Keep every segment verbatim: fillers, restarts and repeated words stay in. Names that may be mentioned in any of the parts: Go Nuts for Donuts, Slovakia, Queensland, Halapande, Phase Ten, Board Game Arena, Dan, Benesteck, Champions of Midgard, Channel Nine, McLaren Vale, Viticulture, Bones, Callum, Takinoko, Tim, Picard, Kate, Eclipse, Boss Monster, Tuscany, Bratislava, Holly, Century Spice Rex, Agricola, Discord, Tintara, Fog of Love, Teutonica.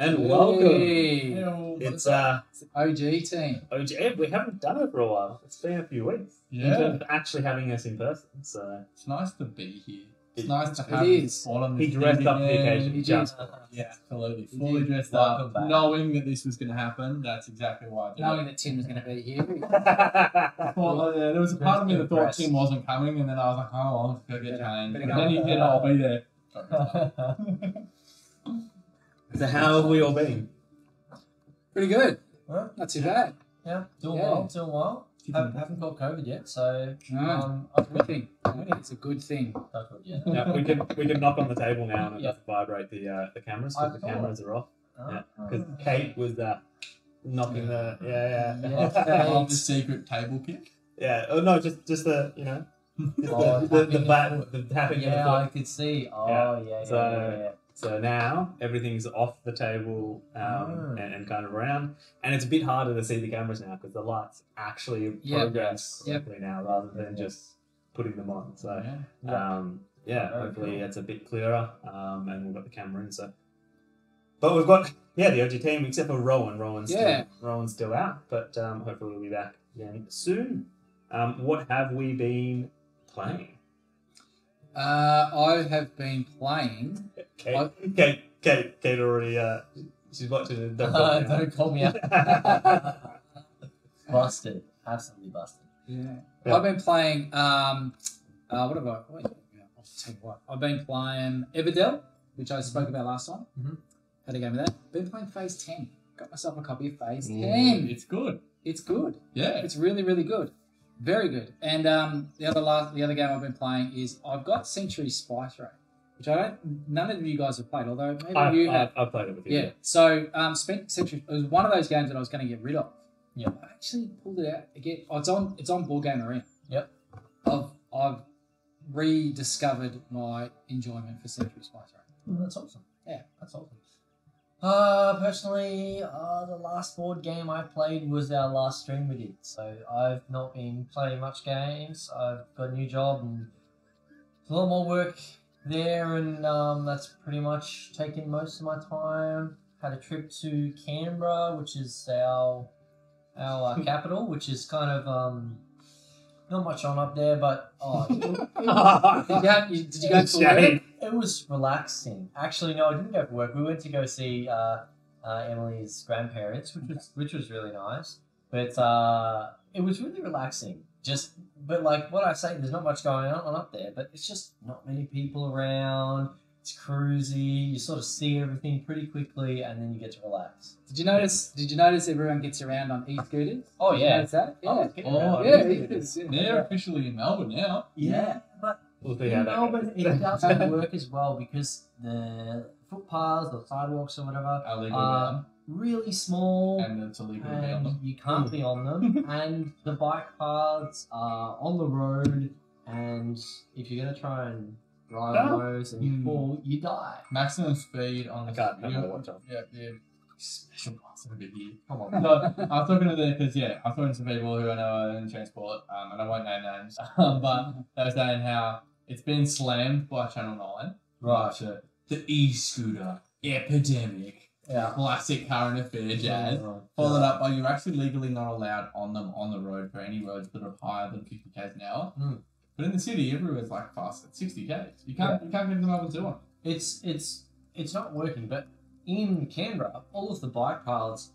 And welcome. Hey. It's uh, it's the O G team. O G, we haven't done it for a while. It's been a few weeks. Yeah. In terms of actually having us in person, so it's nice to be here. It's it, nice to have you all on this. He dressed up for the occasion. He just, yeah, absolutely. Fully dressed up, back. Knowing that this was going to happen. That's exactly why. I did knowing it. That Tim was going to be here. I thought, like, yeah, there was a part of me that thought Tim wasn't coming, and then I was like, oh, I'll go get changed. And then you did, I'll be there. So how have we all been? Pretty good. Huh? Not too bad. Yeah, doing yeah. well, doing well. Haven't, haven't got COVID yet, so no. um, I good thing. It's a good thing. Yeah. No, we can we can knock on the table now and it yeah. doesn't vibrate the uh, the cameras because the cameras are off. Because oh. yeah. oh. Kate was uh, knocking yeah. the yeah yeah. yeah. yeah. the secret table kick. Yeah. Oh no, just just the you know oh, the, the, the bat the tapping. Yeah, the I could see. Oh yeah. yeah, yeah so. Yeah, yeah. So now everything's off the table um, oh. and, and kind of around. And it's a bit harder to see the cameras now because the lights actually yep. progress yep. now rather than yep. just putting them on. So, yeah, um, yeah oh, hopefully cool. it's a bit clearer um, and we've got the camera in. So. But we've got, yeah, the O G team, except for Rowan. Rowan's, yeah. still, Rowan's still out, but um, hopefully we'll be back again soon. Um, what have we been playing? Uh, I have been playing. Kate, I... Kate, Kate, Kate already. Uh, she's watching it. Don't, uh, don't call me out. Busted, absolutely busted. Yeah. yeah. I've been playing. Um, uh, what have I? Wait, I'll tell you what. I've been playing Everdell, which I spoke about last time. Mm-hmm. Had a game of that. Been playing Phase Ten. Got myself a copy of Phase Ooh, Ten. It's good. It's good. Yeah. It's really, really good. Very good. And um, the other last, the other game I've been playing is I've got Century Spice Rex, which I don't. None of you guys have played, although maybe I've, you have. I've played it with you. Yeah. yeah. So um, Century. It was one of those games that I was going to get rid of. Yeah. I actually pulled it out again. Oh, it's on. It's on Board Game Arena. Yep. I've I've rediscovered my enjoyment for Century Spice Rex. Mm, that's awesome. Yeah, that's awesome. Uh, personally, uh, the last board game I played was our last stream we did, so I've not been playing much games. I've got a new job and a lot more work there, and um, that's pretty much taken most of my time. Had a trip to Canberra, which is our our uh, capital, which is kind of um, not much on up there, but oh, it, it, did, you, did you go for work? It was relaxing. Actually, no, I didn't go for work. We went to go see uh, uh, Emily's grandparents, which was which was really nice. But uh, it was really relaxing. Just, but like what I say, there's not much going on up there. But it's just not many people around. It's cruisy. You sort of see everything pretty quickly, and then you get to relax. Did you notice? Did you notice everyone gets around on e-scooters? Oh yeah, notice that? Yeah, oh, oh yeah, e-scooters. Yeah. They're officially in Melbourne now. Yeah, yeah. But. We'll no, but it doesn't work as well because the footpaths, the sidewalks or whatever are, are really small and, it's illegal and to be on them. You can't be on them and the bike paths are on the road and if you're going to try and drive on oh. those and you fall, you die. Maximum speed on the car. Yeah, yeah. Special parts of a big year. Come on. So, I was talking to the, because yeah, I was talking to some people who I know are in transport, um, and I won't name names, um, but they were saying how it's been slammed by Channel nine. Right. So the e-scooter epidemic. Yeah. Classic current affair jazz. Right. Followed up by you're actually legally not allowed on them on the road for any roads that are higher than fifty k's an hour. Mm. But in the city, everywhere's like fast at sixty k's. You can't, yeah. you can't get them up and do one. It's, it's, it's not working, but in Canberra, all of the bike paths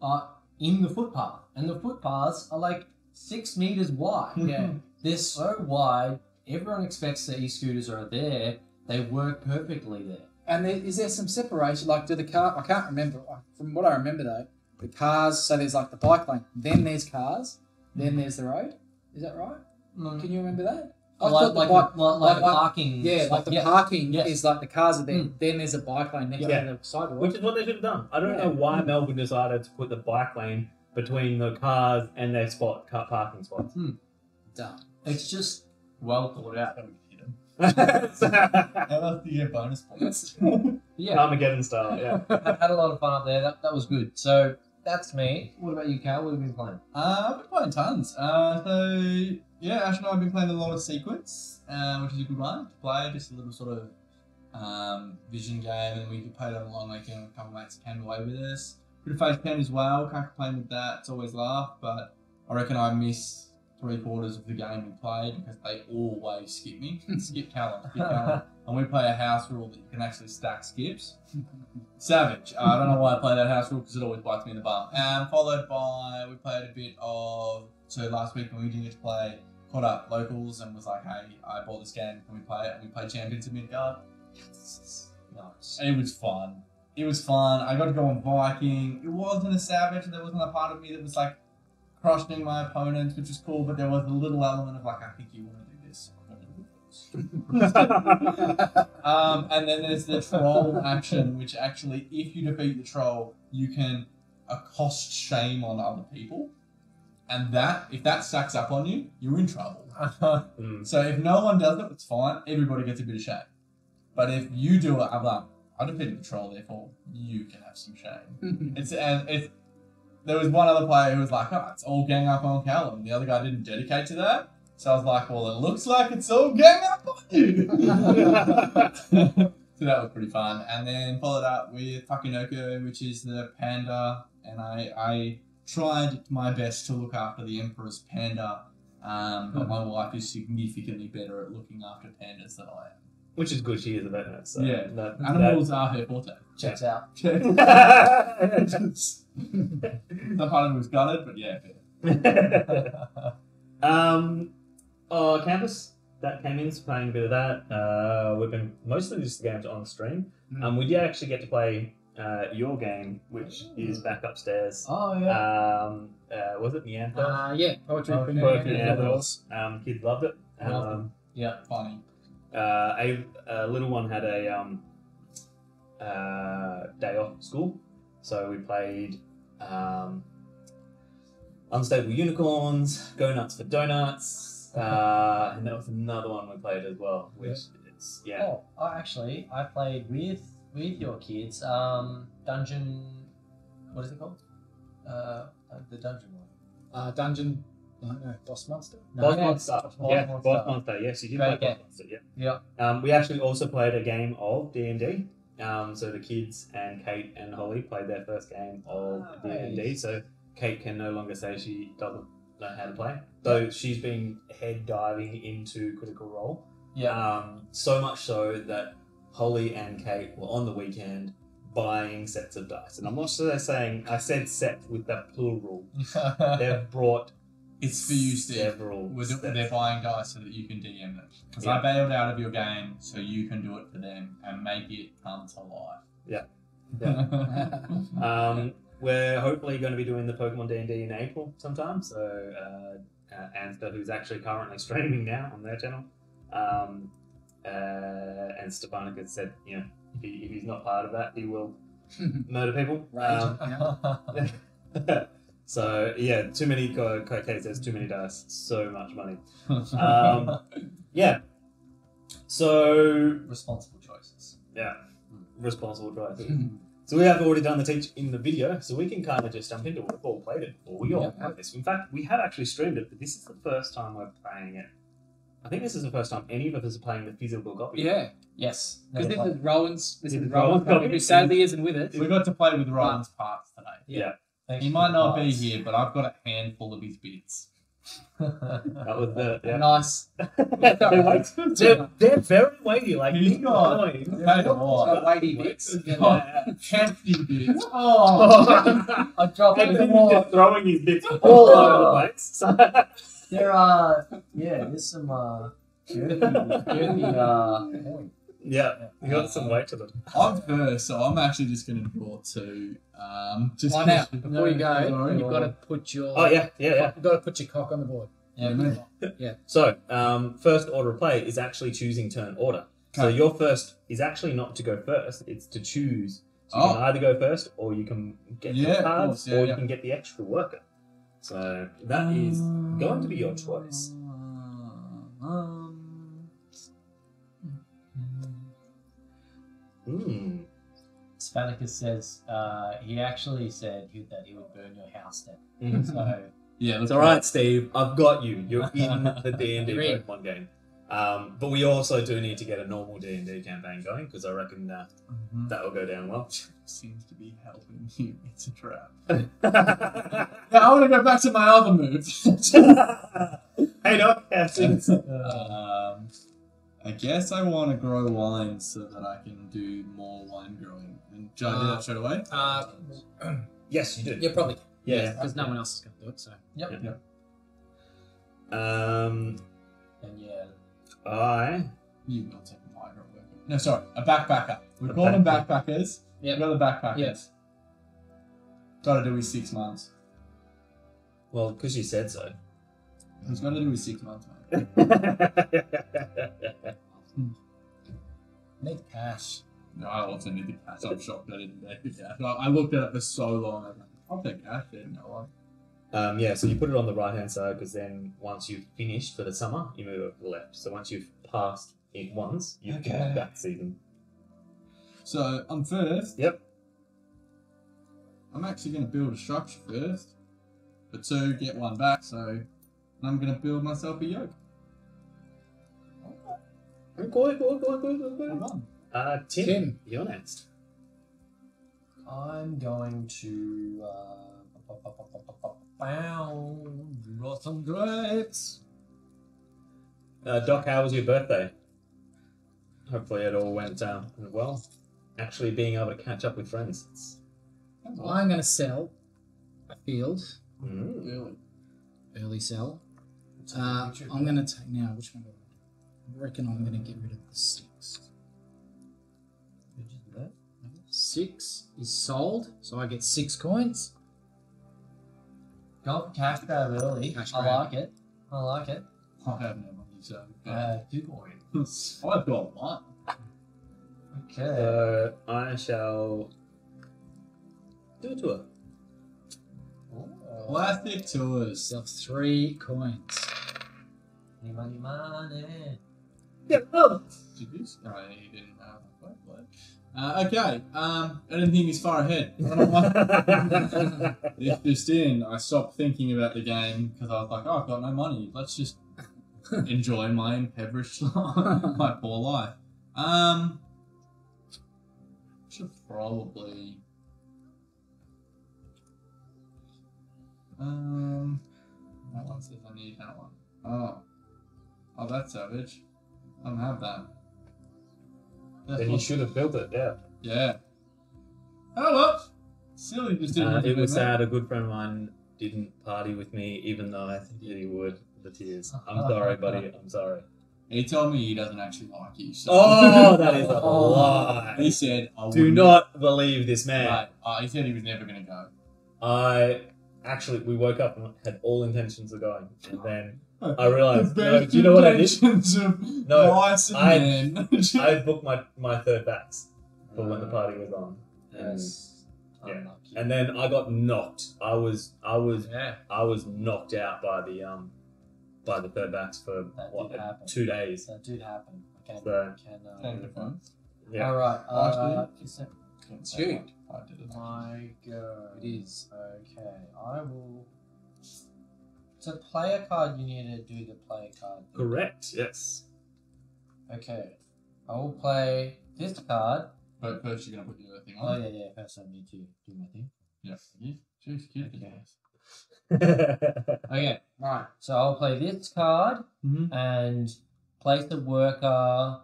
are in the footpath, and the footpaths are like six meters wide. Yeah, they're so wide. Everyone expects the e-scooters are there. They work perfectly there. And there, is there some separation? Like, do the car? I can't remember. From what I remember, though, the cars. So there's like the bike lane. Then there's cars. Then there's the road. Is that right? Mm. Can you remember that? I like, like, bike, the, like, like, like parking. Yeah, like the yeah. parking yes. is like the cars are there. Mm. Then there's a bike lane next yeah. to the sidewalk. Which is what they should have done. I don't yeah. know why mm. Melbourne decided to put the bike lane between the cars and their spot car parking spots. Mm. Done. It's just well thought out. How about the bonus points? Yeah. Armageddon style, yeah. I had a lot of fun up there. That, that was good. So That's me. What about you, Cal? What have you been playing? Uh, I've been playing tons. Uh, so, yeah, Ash and I have been playing a lot of Sequence, uh, which is a good one to play. Just a little sort of um, vision game, and we could play it on a long weekend with a couple of mates that came away with us. Bit of Phase Ten as well. Can't complain with that. It's always laugh, but I reckon I miss three quarters of the game we played because they always skip me. Skip Callum, skip Callum. And we play a house rule that you can actually stack skips. Savage. Uh, I don't know why I play that house rule because it always bites me in the bum. Um, followed by, we played a bit of, so last week when we didn't get to play, caught up locals and was like, hey, I bought this game, can we play it? And we played Champions of Midgard. Yes. Nice. It was fun. It was fun. I got to go on Viking. It wasn't a savage, and there wasn't a part of me that was like crushing my opponents, which was cool, but there was a little element of like, I think you want to do this. um, and then there's the troll action, which actually, if you defeat the troll, you can accost shame on other people, and that if that stacks up on you, you're in trouble. mm. So if no one does it, it's fine. Everybody gets a bit of shame. But if you do it, I'm like, I defeated the troll, therefore you can have some shame. it's and it's. There was one other player who was like, "Oh, it's all gang up on Callum." The other guy didn't dedicate to that. So I was like, well, it looks like it's all gang up on you. So that was pretty fun. And then followed up with Takinoko, which is the panda. And I, I tried my best to look after the Emperor's panda. Um, but my wife is significantly better at looking after pandas than I am. Which is good, she is a veteran. So yeah, that, animals that, are her forte. Checks out. Checks out. That part of it was gutted, but yeah. um... Oh, Campus, that came in, playing a bit of that. Uh, we've been mostly just the games on stream. Mm. Um, we did actually get to play uh, your game, which mm. is back upstairs. Oh, yeah. Um, uh, was it Neanderthal? Uh, yeah, Poetry oh, for Neanderthals. Yeah, yeah. Um, kids loved it. Um, yeah, funny. Uh, a, a little one had a um, uh, day off school, so we played... Um, Unstable Unicorns, Go Nuts for Donuts, Uh, and that was another one we played as well, which yeah. it's, yeah. Oh, I actually, I played with with your kids, um, Dungeon, what is it called? Uh, the Dungeon one. Uh, Dungeon, no, no, Boss Monster. No, Boss yeah, Monster, yeah, Boss Monster, Monster. yes, you did Great play game. Boss Monster, yeah. yeah. Um, we actually also played a game of D and D, um, so the kids and Kate and Holly played their first game of nice. D and D, so Kate can no longer say she doesn't know how to play. So she's been head diving into Critical Role. Yeah. Um, so much so that Holly and Kate were on the weekend buying sets of dice. And I'm not sure they're saying, I said set with the plural. They've brought It's for you, Steve. Several with, they're buying dice so that you can D M them. Because yeah. I bailed out of your game so you can do it for them and make it come to life. Yeah. yeah. um, We're hopefully going to be doing the Pokemon D and D in April sometime. So uh, uh, Anster, who's actually currently streaming now on their channel, um, uh, and Stefanik said, you know, if, he, if he's not part of that, he will murder people. Um, so yeah, too many co- co- cases, too many dice, so much money. Um, yeah. So responsible choices. Yeah, responsible choices. So we have already done the teach in the video, so we can kind of just jump into it. We've all played it, or we all yeah. have this. In fact, we have actually streamed it, but this is the first time we're playing it. I think this is the first time any of us are playing the physical copy. Yeah, yes. Because this is Rowan's, this is Rowan's copy, who sadly isn't with us. We got to play with Rowan's parts today. Yeah. yeah. He might not be here, but I've got a handful of his bits. That was the yeah. nice. they're, like, they're, they're very weighty, like he's got he's got weighty bits, hefty bits. Oh, I dropped it. Just throwing his bits all over the place. So. There are uh, yeah, there's some uh, jerky, jerky uh, yeah, we got some weight to them. I'm first, so I'm actually just going to draw two. Um, just Why now? Before no, you go, sorry. you've got to put your oh yeah, yeah, yeah. You've got to put your cock on the board. Yeah, move on. Yeah. So, um, first order of play is actually choosing turn order. Okay. So your first is actually not to go first; it's to choose. So you oh. can either go first, or you can get yeah, the cards, yeah, or yeah. you can get the extra worker. So that um, is going to be your choice. Um, Mm. Staticus says uh, he actually said he, that he would burn your house down. Mm-hmm. So yeah, it's all right, right, Steve. I've got you. You're in the D and D Pokemon game. Um, but we also do need to get a normal D and D campaign going, because I reckon that mm-hmm. that will go down well. Seems to be helping you. It's a trap. Yeah, I want to go back to my other moves. Hey, no, captains. Um, I guess I want to grow wine so that I can do more wine growing. And should I do that straight away? Uh, yes, you do. Yeah, probably. Yeah, because yeah, no one else is going to do it. So yep. Yep. Yep. Um. And yeah. I. You will take a migrant worker. No, sorry, a backpacker. We call them backpackers. Yeah. We're the backpackers. Yep. Gotta do his six months. Well, because you said so. He's gotta do his six months, mate. Need cash. No, I also need the cash. I'm shocked I didn't make cash. I looked at it for so long. I'm like, I'll take cash. I didn't know why. Um, yeah, so you put it on the right hand side, because then once you've finished for the summer, you move over to the left. So once you've passed it once, you okay. Get that season. So I'm first. Yep. I'm actually going to build a structure first. For two, get one back. So, and I'm going to build myself a yoke. Go, go, go, go, go, go. Come on. Uh, Tim, Tim, you're next. I'm going to roll some grapes. Uh, Doc, how was your birthday? Hopefully it all went uh, well. Actually being able to catch up with friends. It's... Well, I'm going to sell a field. Mm. Early. Early sell. Uh, I'm going to take now, which one do I reckon I'm going to get rid of the six. Six is sold, so I get six coins. Go for cash grab early. Cash grab. I like it. I like it. I have no money, so. Uh, two coins. I've got one. Okay. So I shall. Do a tour. Oh. Classic tours. Self three coins. Money, money, money. Yeah, oh. Did you do no, you didn't have a quite blood. Uh, okay, um, I didn't think he's far ahead. This just in, I stopped thinking about the game because I was like, oh, I've got no money. Let's just enjoy my impoverished life, my poor life. Um, should probably. Um, that one says I need that one. Oh, oh, that's savage. I don't have that. That's then you should have built it, yeah. Yeah. Oh well, silly. Just didn't. Uh, it was sad. A good friend of mine didn't party with me, even though I think that he would. The tears. I'm oh, sorry, buddy. God. I'm sorry. He told me he doesn't actually like you. So. Oh, that is a oh, lie. He said, I "Do not believe this man." Right. Uh, he said he was never going to go. I. Actually, we woke up and had all intentions of going, and then I realised, no, do you know what I did? No, I, I booked my, my third backs for when the party was on. And, yeah. And then I got knocked. I was I was yeah. I was knocked out by the um by the third backs for what, two days. That did happen. Okay. So, can, uh, yeah. All right. Uh, it's you. I did it. My go. It is. Okay, I will... So player card, you need to do the player card. Thing. Correct, yes. Okay, I will play this card. But first you're going to put your thing on? Oh yeah, yeah, first I need to do my thing. Yeah. Cheers, cute. Okay, okay. Right, so I'll play this card mm-hmm. and place the worker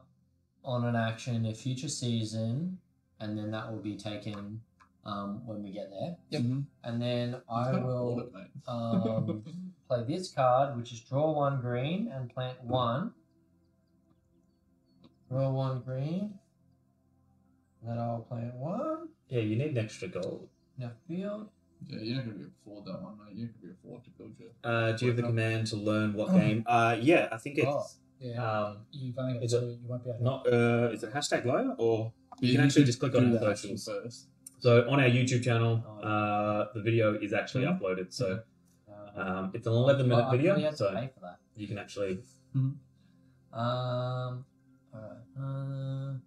on an action in a future season. And then that will be taken um, when we get there. Yep. And then I will um, play this card, which is draw one green and plant one. Draw one green. Then I'll plant one. Yeah, you need an extra gold. Now field. Yeah, you're not going to be afford that one, mate. You're going to be afford to build your... Uh, do you have the command to learn what game? Uh, yeah, I think it's... Oh, yeah. Um, You've only got two, you won't be able to... Not, uh, is it hashtag lower or... You, you can actually just click on our socials first. So on our YouTube channel, uh, the video is actually mm-hmm. uploaded. So um, it's an eleven minute well, video, so pay for that. You can actually. Mm-hmm. Um. All right. Uh,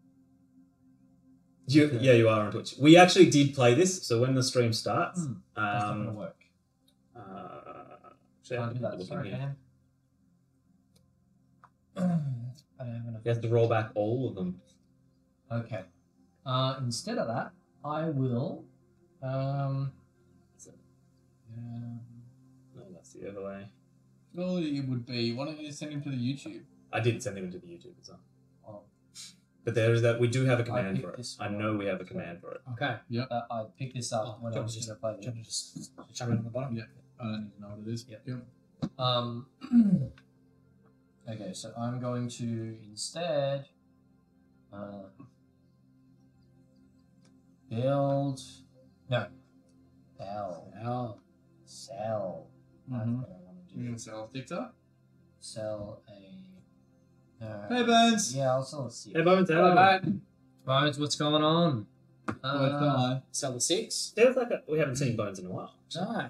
You, yeah. yeah, you are on Twitch. We actually did play this, so when the stream starts... Mm, um, that's not going to work. Uh, I, I do that sorry, man. I don't have enough... You have to roll back all of them. Okay. Uh, instead of that, I will... Um, so, um, no, that's the overlay. Well, it would be... Why don't you send him to the YouTube? I did send him to the YouTube as well. But there is that we do have a command for it. I know we have a command for it. Okay. Yep. Uh, I picked this up oh, when I was just going to play it. Just jump it on the bottom. Yeah. I don't even know what it is. Yep. yep. Um. Okay, so I'm going to instead uh, build. No. Sell. Sell. Sell. Mm-hmm. That's what I want to do. You're going to sell TikTok? Sell a. Uh, hey, Bones. Yeah, I'll sell a six. Hey, Bones. Hello, mate. Bones, what's going on? Uh, sell a six. Sounds like a, we haven't seen Bones in a while. No.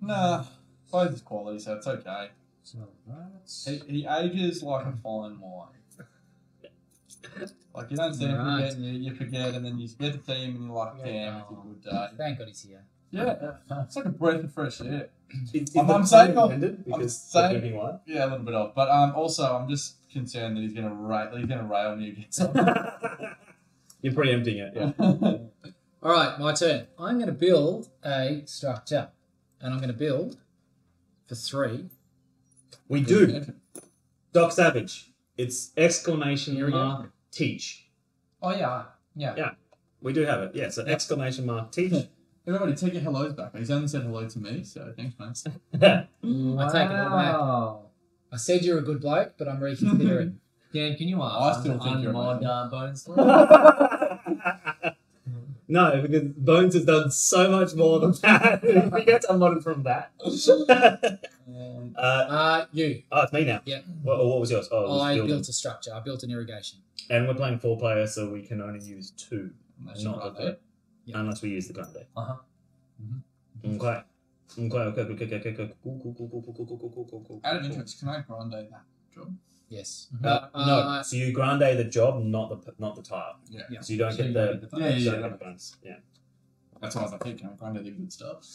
Nah. Bones is quality, so it's okay. So that's... He, he ages like a fine wine. Like, you don't see him, right. you, you forget, and then you get to see him, and you're like, yeah, damn, no. It's a good day. Thank God he's here. Yeah, it's like a breath of fresh air. Is, is I'm, I'm saying, I'm saying, yeah, a little bit off, but um, also I'm just concerned that he's gonna rail, he's gonna rail me against something. You're preempting it. Yeah. All right, my turn. I'm gonna build a structure, and I'm gonna build for three. We do. Doc Savage. It's exclamation mark go. Teach. Oh yeah, yeah, yeah. We do have it. Yeah, so yeah. exclamation mark teach. Everybody, take your hellos back. He's only said hello to me, so thanks, man. yeah. wow. I take it all back. I said you're a good bloke, but I'm reconsidering. Dan, can you ask? I still think I'm you're mod, uh, Bones. No, because Bones has done so much more than that. We get unmodded from that. uh, uh, you. Oh, it's me now. Yeah. What, what was yours? Oh, was I building. built a structure. I built an irrigation. And we're playing four player, so we can only use two. That's not right, a Yep. Unless we use the grande. Uh huh. Mm-hmm. Okay. Okay. Okay. Okay. Okay. Okay. Okay. Cool. Cool. Cool. Cool. Cool. Cool. Cool. Cool. Cool. Cool. Out of interest, can I grande that job? Yes. Mm-hmm. uh, uh, no. Uh, so you grande the job, not the not the tile. Yeah. yeah. So you don't so get you the, the yeah yeah, yeah, yeah. That bonus. Yeah. That's why I was like, hey, can I grande the good stuff?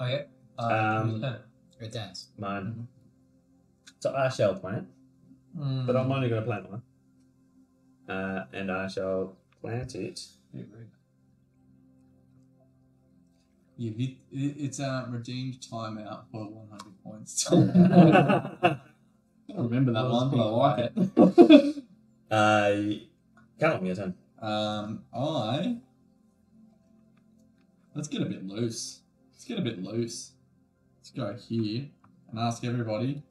Oh yeah. Um. It does. Mine. Mm-hmm. So I shall plant, mm. but I'm only going to plant one. Uh, and I shall plant it. Yeah, right. yeah it, it, it's a redeemed timeout for one hundred points. I don't remember that, that one, but I like it. uh, Callum, your turn. Um, I. Let's get a bit loose. Let's get a bit loose. Let's go here and ask everybody.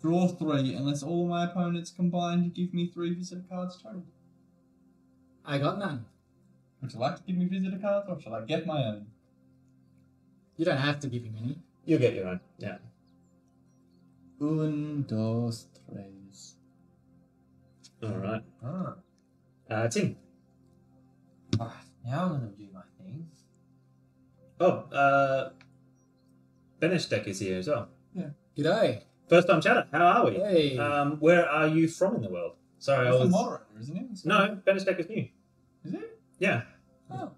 Draw three unless all my opponents combine to give me three visitor cards total. I got none. Would you like to give me visitor cards, or shall I get my own? You don't have to give him any. You'll get your own, yeah. Un, dos, tres. Alright. Ah. Uh, Tim. Alright, now I'm going to do my thing. Oh, uh... Benesteck is here as well. Yeah. G'day. First time chatter, how are we? Hey. Um, where are you from in the world? Sorry, it's I was... the moderator, isn't it? It's no, Benesteck is new. Is it? Yeah. Oh.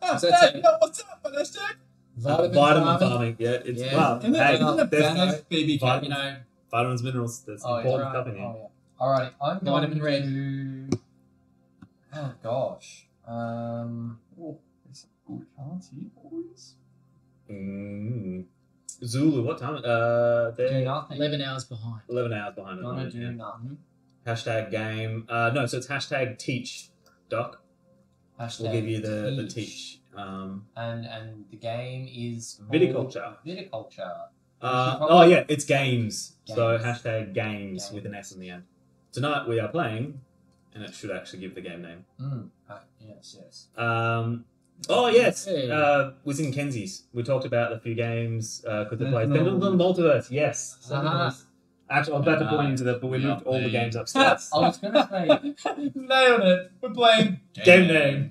Oh, so hey, no, what's up, Benesteck? Vitamin, vitamin farming. Yeah, it's... Yeah. Wow. Isn't hey, isn't it Benesteck B B K, vitamins, you know? Vitamins, minerals, there's oh, important right. stuff in here. Oh, yeah. All right, I'm vitamin going to... Red. Oh, gosh. Um... Oh, there's a good chance here, boys. Mmm... Zulu, what time? Uh, do nothing. eleven hours behind. eleven hours behind. Gonna moment, do yeah. nothing. Hashtag game. Uh, no, so it's hashtag teach, Doc. Hashtag we'll give you the teach. The teach. Um, and and the game is Viticulture. Viticulture. Uh, oh yeah, it's games. games. So hashtag games, games with an S in the end. Tonight we are playing, and it should actually give the game name. Mm. Uh, yes, yes. Um. Oh yes, hey. uh, was in Kenzie's. We talked about a few games because uh, they played Pendulum no. Multiverse. Yes, uh -huh. actually, I'm about to point into that, but we moved all the games upstairs. I was going to say, nailed it. We're playing game, game name.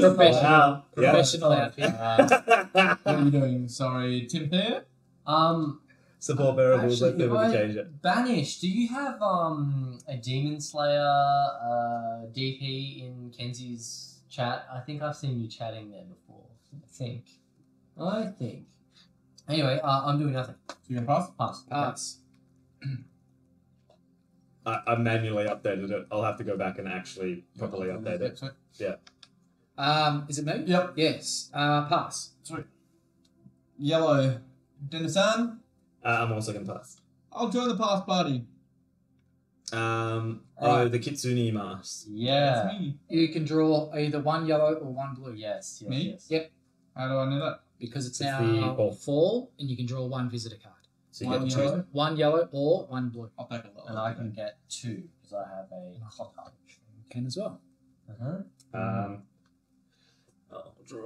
Professional, wow. professional yeah. outfit. Uh, what are you doing? Sorry, Tim here. Um, support variables. Actually, let's never change it. Banish, do you have um a Demon Slayer uh, D P in Kenzie's chat? I think I've seen you chatting there before. I think. I think. Anyway, uh, I'm doing nothing. So you can pass? Pass. Pass. Okay. I, I manually updated it. I'll have to go back and actually properly yeah, update it. Episode. Yeah. Um, is it me? Yep. Yes. Uh, pass. Sorry. Yellow. Denisan? Uh, I'm also going to pass. I'll join the pass party. Um, right. Oh, the Kitsune mask. Yeah. That's me. You can draw either one yellow or one blue. Yes. yes me? Yes. Yep. How do I know that? Because it's, it's now the fall and you can draw one visitor card. So you one, get yellow, one yellow or one blue. I'll take a yellow. And I can get two because I have a hot card. You can as well. Uh-huh. Um, I'll draw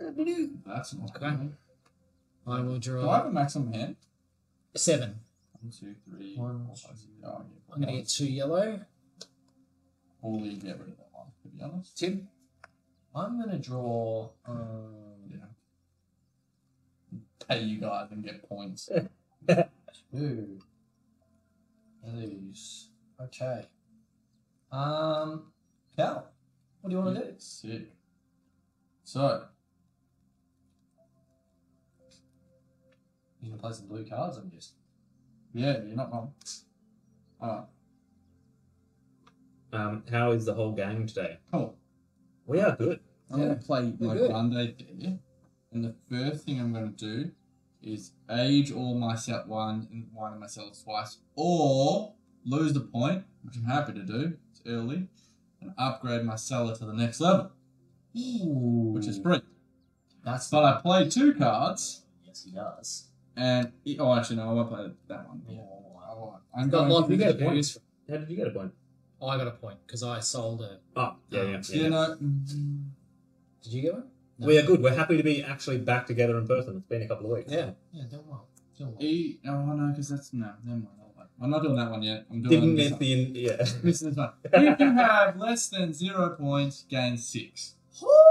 a blue. That's not okay. Good. I will draw... Do I have a maximum hand? Seven. One, two, three, one, four, five, six, oh, yeah, I'm going to get two yellow. Or we get rid of that one, to be honest. Tim? I'm going to draw... Um, yeah. Pay you guys and get points. Two. These. Okay. Um, Cal, what do you want to do? Sick. So... You can play some blue cards, I'm just... Yeah, you're not wrong. Alright. Um, how is the whole gang today? Cool. We are good. I'm yeah. going to play We're my good. Monday there. And the first thing I'm going to do is age all myself one and wine myself twice. Or lose the point, which I'm happy to do. It's early. And upgrade my cellar to the next level. Ooh. Which is free. That's but I play two cards. Yes, he does. And it, oh, actually, no, I won't play that one. Yeah. Oh, I'm got going to get a point. Useful. How did you get a point? Oh, I got a point because I sold a. Oh, yeah, yeah. yeah. You know, did you get one? No. We are good. We're happy to be actually back together in person. It's been a couple of weeks. Yeah, yeah, don't worry. Don't worry. E, oh no, because that's no. Never mind. I'm not doing that one yet. I'm doing. Didn't miss the in, yeah. Missing this one. If you have less than zero points, gain six.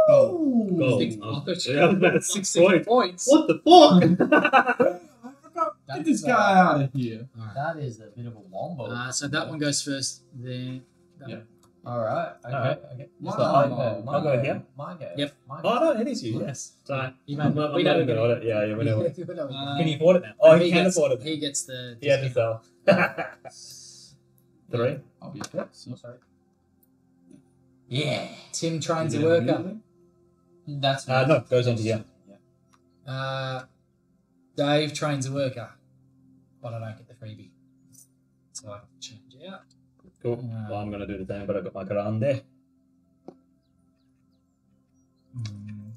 Gold. Gold. Six, oh, yeah, six points. points. What the fuck? I forgot. Get this guy uh, out of here. Right. That is a bit of a wombo. Uh, so that one goes first. Then. Yeah. All right. Okay. All right. Okay. My, so my, go. My, I'll go here. My go. Yep. My go. Oh no, it is you. Yes. Sorry. You may, I'm not going to order it. Yeah. Yeah. We know it. Uh, can he afford it now? Oh, he, he can gets, afford it. He gets the. He has to sell. Three. I'll be a sorry. Yeah. Tim trains a worker. That's uh, no, goes on to yeah. yeah. Uh, Dave trains a worker, but I don't get the freebie. So I can change it out. Cool. Um, well, I'm going to do the same, but I've got my Quran there.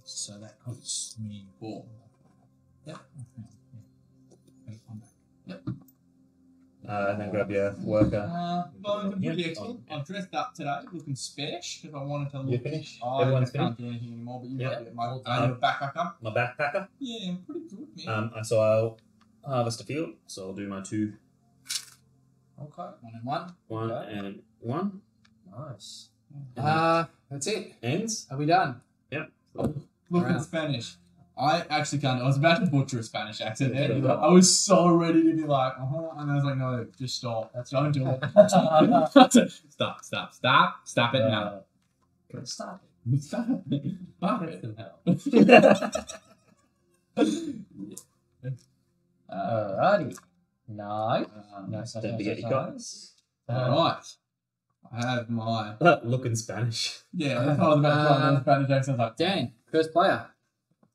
So that costs me four. Yep. Okay. Yep. Uh, and then grab your worker. Uh, well, I'm pretty excellent. I've dressed up today, looking special, if I wanted to look. Oh, Everyone's I can't finished? do anything anymore, but you yep. might be at my old um, backpacker. My backpacker? Yeah, I'm pretty good, man. Um, so I'll harvest a field, so I'll do my two. Okay, one and one. One okay. and one. Nice. And uh, that's it. Ends? Are we done? Yep. Oh, look at Spanish. I actually can't. I was about to butcher a Spanish accent. Yeah, yeah. I was so ready to be like, uh huh. And I was like, no, just stop. That's don't do it. Stop, stop, stop. Stop it uh, now. Stop it. Stop it. Stop it. Alrighty. Nice. Um, nice. Don't forget your cards. Alright. I have my. Look in Spanish. Yeah, that's what I was about to try. Spanish accent. Like, Dan, first player.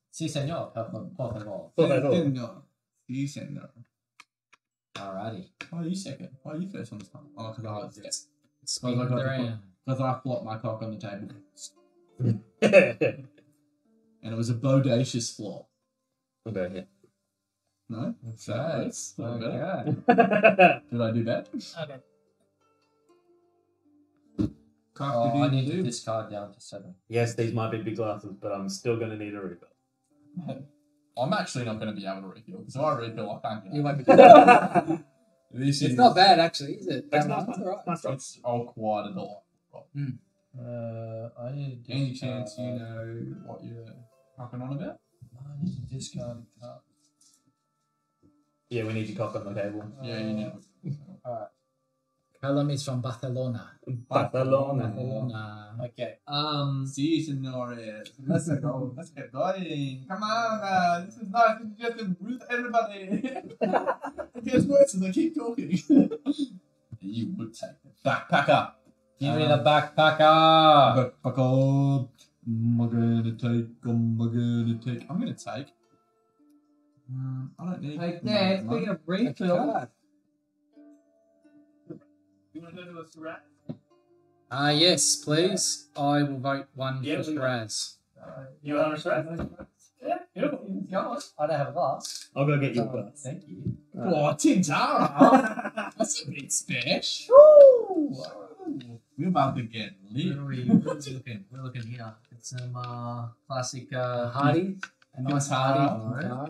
Si, senor. Por favor. Por favor. Si, senor. Alrighty. Why are you second? Why are you first on this time? Oh, because I was yes. Because I, I flopped my cock on the table. And it was a bodacious flop. What about here? No? That's okay. So okay. Better. Did I do that? Okay. Oh, I need to discard down to seven. Yes, these might be big glasses, but I'm still going to need a refill. I'm actually not going to be able to refill. So I refill, I can't get it. You won't be doing that. It's is... not bad, actually, is it? It's not bad. It's all quite a lot. Mm. Uh, I need to Any chance you know what you're talking on about? I need to discard a card. Yeah, we need your cock on the table. Yeah, you need it. All right. Callum is from Barcelona. Barcelona. Barcelona. Okay. Um. Sí, señores. Let's go. Let's get going. Come on, man. This is nice. You have to root everybody. It gets worse as I keep talking. You would take the backpacker. Give me the backpacker. Backpacker. Am I gonna take? Am I gonna take? I'm gonna take. Um, I don't need. Take that. Speaking of refill. You want to go to a Shiraz? Ah, uh, yes, please. Yeah. I will vote one yeah, for Shiraz. Uh, you want a Shiraz? Yeah, beautiful. Go on. I don't have a glass. I'll go get you a glass. Thank you. Right. Oh, Tintara! That's a bit special. Woo! We're about to get lit. Where are we looking? We're looking here. It's some uh, classic uh, Hardy. A nice Hardy. Right.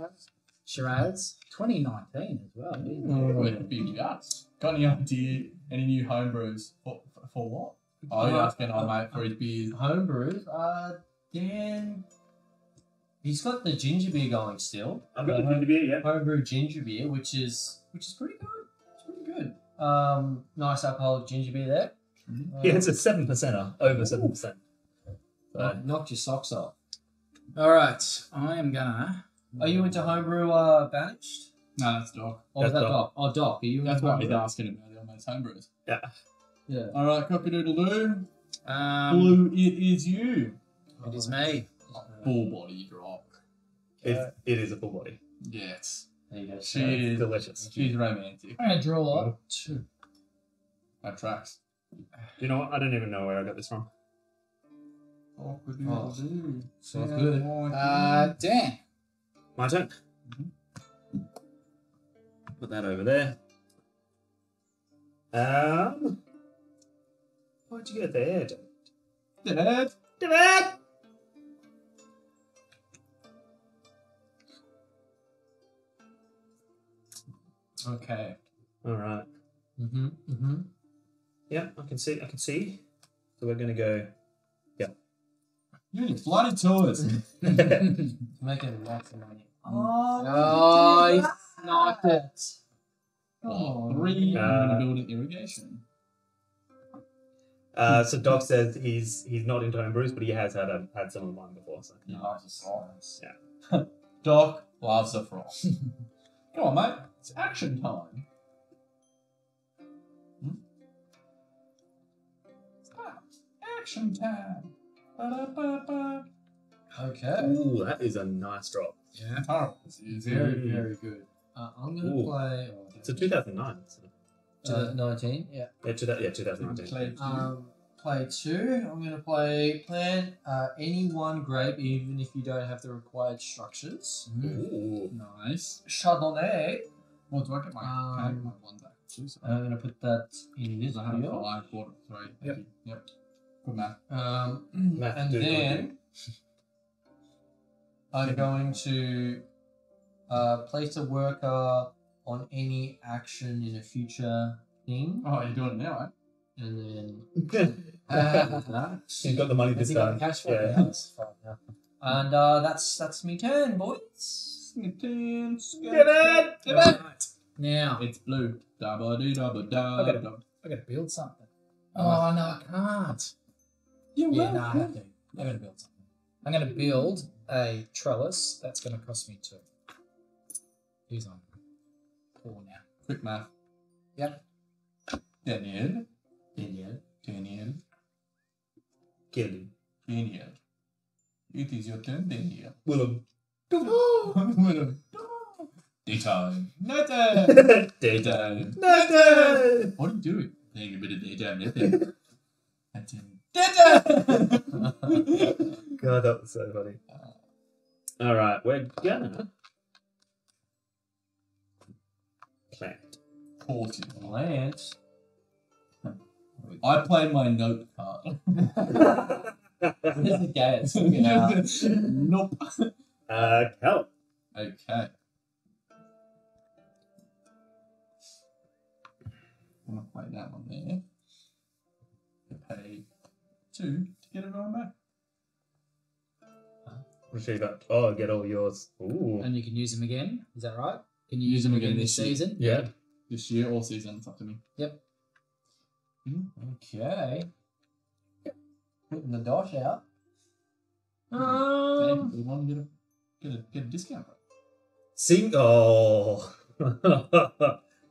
Shiraz. twenty nineteen as well. Mm. It would be nuts. Got any idea, any new home brews? For, for what? Oh, uh, you're asking uh, I mate for his beers. Home brews? Uh, Dan, he's got the ginger beer going still. I've got the, the ginger beer, yeah. Homebrew ginger beer, which is which is pretty good. It's pretty good. Um, nice alcoholic ginger beer there. Mm-hmm. um, yeah, it's a seven percenter, over seven percent. So. Knocked your socks off. All right, I am gonna. Are you into homebrew? Uh, banished. No, that's Doc. Oh, that's that Doc. Doc. Oh, Doc, are you? That's what he's asking about on those homebrews. Yeah. Yeah. All right, copy doodle doo. Um, Blue, it is you. It is me. A full body drop. It, uh, it is a full body. Yes. There you go. She yeah, is delicious. She's romantic. I'm going to draw up two. That tracks. You know what? I don't even know where I got this from. Oh, good doodle doo. Sounds good. Uh, Dan. My turn. Mm-hmm. Put that over there. Um, why'd you go there, David? David! David! Okay. All right. Mhm. Mhm. Yeah, I can see. I can see. So we're gonna go. Yeah. You need bloody tours. Making lots of money. Oh, nice. Oh, Not it. Oh, three uh, I'm gonna build an irrigation. Uh, so Doc says he's he's not into home brews, but he has had a, had some of mine before. So yeah, nice. Yeah. Doc loves a frog. Come on, mate. It's action time. Hmm? Stop. Action time. Ba-da-ba-ba. Okay. Ooh, that is a nice drop. Yeah. Oh, it's, it's very, mm. very good. Uh, I'm going to play... Oh, it's a two thousand nine. twenty nineteen, yeah. Yeah, to that, yeah twenty nineteen. Play two. Um, play two. I'm going to play plant uh, any one grape, even if you don't have the required structures. Ooh. Nice. Chardonnay. Well, do I get my um, card? My one back too, so. I'm going to put that in this. I have a five, quarter, three. Yep. Yep. Good math. Um, math and then I'm going to... Uh, place a worker on any action in a future thing. Oh, you're doing it now, right? And then uh, that. You've got the money this time. Cash for yeah. That's fine, yeah. And uh, that's that's me turn, boys. Me turn. Give it, give it. Now it's blue. Da ba dee da ba da. I gotta, I gotta build something. Oh, oh no, I can't. You yeah, will. No, I have to. I'm gonna build something. I'm gonna build a trellis. That's gonna cost me two. He's on four now. Quick math. Yep. Daniel. Daniel. Daniel. Kelly. Daniel. It is your turn, Daniel. Willem. Willem. Daytime. Nighttime. Daytime. Nighttime. What are you doing? Playing a bit of daytime, nothing. Daytime. God, that was so funny. All right, we're gonna. Plant. Forty plant. I played my note card. This is gay. It's looking out. Nope. Uh, help. Okay. I'm gonna play that one there. Pay two to get it on back. Retrieve that. Oh, get all yours. Ooh. And you can use them again. Is that right? Can you use them again, again this season? Year. Yeah. This year or season, it's up to me. Yep. Okay. Putting the dosh out. Um, we want to get a, get a, get a discount. Sing. Oh.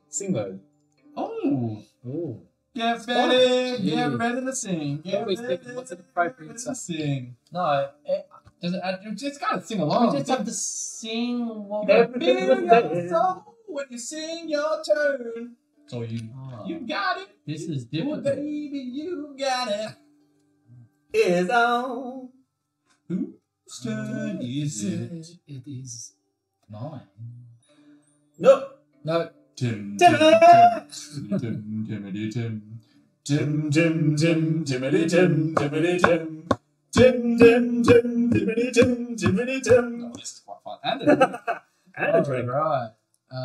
Sing mode. Oh. Oh. Get better. Get better to sing. Get better to what's an appropriate song? Sing. No. It, does it, uh, you just gotta sing along. You just have to sing what you're feeling. When you sing your tune. So you, oh. you got it. This is different. Oh, baby, you got it. It's on. Whose turn is it? It is mine. No. No. Tim. Tim. Tim. Timidity Tim. Tim. Tim. Tim. Timidity Tim. Timidity Tim. Tim. Tim. Tim. Timidity Tim. Timidity Tim. This is quite fun. And a drink. Right. Uh,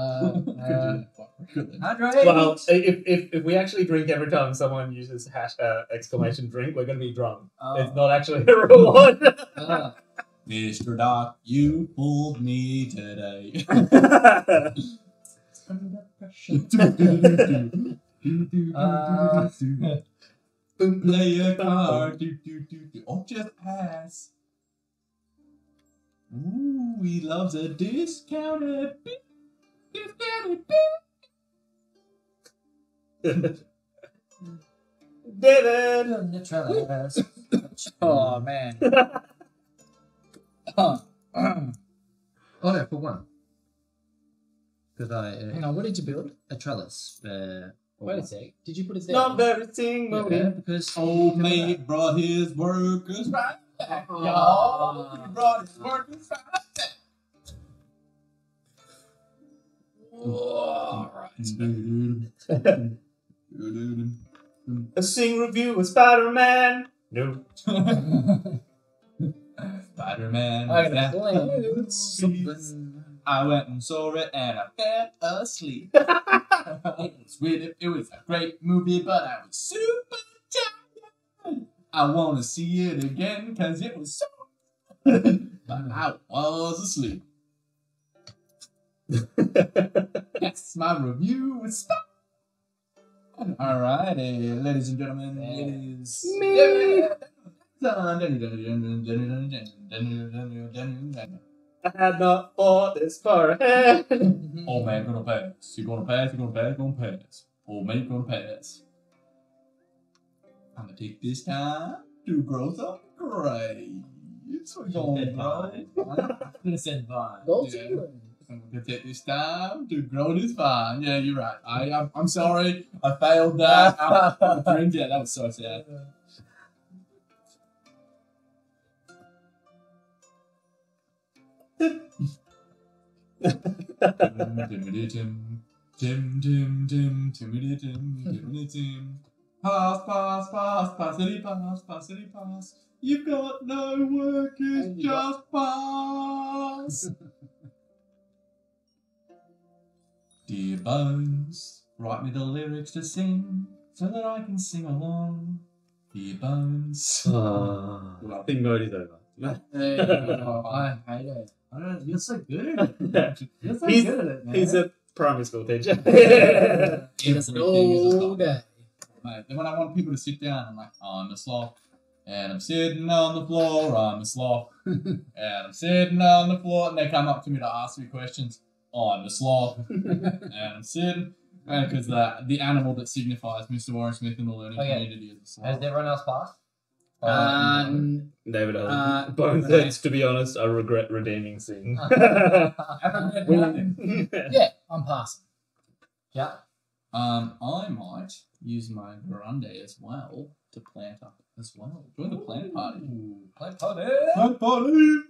uh, well, if, if if we actually drink every time someone uses hash uh, exclamation drink, we're going to be drunk. Uh, it's not actually a reward. uh, Mister Doc, you fooled me today. uh, Play a card or just pass. Ooh, he loves a discounted. David! Oh, man. Oh, no, for one. Could I... Uh, Hang on, what did you build? A trellis. Uh, Wait a sec. Did you put it there? Number thing, yeah, because... Old mate brought his workers right back. Oh. Y'all brought his workers right back. All right. A sing review of Spider-Man. No. Spider-Man. I went and saw it and I fell asleep. It was weird. It was a great movie, but I was super tired. I want to see it again because it was so good. But I was asleep. That's my review with stuff. Alrighty, ladies and gentlemen, it is me. I had not thought this far ahead. Oh man, gonna pass. You're gonna pass, you're gonna pass, you're gonna pass. Oh man, you're gonna pass. I'm gonna take this time to grow some grapes. We're going vine. I'm gonna send vine. Go to I'm gonna take this time to grow this vine. Yeah, you're right. I, I'm, I'm sorry. I failed that. I cringed. Yeah, that was so sad. Tim, Tim, Tim, Tim, timidity, Tim, timidity, Tim. Pass, pass, pass, passity, pass, passity, pass. You've got no work, it's just pass. Dear Bones, write me the lyrics to sing so that I can sing along. Dear Bones. Oh, well, thing mode is over. Hey, oh, I hate it. I don't know, you're so good at it. You're so he's, good at it, man. He's a primary school teacher. It's all day. Mate, then when I want people to sit down, I'm like, I'm a sloth. And I'm sitting on the floor, I'm a sloth. And I'm sitting on the floor. And they come up to me to ask me questions. I'm a sloth, and I'm sitting, because uh, the animal that signifies Mister Warren Smith in the learning okay. community is a sloth. Has everyone else passed? Um, David, uh, Bones, okay. to be honest, I regret redeeming sin. I haven't read nothing. Yeah, I'm passing. Yeah. Um, I might use my grande as well to plant up as well. Join the plant party. Ooh, plant party! Plant party!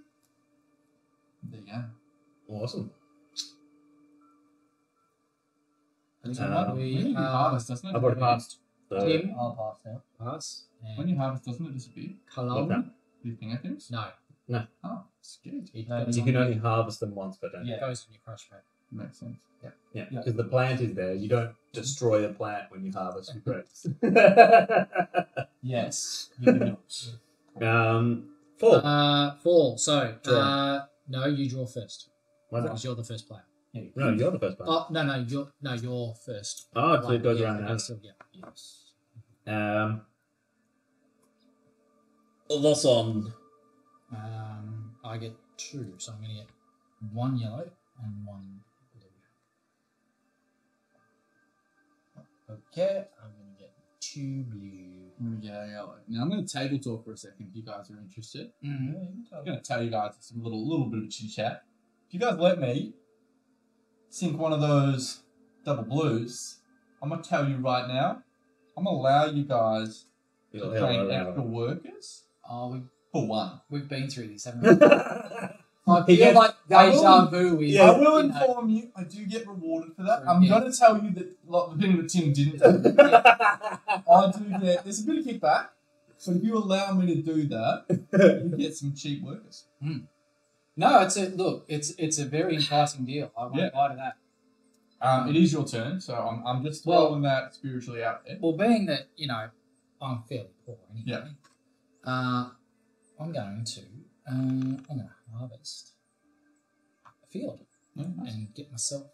There you go. Awesome. Um, not, we, when you uh, harvest, doesn't it? I've already passed. So. Tim, I'll pass now. Pass. And when you harvest, doesn't it disappear? Callum. Do you think it is? No. No. Oh, scared. No, you can only harvest them once, but don't. Yeah, it goes when you crush it. Makes sense. Yeah. Yeah, because yeah. the plant is there. You don't destroy the plant when you harvest your grapes. Yes. You do. Um, four. Uh, four. So, uh, no, you draw first. Because you're the first player. Yeah, no, you're the first one. Oh, no, no, you're no, you're first. Oh, so like, it goes yeah, around now. So, yeah, yes. Um, what's on? Um, I get two, so I'm going to get one yellow and one blue. Okay, I'm going to get two blue. I'm going to get a yellow. Now I'm going to table talk for a second if you guys are interested. Mm-hmm. I'm going to tell you guys some little little bit of chit chat. If you guys let me sink one of those double blues, I'm going to tell you right now, I'm going to allow you guys to train extra workers oh, we, for one. We've been through this, haven't we? I feel gets, like deja vu is. Yeah, I will you inform know. you, I do get rewarded for that. Sorry, I'm yeah. going to tell you that, like the thing that Tim didn't do. I do get, there's a bit of kickback, but if you allow me to do that, you get some cheap workers. Mm. No, it's a look. It's it's a very enticing deal. I won't yeah. lie to that. Um, it is your turn, so I'm I'm just throwing well, that spiritually out there. Well, being that you know I'm fairly poor anyway, yeah. uh, I'm going to uh, I'm going to harvest a field yeah, nice. and get myself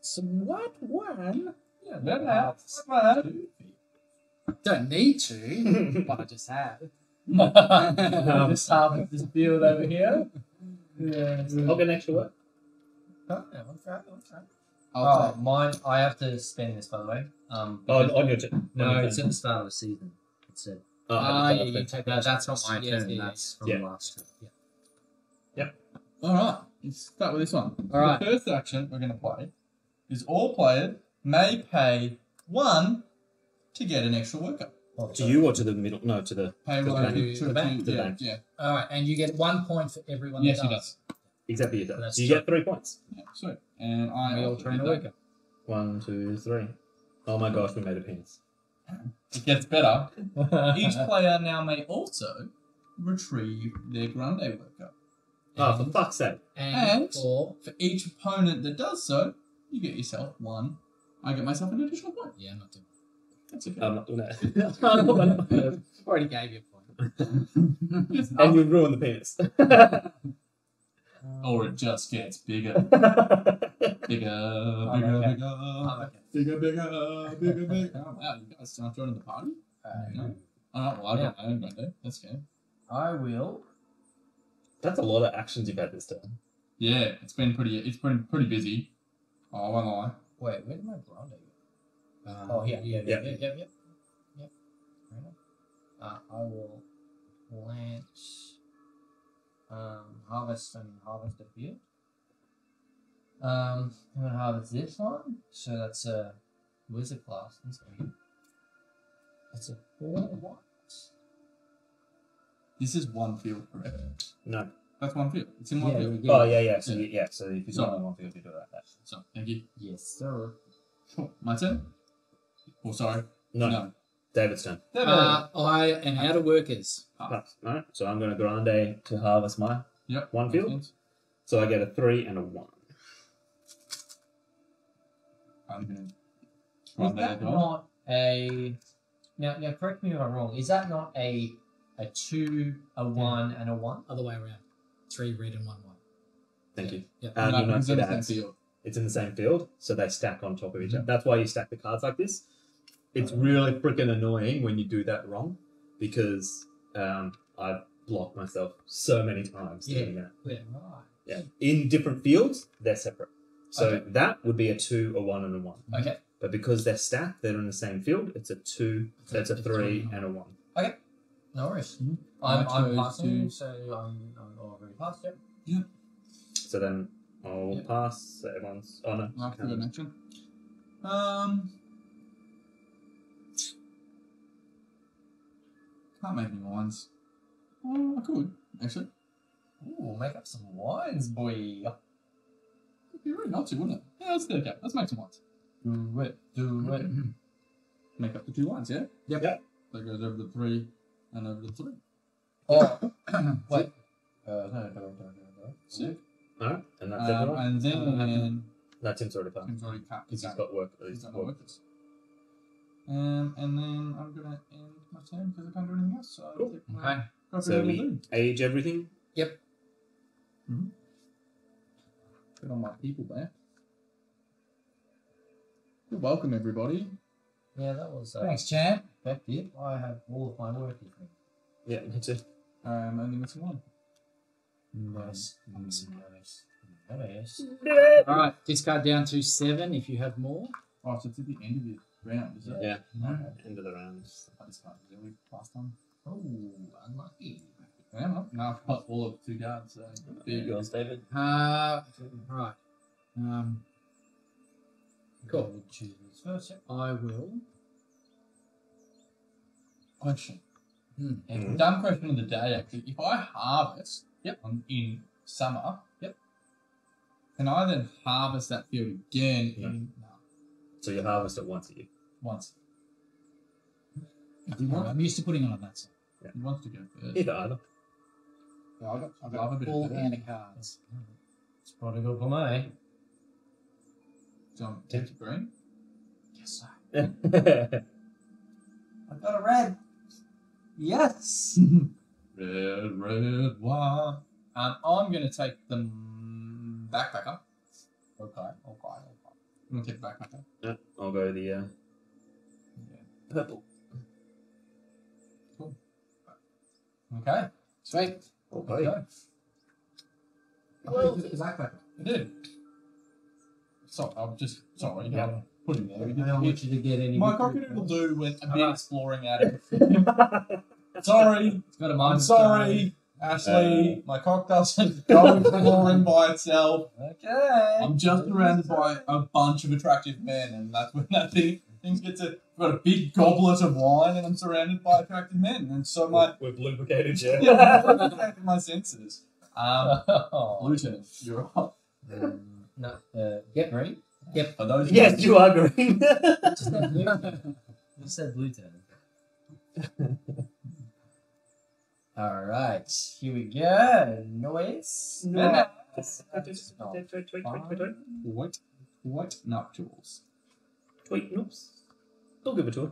some white wine. Yeah, don't have Don't need to, but I just have. um, just harvest this field over here. Yeah, I'll get an extra work. Oh, yeah, one for one for oh, mine. I have to spend this, by the way. Um, oh, on your turn. No, your it's turn. At the start of the season. It's it. Oh, uh, yeah, you take no, that's not my yeah, turn. Yeah, that's yeah. from yeah. last turn. Yeah. Yep. Yeah. All right. Let's start with this one. All right. The first action we're going to play is all players may pay one to get an extra worker. Oh, to so you or to the middle? No, to the payroll. To the, to the bank. To the yeah, bank. Yeah. All right, and you get one point for everyone. Yes, that does. He does. Exactly, you do. So you get three points. Yeah, sweet. And I will train a worker. One, two, three. Oh my gosh, we made a penis. It gets better. Each player now may also retrieve their grande worker. And, oh, for fuck's sake! And, and for, for each opponent that does so, you get yourself one. I get myself an additional point. Yeah, I'm not doing. That's okay. I'm not doing that. I already gave you a point. And you ruin the penis. Or it just gets bigger. Bigger, bigger, oh, bigger, okay. bigger, oh, okay. bigger, bigger, bigger, bigger. Oh, wow, you guys aren't joining the party? Uh, no. Oh, well, I don't yeah. own right there. That's fair. I will. That's a lot of actions you've had this turn. Yeah, it's been pretty It's been pretty busy. Oh, I won't lie. Wait, where did my blonde go? Um, oh yeah, yeah, yeah, yeah, yeah, yeah, yeah. yeah. Fair enough. Uh, I will lance, um, harvest and harvest a few. Um, I'm gonna harvest this one, so that's a wizard class. That's a, that's a four white. This is one field, correct? No, that's one field. It's in one yeah, field. Oh yeah, yeah. So yeah, yeah so if it's not in one field, you do that. That's so. Thank you. Yes, sir. My turn? Oh, sorry. No. no. David's turn. David. Uh, I am out of workers. Plus. All right. So I'm going to grande to harvest my yep. one field. Sense. So I get a three and a one. I'm going to grande. Is that not a... Now, now, correct me if I'm wrong. Is that not a a two, a one, yeah. and a one? Other way around. Three red and one white. Thank yeah. you. Yeah. Um, no, you know, it adds. Field. It's in the same field, so they stack on top of each other. That's why you stack the cards like this. It's really freaking annoying when you do that wrong, because um, I've blocked myself so many times. Yeah, doing that. yeah, right. Yeah. In different fields, they're separate. So okay. that would be a two, a one, and a one. Okay. But because they're stacked, they're in the same field. It's a two, so it's a three, and a one. Okay. No worries. Mm-hmm. I'm, I'm passing, to... so I'm, I'm already past it. Yeah. So then. I'll yep. pass. So everyone's on it. I'll do an action. Um, can't make any more wines. Oh, I could actually. Ooh, make up some wines, boy. It'd be really not to, wouldn't it? Yeah, let's do it. Let's make some wines. Do it, do it. Make up the two wines, yeah. Yep. yep. That goes over the three and over the three. Oh, wait. Uh, no, no, no, no, no. Sick. Alright, and that's um, everyone. And then um, and that Tim's already passed. Tim's already passed. Because exactly. he's got work. He's got work. Um, and then I'm gonna end my turn because I can't do anything else. So cool. I'll take okay. my so we age everything. Yep. Mm-hmm. Get all my people back. You're welcome, everybody. Yeah, that was... Uh, Thanks, champ. Back here. I have all of my work with me. Yeah, me too. I'm only missing one. Nice. Nice. Nice. Nice. Alright, discard down to seven if you have more. Oh, so it's at the end of the round, is it? Yeah. No. End of the round. I discarded every last time. Oh, unlucky. Yeah, no, I've got all of two guards, so... There you go, David. Uh, right. Um... Cool. I will. Question. Mm. And dumb question of the day, actually. If I harvest yep. on, in summer, yep. can I then harvest that field again? Yeah. In, no. So you harvest it once a year? Once. Do you want, I'm used to putting it on that side. Yeah. He wants to go first. Either, either. Yeah, I got, I got a bit of and a cards. It's prodigal for me. Do you want to green? Yes, sir. I've got a red. Yes. Red, red, one. Um, I'm going to take the backpacker. Okay, okay, okay. I'm going to take the backpacker. Yeah, I'll go the uh, yeah. purple. Cool. Okay, sweet. Okay. okay. Well, the backpacker. I did. Sorry, I'm just sorry. Yeah. No, put it there. We don't want you to get any. My cockpit will do with a bit exploring at it. Sorry, it's got a I'm sorry, Ashley. Uh, my cock doesn't go exploring by itself. Okay. I'm just surrounded by a bunch of attractive men, and that's when that thing things get to. I've got a big goblet of wine, and I'm surrounded by attractive men, and so my we're lubricated, yeah. yeah my senses. Um, blue turn, you're up. Um, No, uh, get green. Yep. Are those yes, guys? You are green. Just that blue turn. Just that blue turn. All right, here we go. Noise. Noise. What? What? Nuptials. Tweet noops. I'll give a tour.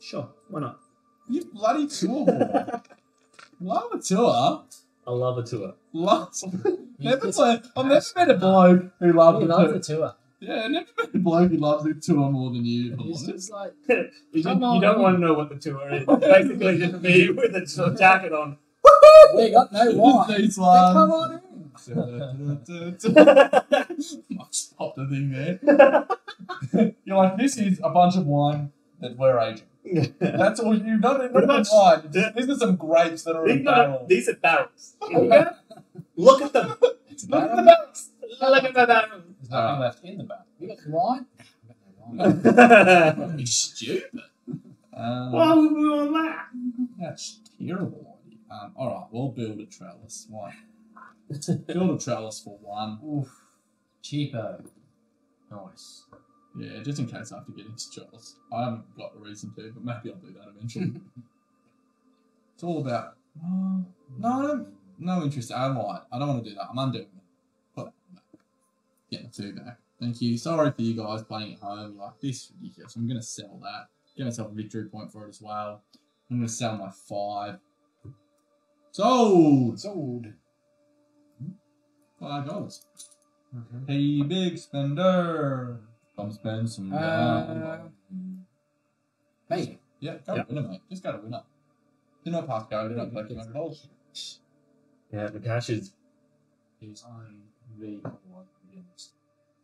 Sure, why not? You bloody tour boy. Love a tour. I love a tour. Love never played, I've never met a bloke who loved the tour. tour. Yeah, I've never met a bloke who loves the tour more than you. It's just like, you, don't, on, you don't want to know what the tour is. Basically, just me with a sort of jacket on. We got no wine. They come on in. I just popped the thing there. You're like, this is a bunch of wine that we're aging. That's all you've done. Pretty much. Wine. These are some grapes that are these in barrels. These are barrels. Look at them. Look at the barrels. Look at the barrels. There's nothing uh, left in the barrel. You got some wine? I've got no wine. You're stupid. Um, Why would we want that? That's terrible. Um, all right, we'll build a trellis. Why? Build a trellis for one. Oof. Cheapo. Nice. Yeah, just in case I have to get into trellis. I haven't got a reason to, but maybe I'll do that eventually. It's all about... No, no, no interest. I don't want I don't want to do that. I'm undoing it. Put it back. Get the two back. Thank you. Sorry for you guys playing at home. Like, this is ridiculous. I'm going to sell that. Give myself a victory point for it as well. I'm going to sell my five. Sold! Sold. Five dollars. Okay. Hey, big spender. I'm spending some. Uh, hey, yeah, go yep. winner, mate. Just go to winner. Do not pass go. Do not play two hundred dollars. Yeah, the cash is. is really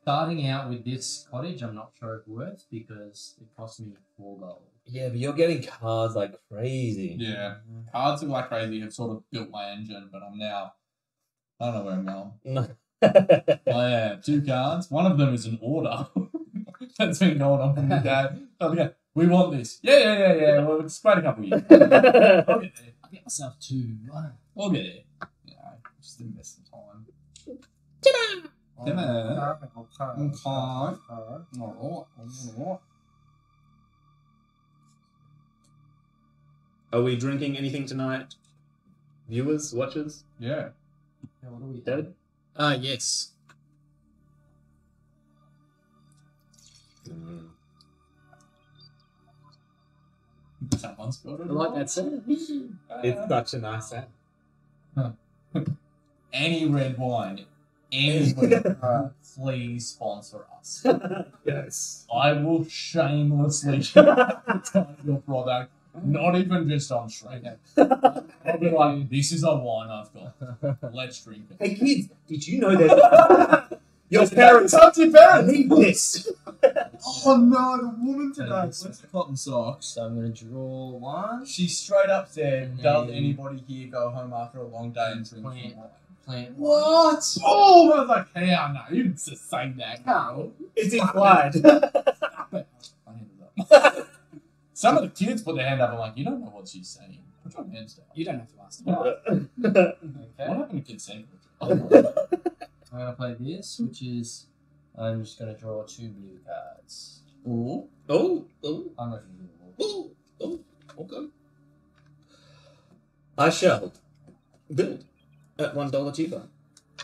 Starting out with this cottage, I'm not sure it's worth because it cost me four gold. Yeah, but you're getting cards like crazy. Yeah, cards are like crazy. Have sort of built my engine, but I'm now. I don't know where I'm going. I have two cards. One of them is an order. That's been going on from the day. Oh, yeah. We want this. Yeah, yeah, yeah, yeah. Well, it's quite a couple of years. I'll get there. I'll get myself two. I'll get there. Yeah, just didn't miss the time. Ta-da! Ta-da! Okay. Alright. Alright. Are we drinking anything tonight? Viewers? Watchers? Yeah. Yeah, what are we doing? Ah, uh, yes. Mm. Someone's got it. I like that set. It's such a nice set. Huh. Any red wine and uh, please sponsor us. Yes. I will shamelessly advertise your product. Not even just on straight out. I'll be like, this is a wine I've got. Let's drink it. Hey kids, did you know that your parents your parents need this? Oh no, the woman today. Where's the cotton socks? So I'm gonna draw one. She straight up said, does anybody here go home after a long day and drink wine? Plant. What? Oh, I was like, hey, I know. You didn't just say that. No. It's implied. Stop it. I ended up. Some of the kids put their hand up and like, you don't know what she's saying. Put your hands down. You don't have to ask them. Okay. What happened to consent? I'm going to play this, which is, I'm just going to draw two blue cards. Ooh. Oh. Oh. I'm not going to do it. Oh. Okay. I shall build. At one dollar cheaper.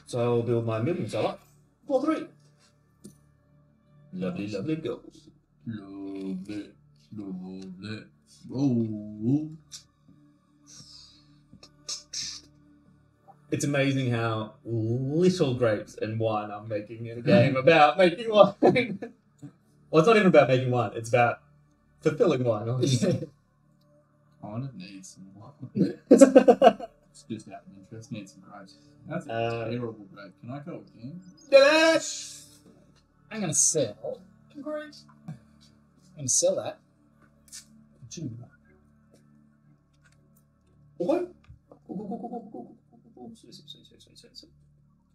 So I'll build my million seller for three. Lovely, nice. Lovely goals. Lovely, lovely. Oh. It's amazing how little grapes and wine I'm making in a game about making wine. Well, it's not even about making wine, it's about fulfilling wine, obviously. I want to need some wine. It's just out of interest, need some grapes. That's a uh, terrible grape. Can I go again? Dash! I'm going to sell. Grapes. I'm going to sell that. What?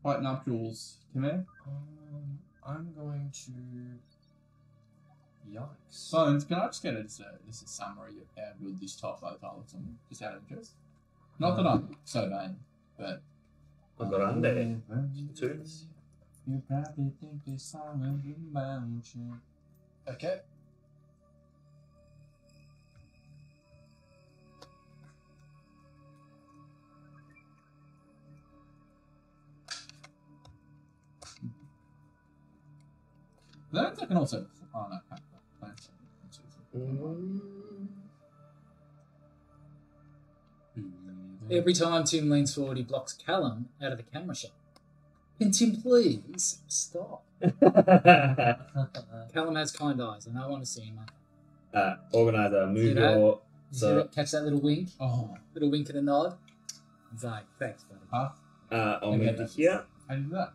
White nuptials. Come here. Um, I'm going to... Yikes. Bones, can I just get a, just a, just a summary of how good this top profile looks on? Just out of interest. Not that I'm so bad, but... I've got under two. You probably think this song will be about you. Okay. That I can also... Oh no, I can't. Every time Tim leans forward, he blocks Callum out of the camera shot. Can Tim please stop? Callum has kind eyes, and I want to see him. Uh, Organizer, move Zero. your... Zero. Catch that little wink. Oh. Little wink and a nod. It's like, thanks, buddy. Huh? Uh, I'll move to here. How do you do that?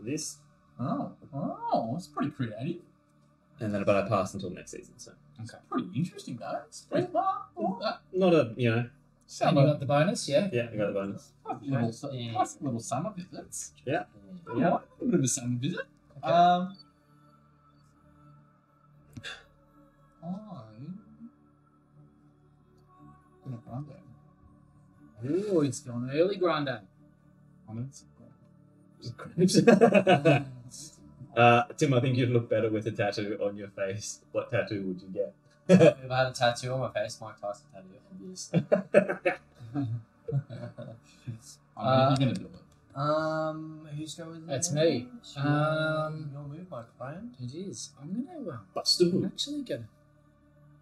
This. Oh. Oh, that's pretty creative. And then, but I pass until next season, so... Okay. It's pretty interesting, though. It's pretty fun. Not a, you know... So you got the bonus, yeah? Yeah, we got the bonus. Nice little, yeah. nice little summer visits. Yeah. Oh, yeah. A bit of a summer visit. Okay. Um, I'm going to grande. Ooh, it's gone early grande. uh, Tim, I think you'd look better with a tattoo on your face. What tattoo would you get? If I had a tattoo on my face, Mike Tyson tattoo, obviously. I'm going to do it. Um, who's going there? That's me. Sure. Um, Your move, my friend. It is. I'm going to... Uh, but still. I'm actually going to...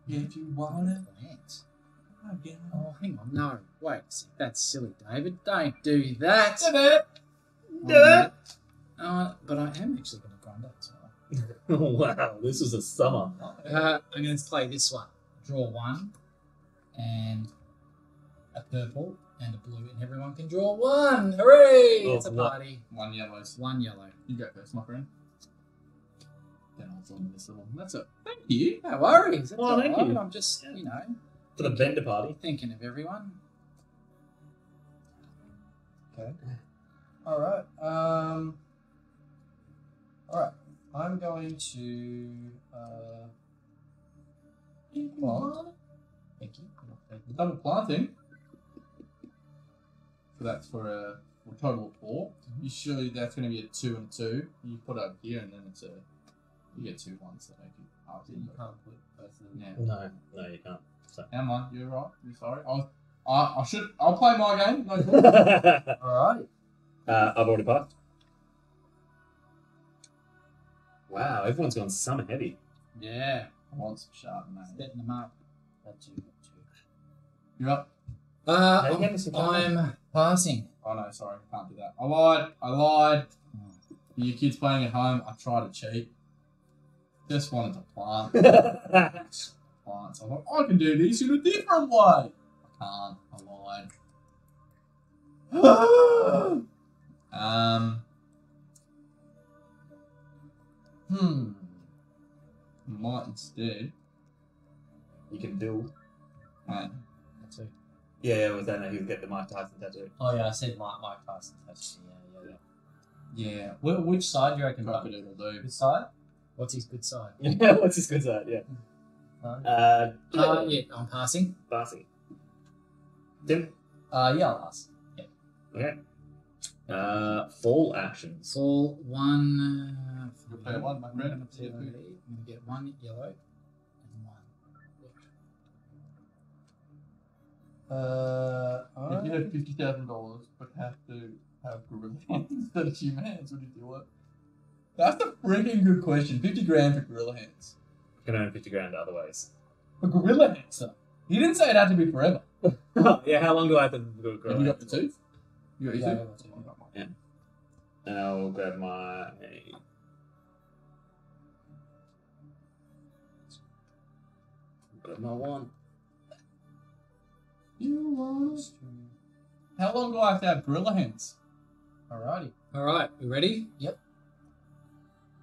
Yeah, if you want it. Again. Oh, hang on. No, wait. That's silly, David. Don't do that. Do it. Do it. Uh, but I am actually going to grind it as well. Wow, this is a summer. Uh, I'm going to play this one. Draw one, and a purple, and a blue, and everyone can draw one. Hooray! Oh, it's a party. One yellow. One yellow. You go first, my friend. Then I'll draw this one. That's it. Thank you. No worries. That's well, thank right. you. I'm just, you know. For the vendor party. Thinking of everyone. Okay. All right. Um. All right. I'm going to uh, plant. Thank you. The double planting. So that's for a, for a total of four. Mm-hmm. You surely that's going to be a two and two. You put it up here, and then it's a you get two ones. So you, you can't put both of them. No, no, you can't. So. Am I? You're right. You're sorry. I'll, I I should. I'll play my game. No. All right. Uh, I've already passed. Wow, everyone's gone summer heavy. Yeah. I want some Chardonnay. Setting them up. That's you. You're up. Uh, I'm, I'm passing. Oh no, sorry, can't do that. I lied. I lied. For you kids playing at home, I tried to cheat. Just wanted to plant. Plants. I thought, I can do this in a different way. I can't. I lied. um. Hmm. Might instead. You can build. Right. That's it. Yeah, well, then he'll get the Mike Tyson tattoo. Oh yeah, I said Mike Mike Tyson tattoo. Yeah, yeah, yeah. Yeah. Wh which side do you reckon? Drop it, it'll do. Which side? What's his good side? Yeah, what's his good side? Yeah. Uh, uh, yeah, I'm passing. Passing. Tim? Uh, yeah, I'll pass. Yeah. Okay. Uh, fall actions. Fall one. Uh, You'll play one, my red. I'm going to get one yellow and one. Uh, if you had fifty thousand dollars, but have to have gorilla hands instead of human hands, would you do it? That's a freaking good question. Fifty grand for gorilla hands. I can earn fifty grand other ways. For gorilla hands, though. He didn't say it had to be forever. Yeah, how long do I have to go gorilla? Have you got the tooth? You got your yeah, tooth? I got mine. Yeah. And I'll grab my. Grab my one. You lost. How long do I have to have gorilla hands? Alrighty. Alright, we ready? Yep.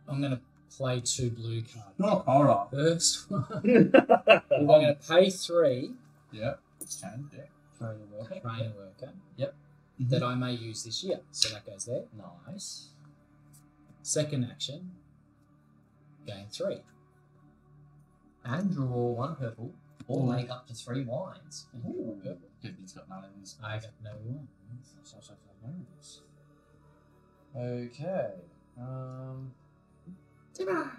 I'm going to play two blue cards. Not horror. First one. I'm going to pay three. Yep. It's changed, yeah. Train a worker. Train a worker. Yep. Mm-hmm. That I may use this year. So that goes there. Nice. Second action. Gain three. And draw one purple. Or make up to three wines. Ooh. Purple. He's got none of these. I got no wines. So, so, so, so, so. Okay. Um... Timber.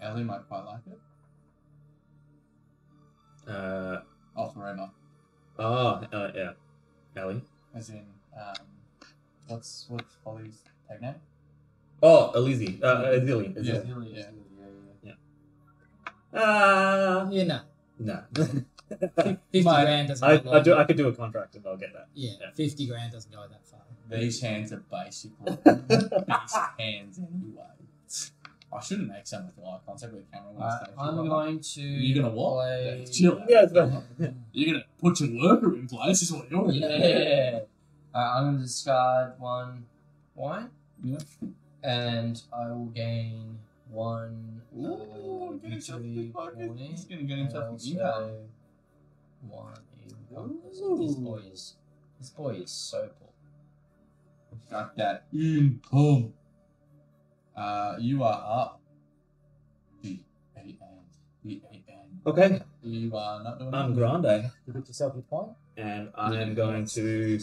Ellie might quite like it. Uh, Alpharema. Oh, uh, yeah. Ellie. As in, um, what's what's Holly's tag name? Oh, Elizzy. Uh, Azili. Yeah. Azili. Yeah, yeah, yeah. Uh, yeah, no. No. fifty My, grand doesn't I, go I, do, I could do a contract and I'll get that. Yeah, yeah, fifty grand doesn't go that far. These hands are basically these hands anyway. I shouldn't make so much eye contact with the camera. Uh, I'm right. going to. You're gonna what? Play... Chill. Yeah, you're gonna put your lurker in place. Is what you're doing. Yeah. uh, I'm gonna discard one wine. Yeah. And I will gain one. Ooh, get himself a big bucket. He's gonna get himself a big one. This boy is. This boy is so poor. Got that in boom. Uh, you are up. The eight and the eight and. Okay. You are not doing. I'm grande. You put yourself your point. And I am going to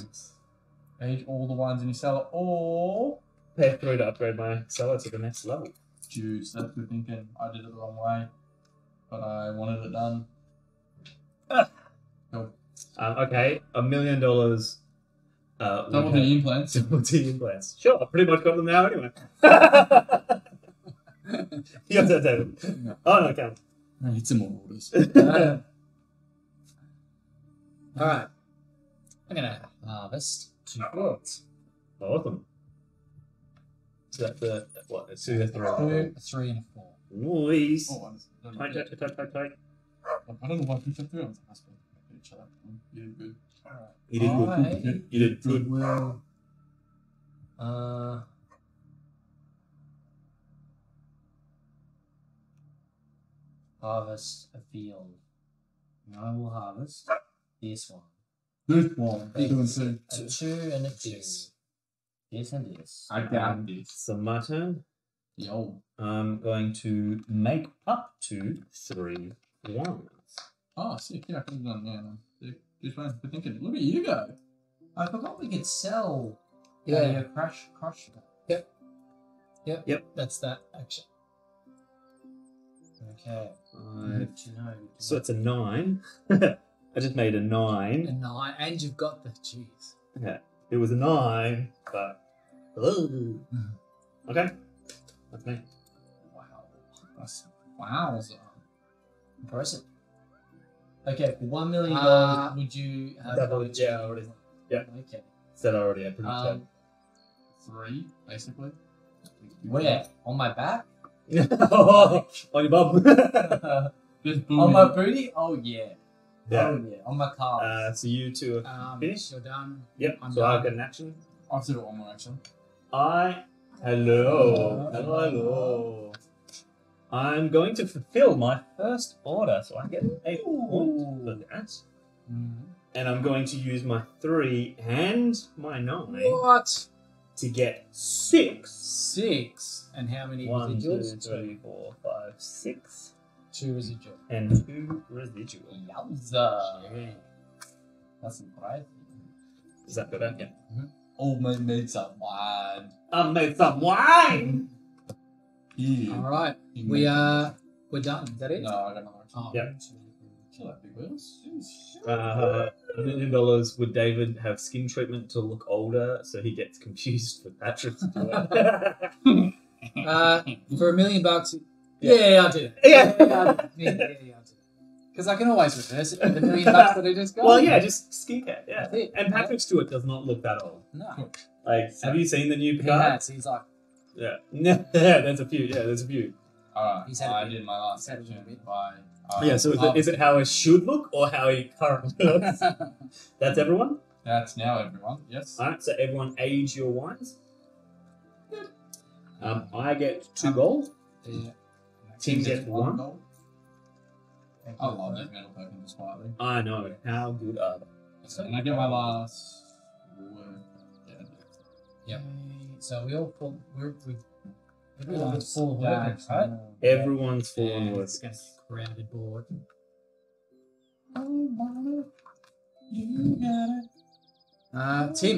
eat all the wines in your cellar, or pay through to upgrade my cellar to the next level. Jeez, that's good thinking. I did it the wrong way, but I wanted it done. Cool. Um, okay, a million dollars. Uh, Double D implants. Double D implants. Sure, I pretty much got them now anyway. You got that, David? No. Oh, no, I can't. I need some more orders. uh, all right. I'm going to harvest two plants. Awesome. Is that the, what, a two, a three? Two, a three, and a four. Nice. Oh, take, take, take, take, take. I don't know why I picked up three. I was supposed to pick each other. You did good. Right. You did I good. You did good. Well, uh, harvest a field. And I will harvest this one. This one. This one. A two and a two. This and this. I doubt this. So my turn. Yo. I'm going to make up to three ones. Oh, sick. Yeah, I could have done that. Man. Sick. Just went for thinking, look at you go. I forgot we could sell. Yeah, yeah. Crash, crash. Yep. Yep. Yep. That's that action. Okay. Five. So it's a nine. I just made a nine. A nine, and you've got the jeez. Okay. It was a nine, but hello. Okay. That's me. Wow. That's wow. Impressive. Okay, for one million dollars, uh, would you have double jail? Yeah. Okay. Said I already had pretty much um, three, basically. Where? On my back? On your bum? On my booty? Oh, yeah. Yeah. Oh, yeah. On my calves. Uh, so you two have um, finished? You're done. Yep. I'm so done. I've got an action. I have to do one more action. I... Hello. Hello. Hello. Hello. I'm going to fulfill my first order, so I get a point for that. Mm-hmm. And I'm going to use my three and my nine. What? To get six. Six. And how many One, residuals? One, two, three, four, five, six. Two residuals. And two residuals. Yowza. Yeah. That's right. Is that good? Yeah. Mm-hmm. Oh, my mates are wine. I made some wine. Yeah. All right. You we are. We're done. Is that it? No, I don't know. Oh, yeah. Hello, big wheels. Uh, a million dollars. Would David have skin treatment to look older so he gets confused for Patrick Stewart? uh, for a million bucks, yeah, yeah, yeah I'll do that. Yeah, yeah, yeah, I'll do that. Yeah, yeah, yeah, I'll do that. Because I can always reverse it with the million bucks that I just got. Well, yeah, just skin care. Yeah, and Patrick Stewart does not look that old. No. Like, so, have you seen the new Picard? He has. He's like, yeah, yeah, there's a few. Yeah, there's a few. All right, I did my last section by. Um, yeah, so is it, is it how it should look or how it currently looks? That's everyone? That's now everyone, yes. Alright, so everyone age your wines. Yeah. Um, I get two um, gold. Yeah. Tim gets one. Gold. I love those metal tokens quietly. I know, how good are they? So, and I get my last word. Yeah. yeah. So we all pull, we're, we're, Everyone's full of words, right? Everyone's full of words. Grounded board. Uh, Tim.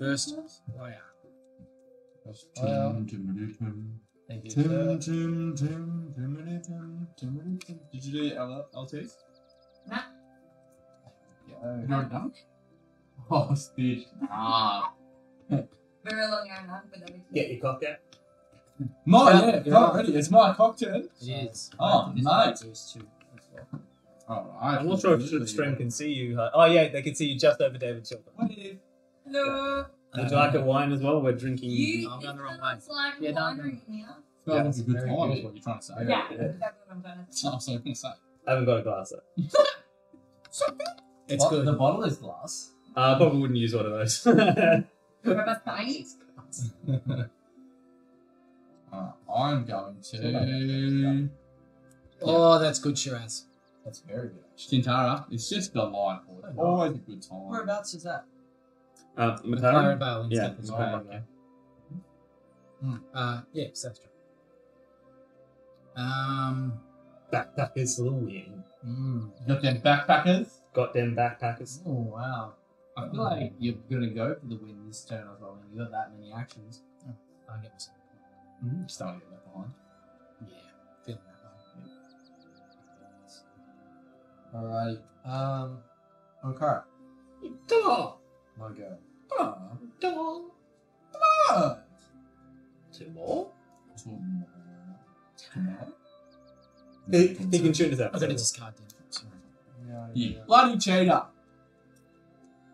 First. Oh, yeah. First Tim, Tim, Tim. Thank you. Tim, Tim, Tim, Tim, Tim, Tim, Tim. Did you do L T? Nah. You're not done? Oh, Steve. Ah. Very long and hard, but obviously. Get your cock out. My yeah, yeah, yeah. Right. It's my cocktail. It is. Oh, mate. Well. Right. I'm not sure if the stream can see you. Oh yeah, they can see you just over David Chilton. Hello. Yeah. Would you like a wine as well? We're drinking. You, I'm going the wrong way. Like yeah, no, no. Yeah. Well, yeah, it's a good time. Good. Is what you're trying to say. Yeah, yeah. That's exactly what I'm trying to say. Oh, so I'm going to say. I haven't got a glass though. It's what? Good. The bottle is glass. I uh, probably wouldn't use one of those. We're about tiny. Uh, I'm going to. Oh, that's good, Shiraz. That's very good. Shintara, it's just delightful. It's always a good time. Whereabouts is that? Uh, McLaren Vale. Yeah, it's McLaren Vale. Mm. Uh, yeah, that's true. Um, backpackers, a little weird. Mm. Got them backpackers. Got them backpackers. Oh wow! I feel like you're gonna go for the win this turn as well. You got that many actions. Oh, I get myself. Mm-hmm. Starting to get left behind. Yeah, feeling that one. Yeah. Alrighty. Um, okay. Duh! My go. Duh! Duh! Duh! Two more? Two more. Two more? He can tune us out. I'm going to discard them. Sorry. Yeah, yeah. You bloody cheater!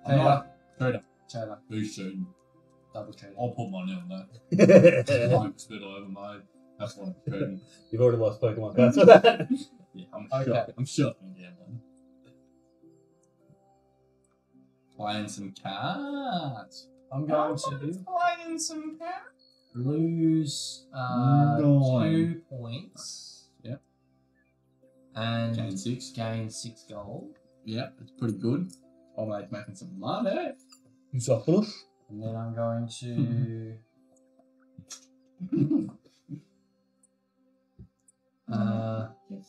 Cheater. Cheater. Cheater. Who's shooting? Double cheating. I'll put money on that. That's the I ever made. That's what I'm shooting. You've already lost Pokemon cards for that. Yeah, I'm okay. Shocked. I'm shocked. Yeah, man. Playing some cards. I'm going oh, to do. Playing some cards. Lose uh, two points. Nice. Yep. And gain six. Gain six gold. Yep, it's pretty good. I like making some money. You saw push. And then I'm going to uh yes.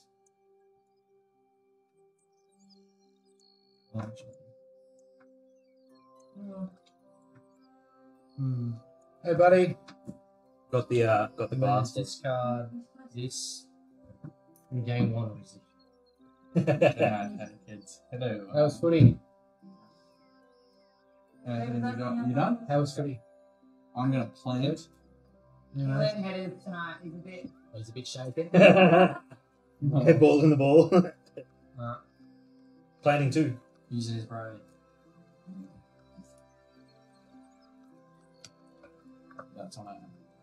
Hmm. Hey buddy. Got the uh got the glass. Discard this and gain one residual. Hello. That was footy. And then you done? You done? How was footy? I'm gonna play it. You know, headed tonight is a bit. Oh, it's a bit shaky. Headballs in the ball. Planning too. Using his brain. That's on a...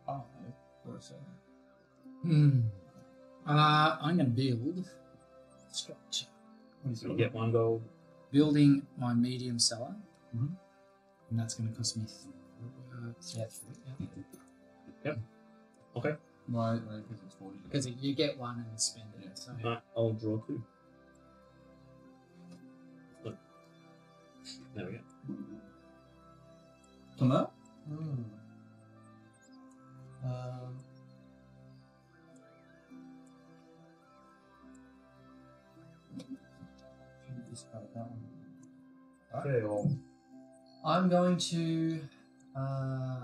Oh, no. What is it? Hmm. Uh, I'm going to build... Structure. What is it? You get one gold. Building my medium cellar. Mm-hmm. And that's going to cost me... Uh, yeah, three. Yeah. Yep. Okay. Why? Because it's forty. Because you get one and spend it. Yeah. So. Right, I'll draw two. Look. There we go. Come up? Mm. Um. Discard that one. Okay. Well. I'm going to. Uh,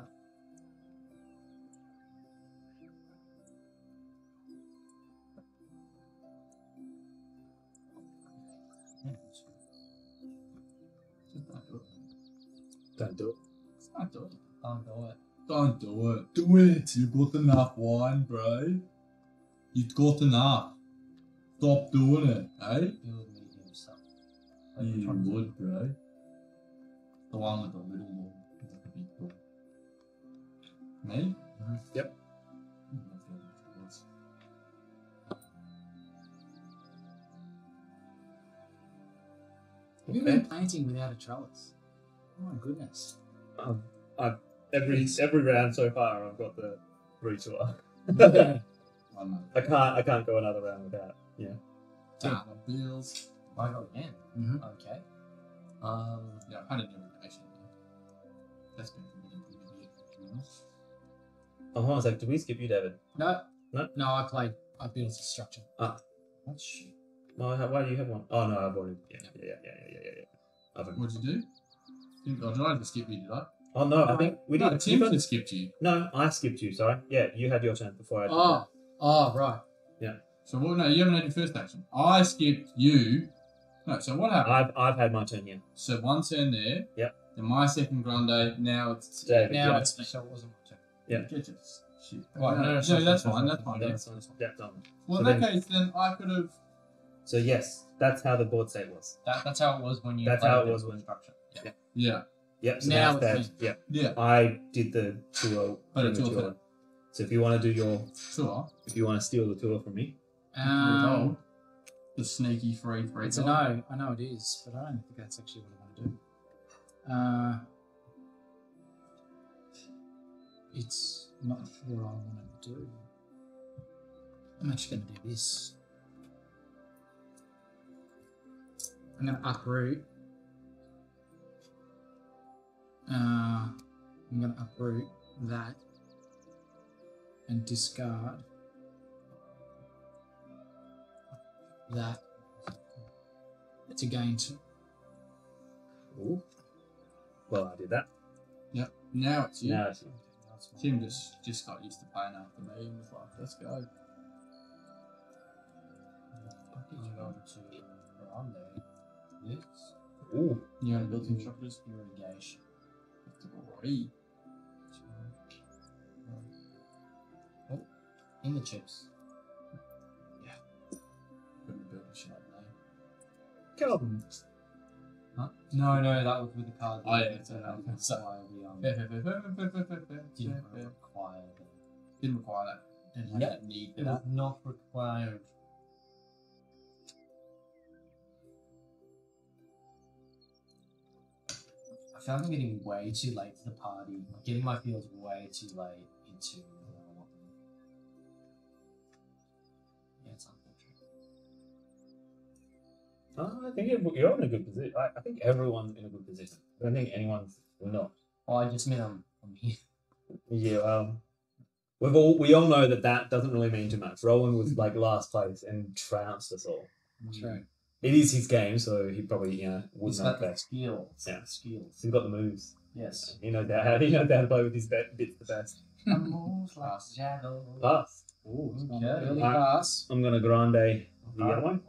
Don't do it. Don't do it. Don't do it. Don't do it. Do it. You've got enough wine, bro. You've got enough. Stop doing it, eh? Build medium stuff. You would, bro. The one with the little one. Like a big one. Me? Mm-hmm. Yep. Have you been painting without a trellis? Oh my goodness! Um, I've every every round so far, I've got the three to one. I can't I can't go another round without. Yeah. Ah, my bills. I got again. Mm-hmm. Okay. Um. Yeah, I had a irrigation. That's been pretty good. Oh, I was like, did we skip you, David? No. No. No, I played. I built a structure. Ah. What shit? Well, why do you have one? Oh no, I've already. Yeah. Yeah. Yeah. Yeah. Yeah. Yeah. yeah. I've What'd you do? Oh, did I have to skip you, did I? Oh, no, I think we no, didn't. Tim didn't skip you. No, I skipped you, sorry. Yeah, you had your turn before I did. Oh, oh right. Yeah. So, what? No, you haven't had your first action. I skipped you. No, so what happened? I've, I've had my turn, yeah. So, one turn there. Yep. Then my second grande. Now it's... David, now yeah. it's... So, it wasn't my turn. Yeah. Get your shit. Right, no, no, no, no, no, that's fine, that's fine. That's fine. Yeah, done. Well, in that case, then I could have... So, yes, that's how the board state was. That, that's how it was when you... That's how it was when... Structure. Yeah. Yeah. Yep. So now that's that. Yep. Yeah. I did the tour. But it's your So if you want to do your tour, if you want to steal the tour from me, um, the sneaky free free. It's a no. I know it is, but I don't think that's actually what I want to do. Uh, it's not what I want to do. I'm actually going to do this. I'm going to uproot. Uh, I'm going to uproot that and discard that to gain two. Ooh. Well, I did that. Yep. Now it's you. Now it's you. Tim just, just got used to playing after me and was like, let's go. Did you go to Brown there? Yes. Ooh. You want to build some structures? Irrigation. Three. Oh, in the chips. Yeah. Couldn't build a shit up there. Callum. Huh? No, no, that was with the card. Oh, yeah, so that was didn't require that. Didn't require that. Didn't have that need for that. It was not required. I feel like I'm getting way too late to the party. I'm getting my feels way too late into uh, what yeah, it's unfortunate. Oh, I think it, you're in a good position. I, I think everyone's in a good position. I don't think anyone's not. Oh, I just mean I'm, I'm here. Yeah, well, we've all, we all know that that doesn't really mean too much. Rowan was like last place and trounced us all. That's right. It is his game, so he probably, you know, would not play. Skills. Yeah. Skills. He's got the moves. Yes. He knows how he knows how to play with his bits the best. The moves like shadow. Pass. Ooh, okay. Early pass. I'm gonna grande the okay. other one.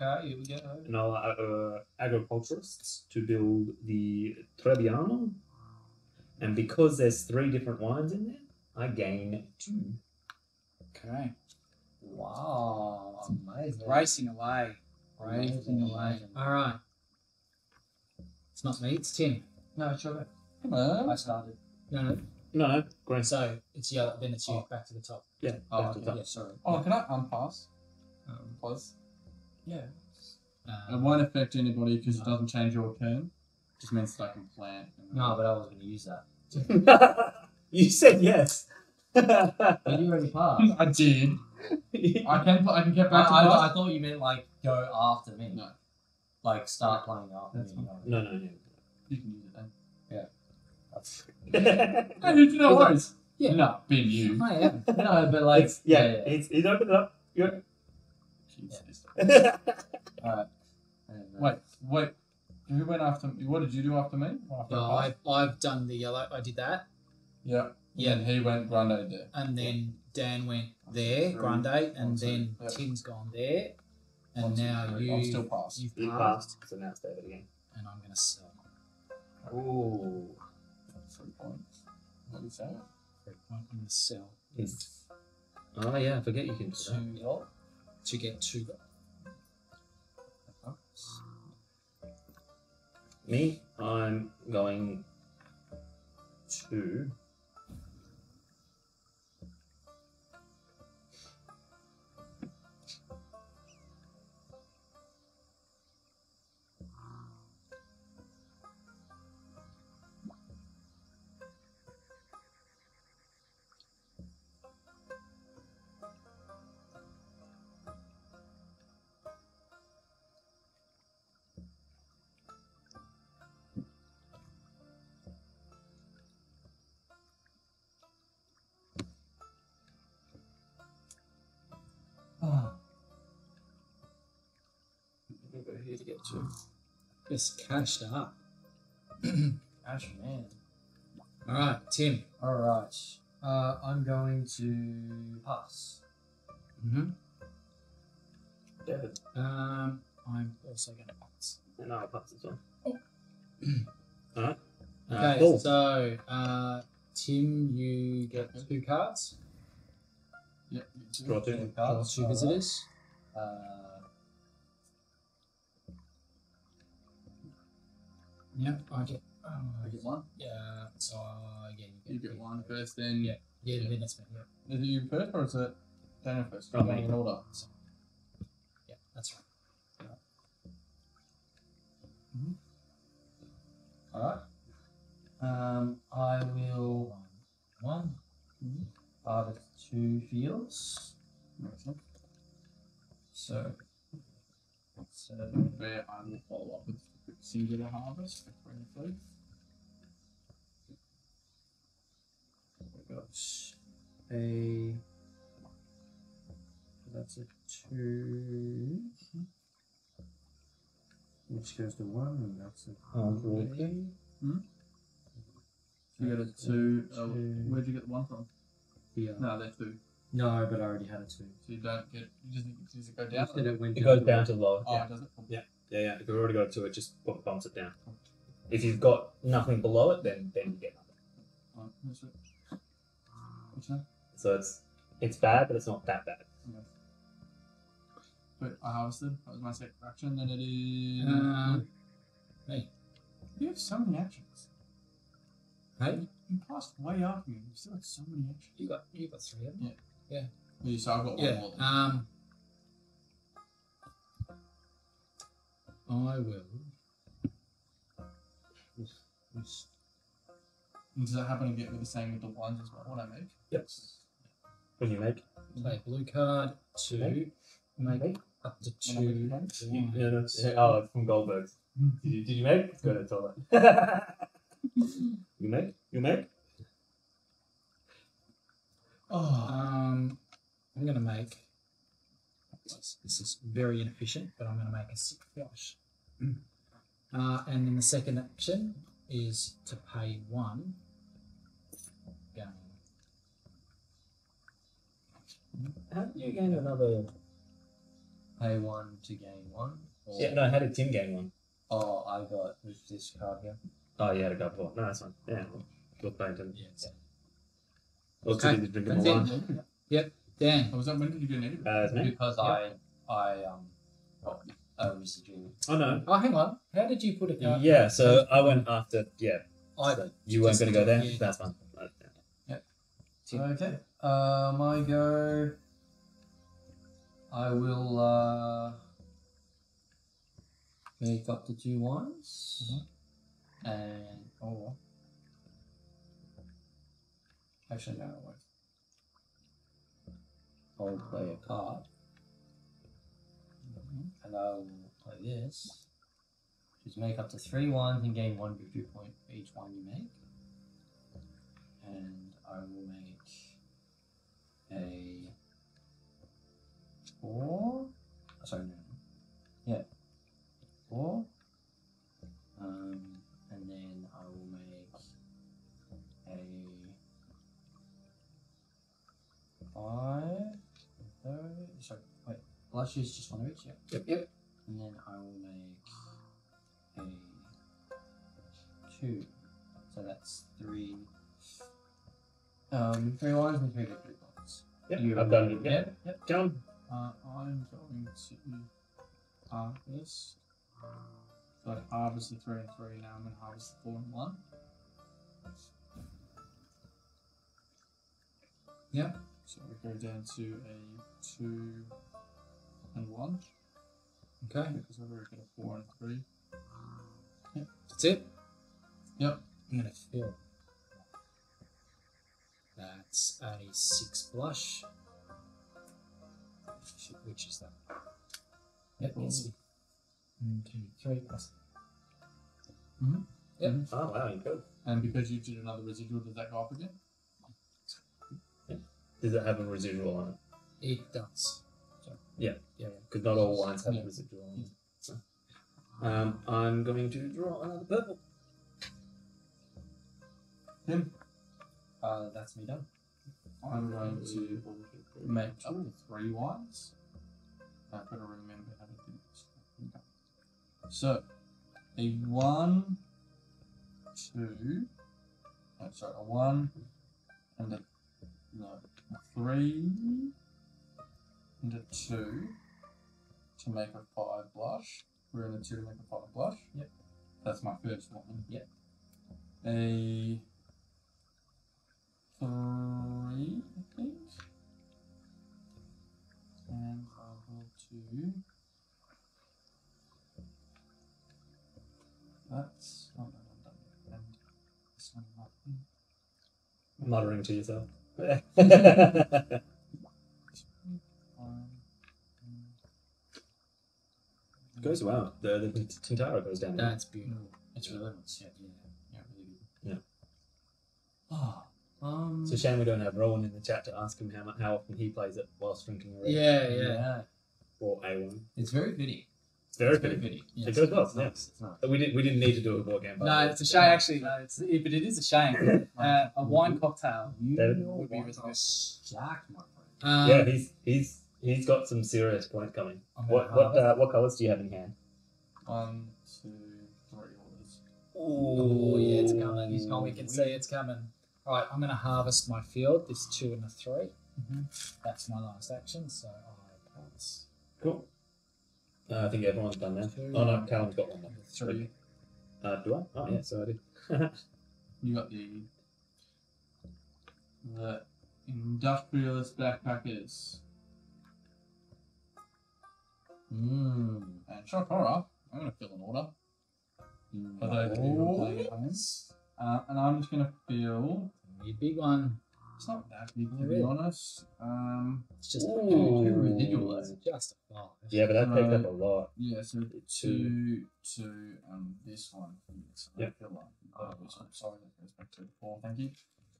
Okay, here we go. And I'll uh, agriculturists to build the Trebbiano. And because there's three different wines in there, I gain two. Okay. Wow. Amazing. Racing away. Right. All right. It's not me, it's Tim. No, it's Robert. Hello. I started. No, no. No, no. Great. So, it's yellow, then it's you. Oh. Back to the top. Yeah. Oh, okay. To yeah, sorry. Oh, yeah. Can I unpass? Um, Pause? Yeah. Um, it won't affect anybody because it doesn't change your turn. It just means that I can plant. No, but I was going to use that. You said yes. But you already passed. I did. I can I can get back I, to I, I, I thought you meant like go after me. No. Like start playing after That's me. No, no, no. You can use it then. Yeah. That's... No, no, no worries. Yeah. No, being you. I am. No, but like... It's, yeah, yeah, yeah. It's, it's opened up. You're... Yeah. Alright. Wait, wait. Who went after me? What did you do after me? After no, I, I've done the yellow. I did that. Yeah. Yeah. And he went Grande there. And then Dan went there, Grande, and Onto, then yep. Tim's gone there. And Onto, now you... I'm still passed. You've you passed. passed. So now it's David again. And I'm going to sell. Ooh. Three points. What is that? Three points. I'm going to sell. Yes. Oh, yeah. I forget you can sell. Two to get two. Me, I'm going to to get to. Just cashed up. Ash, man. Alright, Tim. Alright. Uh, I'm going to pass. Mm-hmm. David. Um, I'm also going to pass. And I'll pass as well. Oh. Alright. Uh, okay, cool. So, uh, Tim, you get two cards. Yep. Two. Draw two, two cards. Draw two visitors. Right. Uh, Yeah, I get, um, I get one. Yeah, so uh, yeah, you get, you get yeah, one first, then yeah, yeah, yeah. Then that's me. Yeah. Is it you first or is it Daniel first? You're going in order. So. Yeah, that's right. All right. Mm-hmm. All right. Um, I will one, mm-hmm. harvest two fields. Excellent. So, so where I will follow up with. Singular harvest, please. We got a. That's a two. Which goes to one, and that's a three. Hmm? You got a two. Oh, where'd you get the one from? Here. No, they're two. No, but I already had a two. So you don't get. You just, does it go down? It, it, it goes down to low. Oh, yeah. Does it? Yeah. Yeah, yeah, if you've already got to it, just bumps it down. If you've got nothing below it, then, then you get nothing. What's that? What's that? So it's it's bad, but it's not that bad. Okay. But I harvested, that was my second action, then it is... Uh, hey. You have so many actions. Hey? You passed way after me, you still had so many actions. You got, you got three, haven't you? Yeah. Yeah. Yeah, so I've got yeah. one more then. Um, I will. Does that happen again with the same with the ones as well? What I make? Yep. What do you make? Play blue card two. Make, make up to two. You, yeah, that's, yeah, oh, it's from Goldberg's. Did you, did you make? Let's go to the toilet. You make? You make? Oh, um, I'm gonna make. This is very inefficient, but I'm going to make a sick flush. Mm. Uh, and then the second action is to pay one. Gain. How did you gain another? Pay one to gain one? Or... Yeah, no, how did Tim gain one? Oh, I got this card here. Oh, you had a card before. No, that's fine. Yeah, we'll pay him. Yeah, it's... Okay. Did drink and then, wine. Yep. Dan, oh, was that when did you get an edit? Uh, because yep. I, I um, well, I was doing. Oh no! Oh, hang on. How did you put a card? Yeah, in? So I went after. Yeah. Either. You weren't going to go there. Yeah. That's fine. Yep. Okay. Um, I go. I will uh, make up the two wines, mm-hmm. and oh, actually no, I won't. I'll play a card, mm-hmm. and I'll play this. Just make up to three wines and gain one victory point for each one you make, and I will make a. Four, sorry, no, yeah, four, um, and then I will make a five, third, sorry, wait, well, let's use just one of each, yeah. Yep, yep. And then I will make a two, so that's three, um, three lines and three victory points. Yep, you I've done it, yeah, yep, yep. Done. Uh, I'm going to harvest. So I harvest the three and three now. I'm going to harvest the four and one. Yeah. So we go down to a two and one. Okay. Because I've already got a four and a three. Yeah. That's it. Yep. I'm going to fill. That's a six blush. Which is that? Yep, one, yes. two, three, plus. Mm-hmm. Yep. Mm-hmm. Oh, wow, you could. And because you did another residual, does that go up again? Yeah. Does it have a residual on it? It does. Sorry. Yeah, yeah, because yeah. not all wines have yeah. a residual on it. So. Um, I'm going to draw another purple. Tim? Uh, that's me done. I'm going to make up to three wines. I've got to remember how to do this. Okay. So, a one, two, no, sorry, a one, and a, no, a three, and a two to make a five blush. We're in a two to make a five blush. Yep. That's my first one. Yep. A... three, I think, and I'll go to, that's, oh no, I'm done yet, and this one might be. Muttering to yourself. It goes well, the, the Tintara goes down. That's beautiful. It's really nice, yeah, yeah, really good. Yeah. Oh. Um, it's a shame we don't have Rowan in the chat to ask him how much, how often he plays it whilst drinking a red. Yeah, yeah, yeah. Or A one. It's very bitty. It's very bitty. It goes well. Yeah. We didn't we didn't need to do a board game. No, it's a shame actually. No, it's it, but it is a shame. uh, a wine cocktail. You David would be stacked, my friend. Um, yeah, he's he's he's got some serious points coming. What what uh, what colours do you have in hand? One, two, three orders. Oh yeah, it's coming. He's gone. We can see it's coming. Right, I'm going to harvest my field, this two and a three. Mm-hmm. That's my last action, so I pass. Cool. Uh, I think everyone's done now. Two, oh no, Callum's got one. Three. Uh, do I? Oh yeah, yeah so I did. You got the, the industrialist backpackers. Mmm. And shock horror, I'm going to fill an order. Mm. For those who oh. play at home. Uh, and I'm just going to fill... A big one. It's not that big, to be honest. Um, it's just ooh, two residual though. Just a five. Yeah, but that picked uh, up a lot. Yeah, so two, two, and um, this one. So yep. I feel like, oh, oh, sorry, that goes back to four, thank you.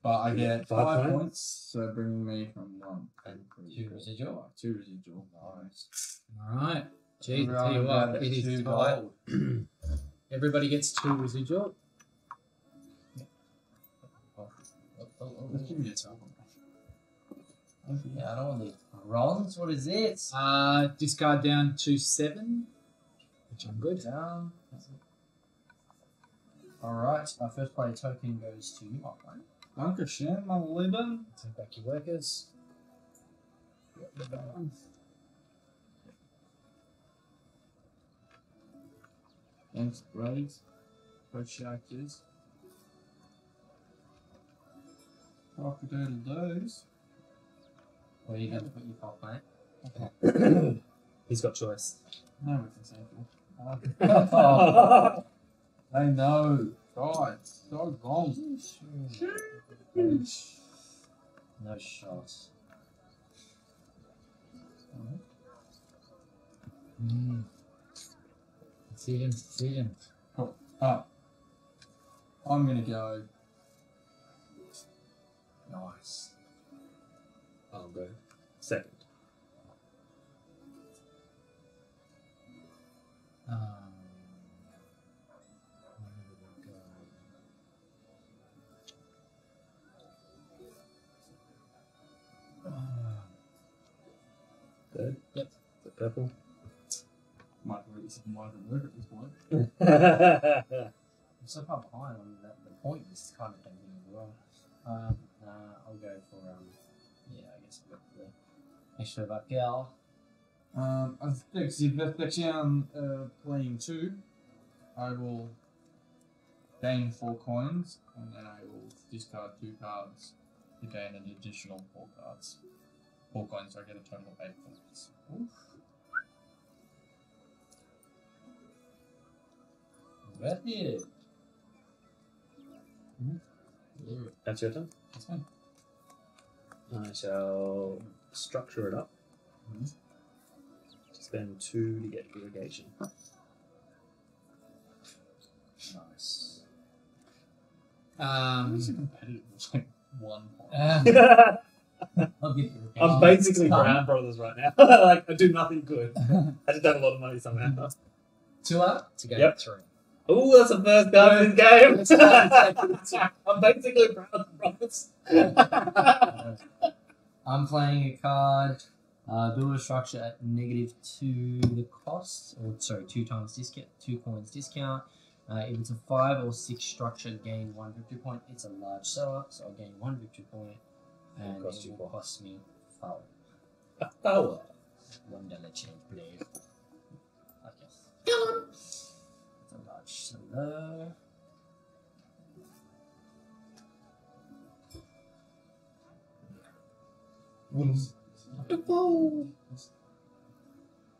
But I get five, five points, points, so bringing me from one. And two residual? Two residual, nice. Alright. Gee, tell you what, it is gold. Everybody gets two residual. Oh, oh, oh. Yeah, I don't want these bronze. What is this? Uh, discard down to seven, which I'm good. Down. Alright, my first player token goes to you, my friend. Dankeschön, my Lieben. Take back your workers. Thanks, Blades. Protractors. Crocodile those. Well, you have to put your pop back. Okay. He's got choice. No, it's insightful. They know. God, so wrong. No shots. Mm. See him, see him. Cool. Alright. I'm gonna go. Nice. I'll go second. Um, where did it go? Uh, third? Yep. The purple. Might have written some wider word at this point. I'm so far behind on that, the point is kind of thinking as well. Um, uh, I'll go for, um, yeah, I guess I'll go for the extra that gal. Um, I think if they can uh, playing two, I will gain four coins, and then I will discard two cards to gain an additional four cards. Four coins, so I get a total of eight points. Oof. That is. Mm-hmm. Yeah. That's your turn? That's fine. I shall structure it up. Mm-hmm. Spend two to get irrigation. Nice. Um, it's a competitive, it's like one point. Um, I'll get irrigation. I'm basically Brown Brothers right now. Like, I do nothing good. I just have a lot of money somehow. Two up to go yep. Three. Oh, that's the first time in this game. I'm basically Brown Brothers. I'm playing a card. Uh, build a structure at negative two the cost, or sorry, two times discount, two coins discount. Uh, if it's a five or six structure, gain one victory point. It's a large seller, so I'll gain one victory point, and it will cost, it will cost me foul. A foul. One dollar change, please. Okay. It's a large seller. Wins.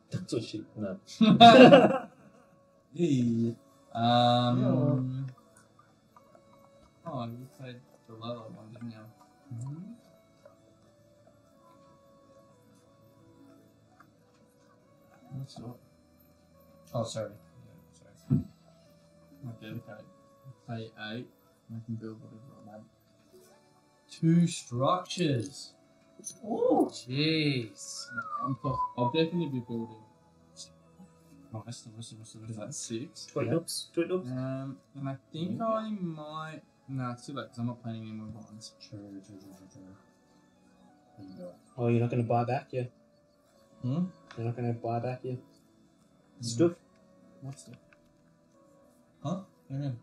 That's what she no. Yeah. Um yeah. Oh, you played the lower one, didn't you? Mm -hmm. That's all. Oh sorry. Yeah, sorry. Okay, okay. Play eight and I can build whatever I want. Two structures. Oh, jeez. I'll definitely be building. Nice, nice, nice, nice. Is that six? Twit loops. Twit loops. Um, and I think yeah. I might. No, it's too late because I'm not planning any more bonds. True, true, true, true, true. Oh, you're not going to buy back, yeah? Hmm? You're not going to buy back, yeah? Mm. Stuff? What stuff? Huh? What do you mean?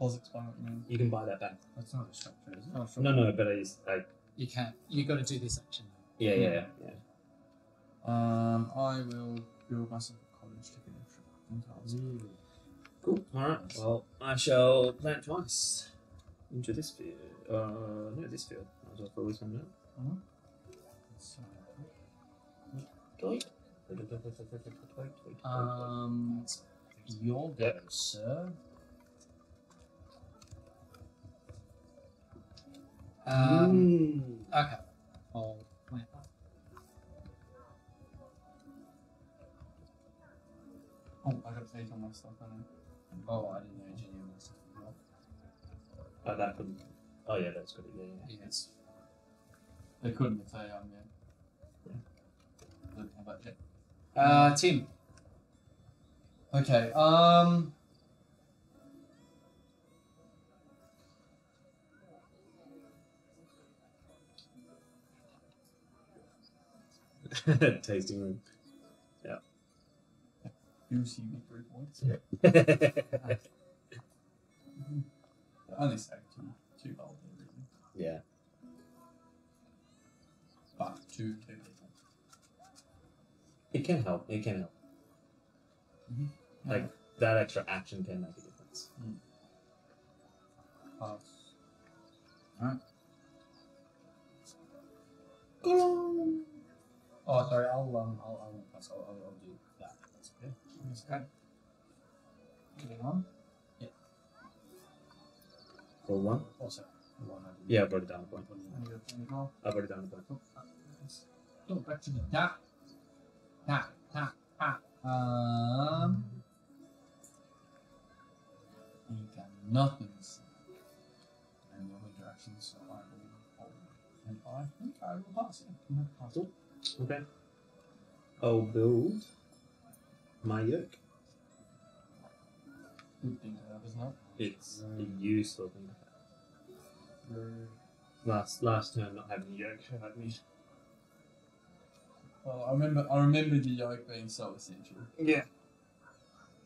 Pause explain what you mean. You can buy that back. That's not a structure, is it? Oh, sure. No, no, but I just. I, You can't. You've got to do this action. Yeah, yeah, yeah. yeah. Um, I will build myself a cottage to get extra tiles. Mm. Cool. Alright, well, I shall plant twice into this field. Uh, no, this field. I'll just put this one down. Uh-huh. So. Doink. Um, your go, yep. sir. Um, mm. Okay, I'll plant that. Oh, I got faith on my stuff, I know. Oh, I didn't know you did this. Oh, that couldn't. Oh, yeah, that's good. Yeah, yeah. Yes. They couldn't if they are, yeah. yeah. How about that? Uh, Tim. Okay, um. Tasting room. Yeah. Juicy victory points. Yeah. Only stack two, two gold really. Yeah. But two, two people. It can help. It can help. Mm-hmm. Like that extra action can make a difference. Mm. Pass. Alright. Oh, oh, sorry. I'll um, I'll I'll pass. I'll, I'll, I'll do that. That's okay. That's okay. Moving on. Yeah. Roll one. Also. Oh, one. Yeah, I brought it down a point. I brought it down a point. Oh, nice. Go back to the da. Da. Da. Da. Um. You got nothing. And the only direction, so I will hold. And I think I will pass it. Pass it. Okay. I'll build my yoke. Good thing to have, isn't it? It's um, a useful thing to have. Um, last last turn not having the yoke hurt me. Well, I remember I remember the yoke being so essential. Yeah.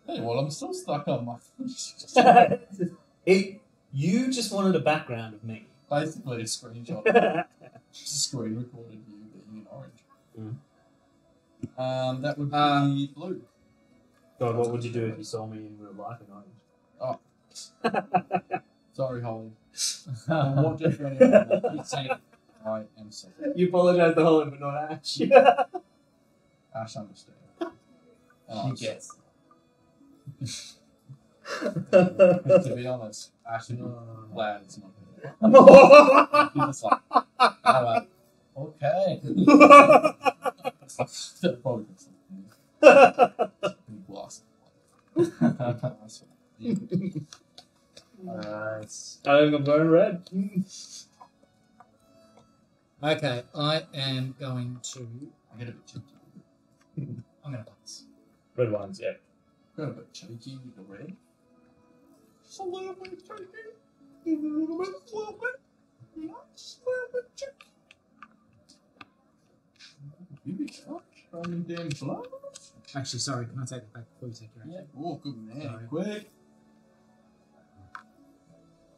Hey, well, I'm still stuck on my It You just wanted a background of me. Basically a screenshot. Of just a screen recorded you being in orange. Mm. Um, that would be um, blue. God, what would you do if you saw me in real life in orange? Oh. Sorry, Holly. What did you anyway? I am sorry. You apologise to Holly, but not Ash. Ash understands. She gets it. To be honest, actually, I'm glad it's not here. It's like, I'm like, okay. Probably nice. I think I'm going red. Okay, I am going to. I'm going to be cheeky. I'm going to pass. Red ones, yeah. I'm going to be cheeky with the red. Just a little bit tricky, a little bit, a little bit, not just a little bit tricky. You be touched on them damn flowers. Actually, sorry, can I take it back before you take your action? Yeah. Oh, good man, sorry. Quick.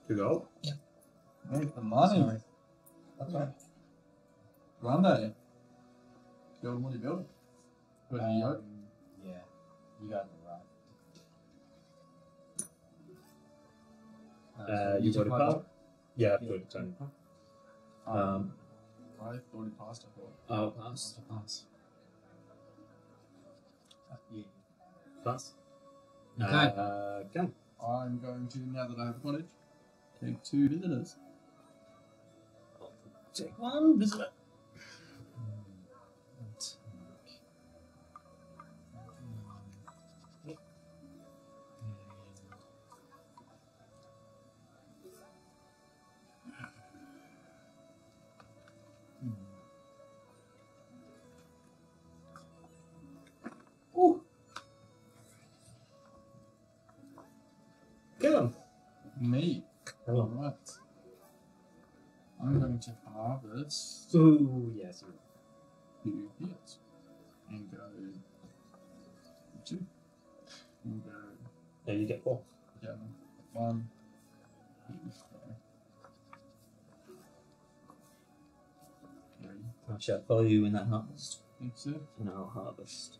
Good go? Yeah. Make the money. Sorry. That's right. Grande. Build money, build it. Good um, yoke. Yeah, you got it. Uh, uh, you got it past? Yeah, I've got it done. Um, I thought it passed, I thought. Oh, pass. Pass. Uh, yeah. Pass. Okay. Uh, go. I'm going to, now that I have a cottage, take two visitors. I'll take one visitor. Callum. Me. Hello. All right. I'm going to harvest. Oh yes. Two hits. And go two. And go. Yeah, you get four. Yeah. One. Two. Three. I shall follow you in that harvest. Think so? And I'll harvest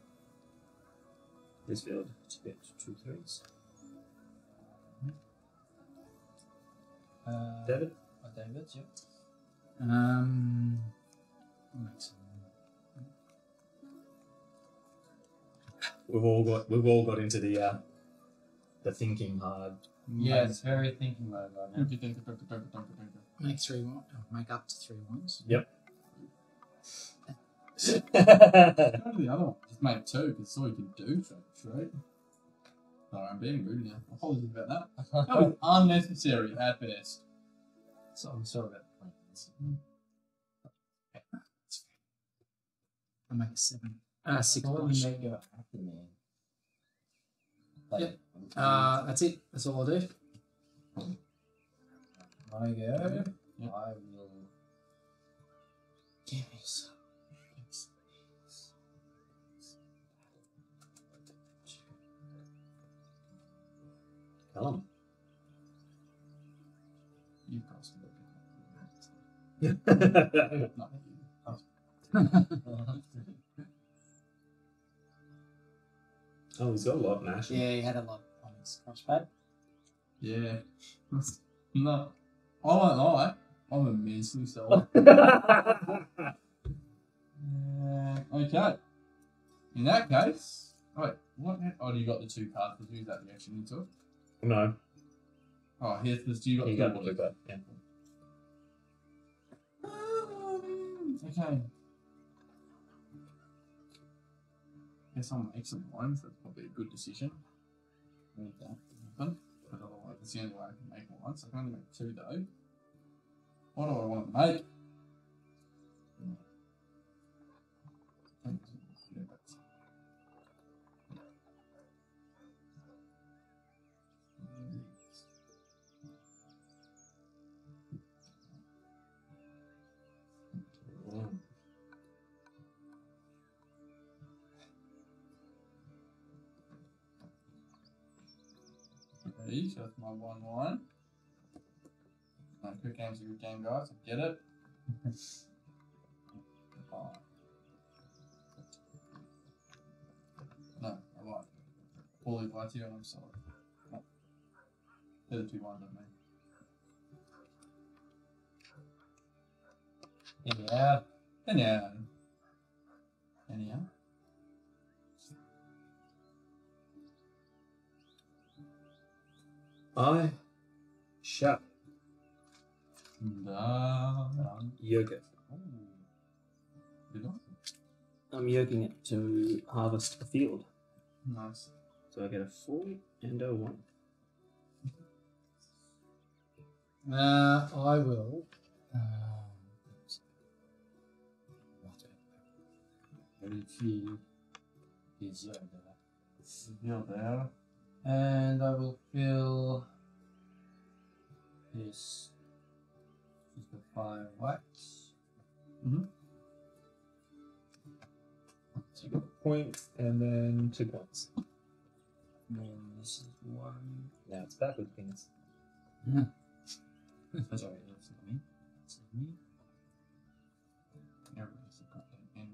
this field to get two threes. Uh, David? Uh, David, yeah. Um, we've all got we've all got into the uh, the thinking hard. Yeah, it's very thinking mode right now. Make three one make up to three ones. Yep. Go to the other one. Just make two, because all you can do folks, right? Sorry, I'm being rude now. Apologies about that. That was unnecessary at best. So I'm sorry about the plans. I make a seven. Ah, uh, six. What do you make your acting man? Like, yep. Uh, that's it. That's all I do. I go. Yep. I will. Give me some. Callum. You passed me. Oh, he's got a lot now. Yeah, he had a lot on his crossbow. Yeah. No, I won't lie. I'm immensely sold. uh, okay. In that case, oh, wait, what? Oh, you got the two cards. Did you use that reaction into it? No. Oh, here's this. You got you the got blue card. Yeah. Okay. Guess I'll make some wines. That's probably a good decision. I need that to happen. But otherwise, it's the only way I can make wines. I can only make two though. What do I want to make? So that's my one wine. No, quick game's a good game, guys. I get it. Oh. No, I lied. All these lights here, and I'm sorry. No. They're the two wines I made. Anyhow. Anyhow. Anyhow. I shall no. yoke it. Oh. I'm yoking it to harvest a field. Nice. So I get a four and a one. Now uh, I will. Um, what And I will fill this with the fire wax. Mm-hmm. So you got a point and then two points. And then this is one. Now it's backward things. Yeah. That's alright, that's not me. That's not me. Everybody's got that anyway.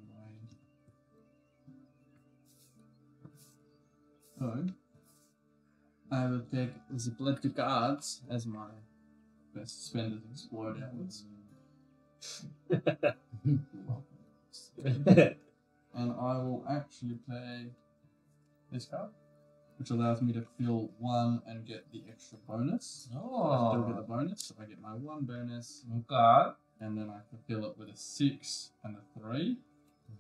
So. I will take the blood to cards as my best spenders explored outwards. And I will actually play this card, which allows me to fill one and get the extra bonus. Oh. I still get the bonus, so I get my one bonus. Okay. And then I can fill it with a six and a three.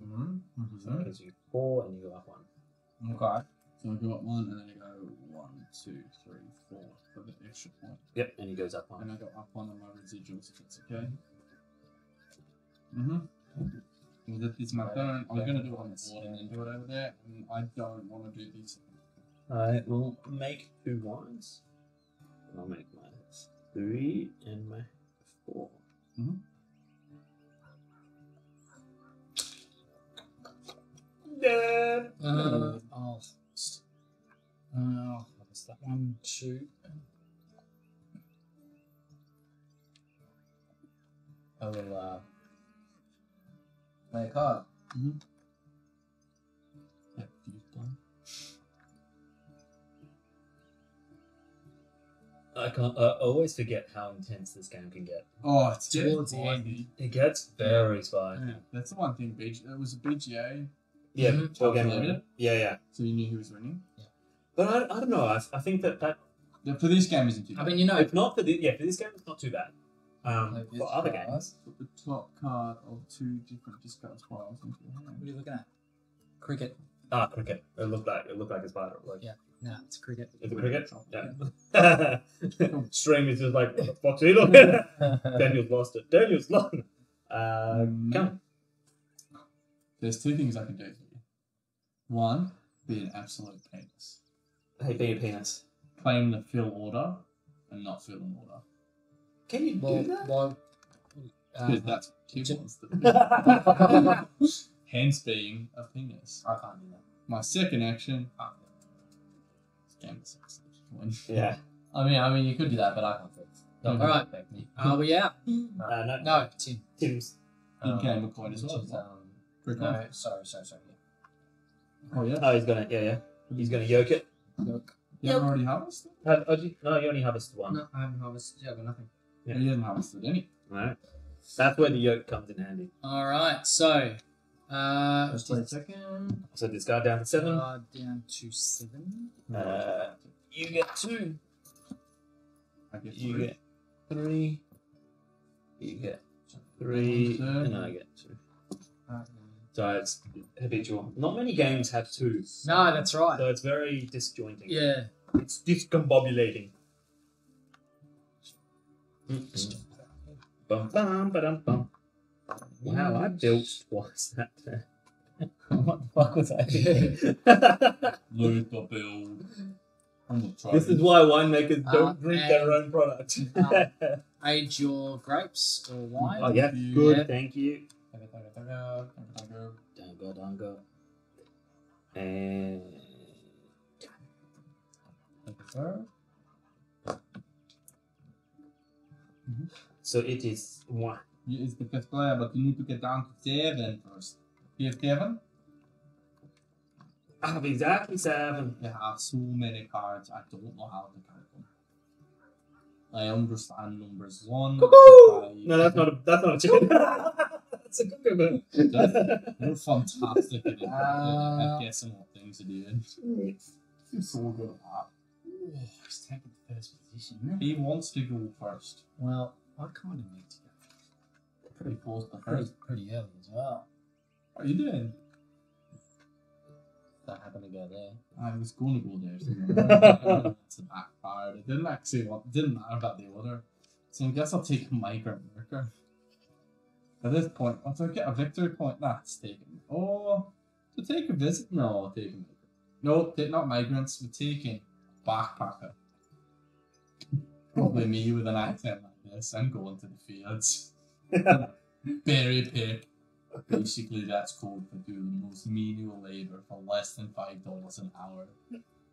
Mm-hmm. Mm-hmm. So it gives you four and you got one. Okay. So I go up one and then I go one, two, three, four for the extra point. Yep, and he goes up one. And I go up one on my residuals if it's okay. Mm-hmm. Well, that is my turn. I'm going to do it on the board and then do it over there. And I don't want to do these. I will make two wines. And I'll make my three and my four. Mm-hmm. Dad! Uh, uh, I'll... Uh, what's that? One, two. I will, uh, play a card. Mm-hmm. Yep, you've done. I can't, I always forget how intense this game can get. Oh, it's towards the end. It gets very spicy. Yeah, that's the one thing, B G, it was a B G A. Yeah, mm-hmm. Board Game Arena. Yeah, yeah. So you knew who was winning? Yeah. But I, I don't know, I, I think that that... Yeah, for this game isn't too bad. I mean, you know... If not for this, yeah, for this game it's not too bad. Um, for other card, games... Put the top card of two different discards piles into your hand. What are you looking at? Cricket. Ah, cricket. It looked like, it looked like a spider. Like, yeah, no, it's cricket. It's a cricket? Yeah. Stream is just like, what the fuck's he looking at? Daniel's lost it. Daniel's lost it. Uh, mm. Come. There's two things I can do for you. One, be an absolute penis. Hey, be a penis. Claim the fill order and not fill an order. Can you well, do that? Well, uh, because that's two ones that do. Hence being a penis. I can't do that. My second action. I can't do that. Yeah. I mean, I mean, you could do that, but I can't do it. No, mm-hmm. All right. Are we out? Uh, no. No, Tim. Tim's. In um, game McCoy as well. Um, no, sorry, sorry, sorry. Yeah. Oh, yeah? Oh, he's got it. Yeah, yeah. He's going to yoke it. Yoke. You haven't already harvested? Have, oh, you, no, you only harvested one. No, I haven't harvested. Yeah, I've got nothing. Yeah. You haven't harvested any. Right. That's where the yoke comes in handy. All right, so... Uh, Just a second. So this guy down to seven. Uh, down to seven. Uh, you get two. I get you three. Get three. You get three. And I get two. Uh, so it's habitual. Not many games have twos. No, that's right. So it's very disjointing. Yeah. It's discombobulating. Mm-hmm. Bum, bum, ba-dum, bum. Wow, I built twice that day. What the fuck was I thinking? Loot the build. This is why winemakers uh, don't drink their own product. uh, age your grapes or wine. Oh, yeah. Good, yeah. Thank you. Don't go, don't go. And... So it is one. It's the fifth player, but you need to get down to seven first. You have seven? I have exactly seven. You have so many cards, I don't know how to count them. I understand numbers one. Cuckoo! No, that's not a that's not a chicken. That's a cuckoo. You're fantastic at it. Uh, I guess I'm not things to do. You're so good at that. Oh, he's taking the first position. No. He wants to go first. Well, I kind of need to. Pretty close, but pretty, pretty early as well. What are you doing? That happened to go there. I was going to go there. So it's a backfired. It didn't actually what didn't matter about the order. So I guess I'll take migrant worker. At this point, once I get a victory point, that's taken. Oh, to take a visit? No, taking no, not migrants. We're taking backpacker. Probably me with an accent like this. I'm going to the fields. Berry pick. Basically, that's called for doing the most menial labor for less than five dollars an hour,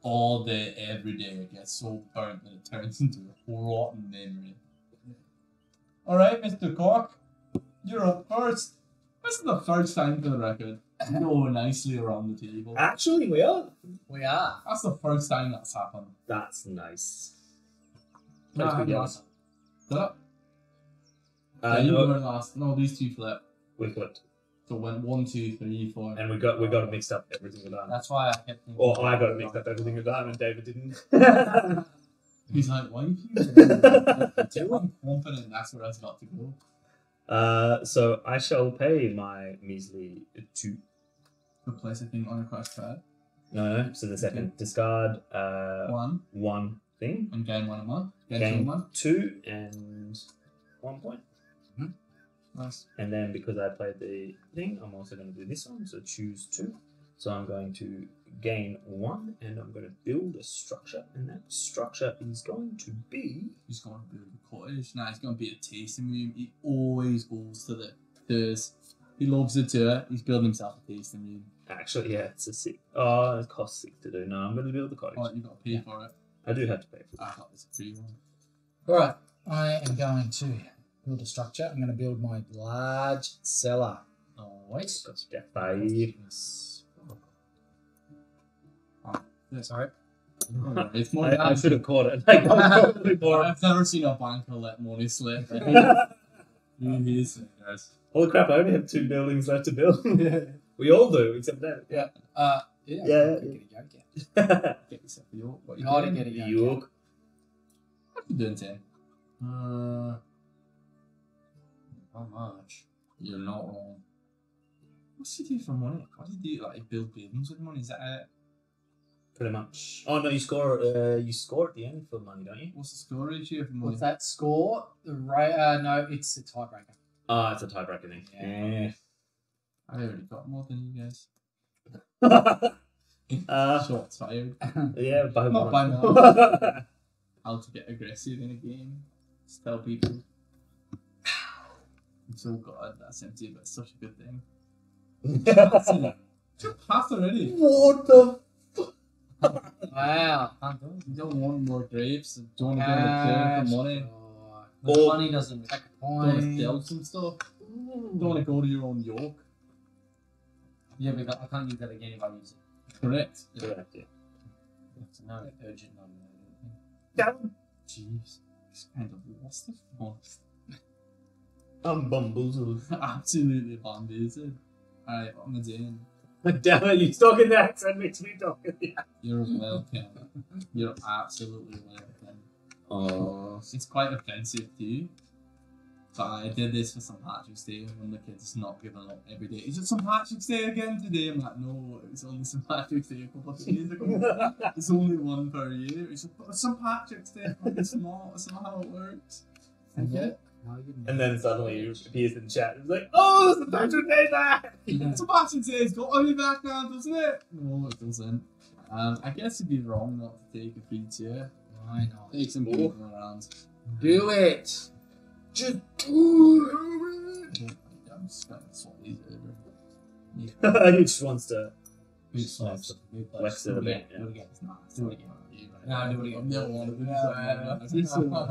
all day, every day. It gets so burnt that it turns into a rotten memory. All right, Mister Cock, you're up first. This is the first time for the record. Go nicely around the table. Actually, we are. We are. That's the first time that's happened. That's nice. Nah, nice. Uh, yeah, you no, were last. No, these two flip. We flipped. So went one, two, three, four. And we got we got it mixed up every single time. That's why I kept thinking. Or I got it mixed up every single time, and David didn't. He's like, why are you doing? I'm confident that's where I've got to go. Uh, so I shall pay my measly two. Replace a thing on a crash pad. No, no. So the second okay. Discard. Uh, one. One thing. And gain one a month. Gain, gain two, a month. two and one point. Nice. And then because I played the thing, I'm also going to do this one, so choose two. So I'm going to gain one, and I'm going to build a structure, and that structure is going to be... He's going to build a cottage. Nah, it's going to be a tasting room. He always goes to the tours. He loves the tour. He's building himself a tasting room. Actually, yeah, it's a six. Oh, it costs six to do. No, I'm going to build the cottage. Alright, you've got to pay yeah. for it. I do have to pay for it. I thought it's a free one. Alright, I am going to... build a structure. I'm going to build my large cellar. Oh, wait. Step five. Oh, sorry. Oh, it's more I, I should have caught it. Like, totally bored. I've never seen a banker let money slip. Holy crap, I only have two buildings left to build. We all do, except that. Yeah. Uh, yeah. yeah, yeah. Get yourself a York. What you I didn't get a York. York. What are you doing, Tim? Uh... How much? You're not wrong. What's he do for money? What do you do? Like build buildings with money? Is that it? Pretty much. Oh no, you score. Uh, you score at the end for money, don't you? What's the score ratio for money? What's that score? The right? Uh, no, it's a tiebreaker. Ah, oh, it's a tiebreaker thing. Yeah. yeah. I've already got more than you guys. uh, Shots fired. Yeah, by not one. by more. How to get aggressive in a game? Just tell people. So God, that's empty, but it's such a good thing. Two paths already. What the fuck? Wow. You don't want more grapes. You don't want to go to the money. The oh. money doesn't take a point. Don't want to sell some stuff. You don't want to go to your own York. Yeah, but I can't use that again if I use it. Correct. Correct, yeah. That's another urgent on that. Callum! Jeez, he's kind of lost the force. I'm bamboozled. Absolutely bamboozled. Alright, what am I doing? Damn it, you're talking the accent makes me talk. You're welcome. You're absolutely welcome. Oh, it's quite offensive to you. But I did this for Saint Patrick's Day when the kids not giving up every day. Is it Saint Patrick's Day again today? I'm like, no, it's only Saint Patrick's Day a couple of days ago. It's only one per year. It's like, but it's Saint Patrick's Day. Like, it's not. It's not how it works. And yet, and then suddenly he appears in chat. He's like, oh, Saint Patrick's Day back! Yeah. Saint Patrick's Day's got a new background, doesn't it? No, it doesn't. Um, I guess it'd be wrong not to take a free tier. Why not? Take some people around. Do it! Just do it! I'm just gonna swap these over. He just wants to. He just wants to. West of the bit. Do it again. Do it again. Nah, do it again. No, no, no. You're so right.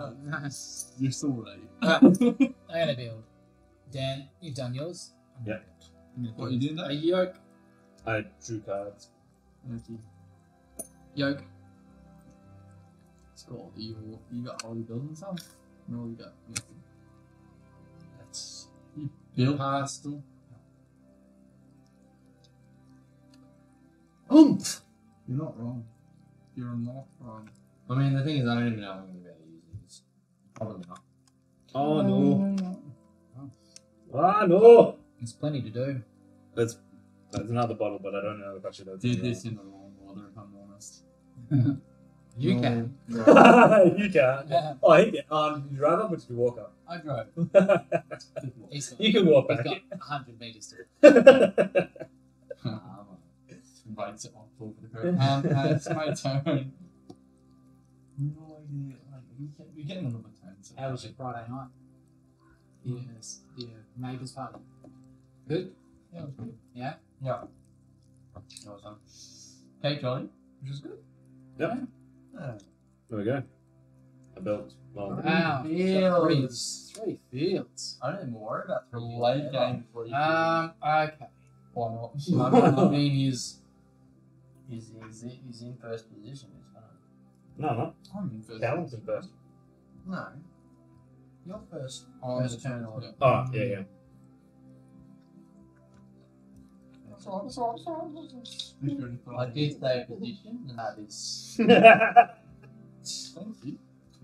You're so right. I'm gonna build. Dan, you've done yours. Yeah. What are you doing there? A yoke. I drew cards. Okay. Yoke. It's got all the you. You got all the buildings now? No, you got nothing. You built pastel. Oomph! You're not wrong. You're not wrong. I mean, the thing is, I don't even know how I'm going to be able to use these. Probably not. Oh, no. no. no. Oh. Ah, no! There's plenty to do. There's, there's another bottle, but I don't know if I should have done Did this in the wrong order, if I'm honest. You, no. Can. you can. You can. Yeah. Oh, he can. Um, you drive up or did you walk up? I drove. You can walk back. He's got one hundred metres to um, Writes it off over the curb. Um, uh, it's my turn. No idea. Like, we get, we're getting another turn. So How was it Friday night? Yes. Yeah. Neighbours party. Good? Yeah, it was good. Yeah? Yeah. That was fun. Hey, Johnny. Which was good. Yep. Yeah. Oh. There we go. I built well. Wow, fields. Three fields. I don't even worry about three fields. Late game for you. Um, okay. Why not? I mean, he's, he's, he's, he's in first position, isn't he? No, no. I'm in first. Callum's in first. No. You're first. On first turn order. Oh, yeah, yeah. I did say position, and that is. Thank you.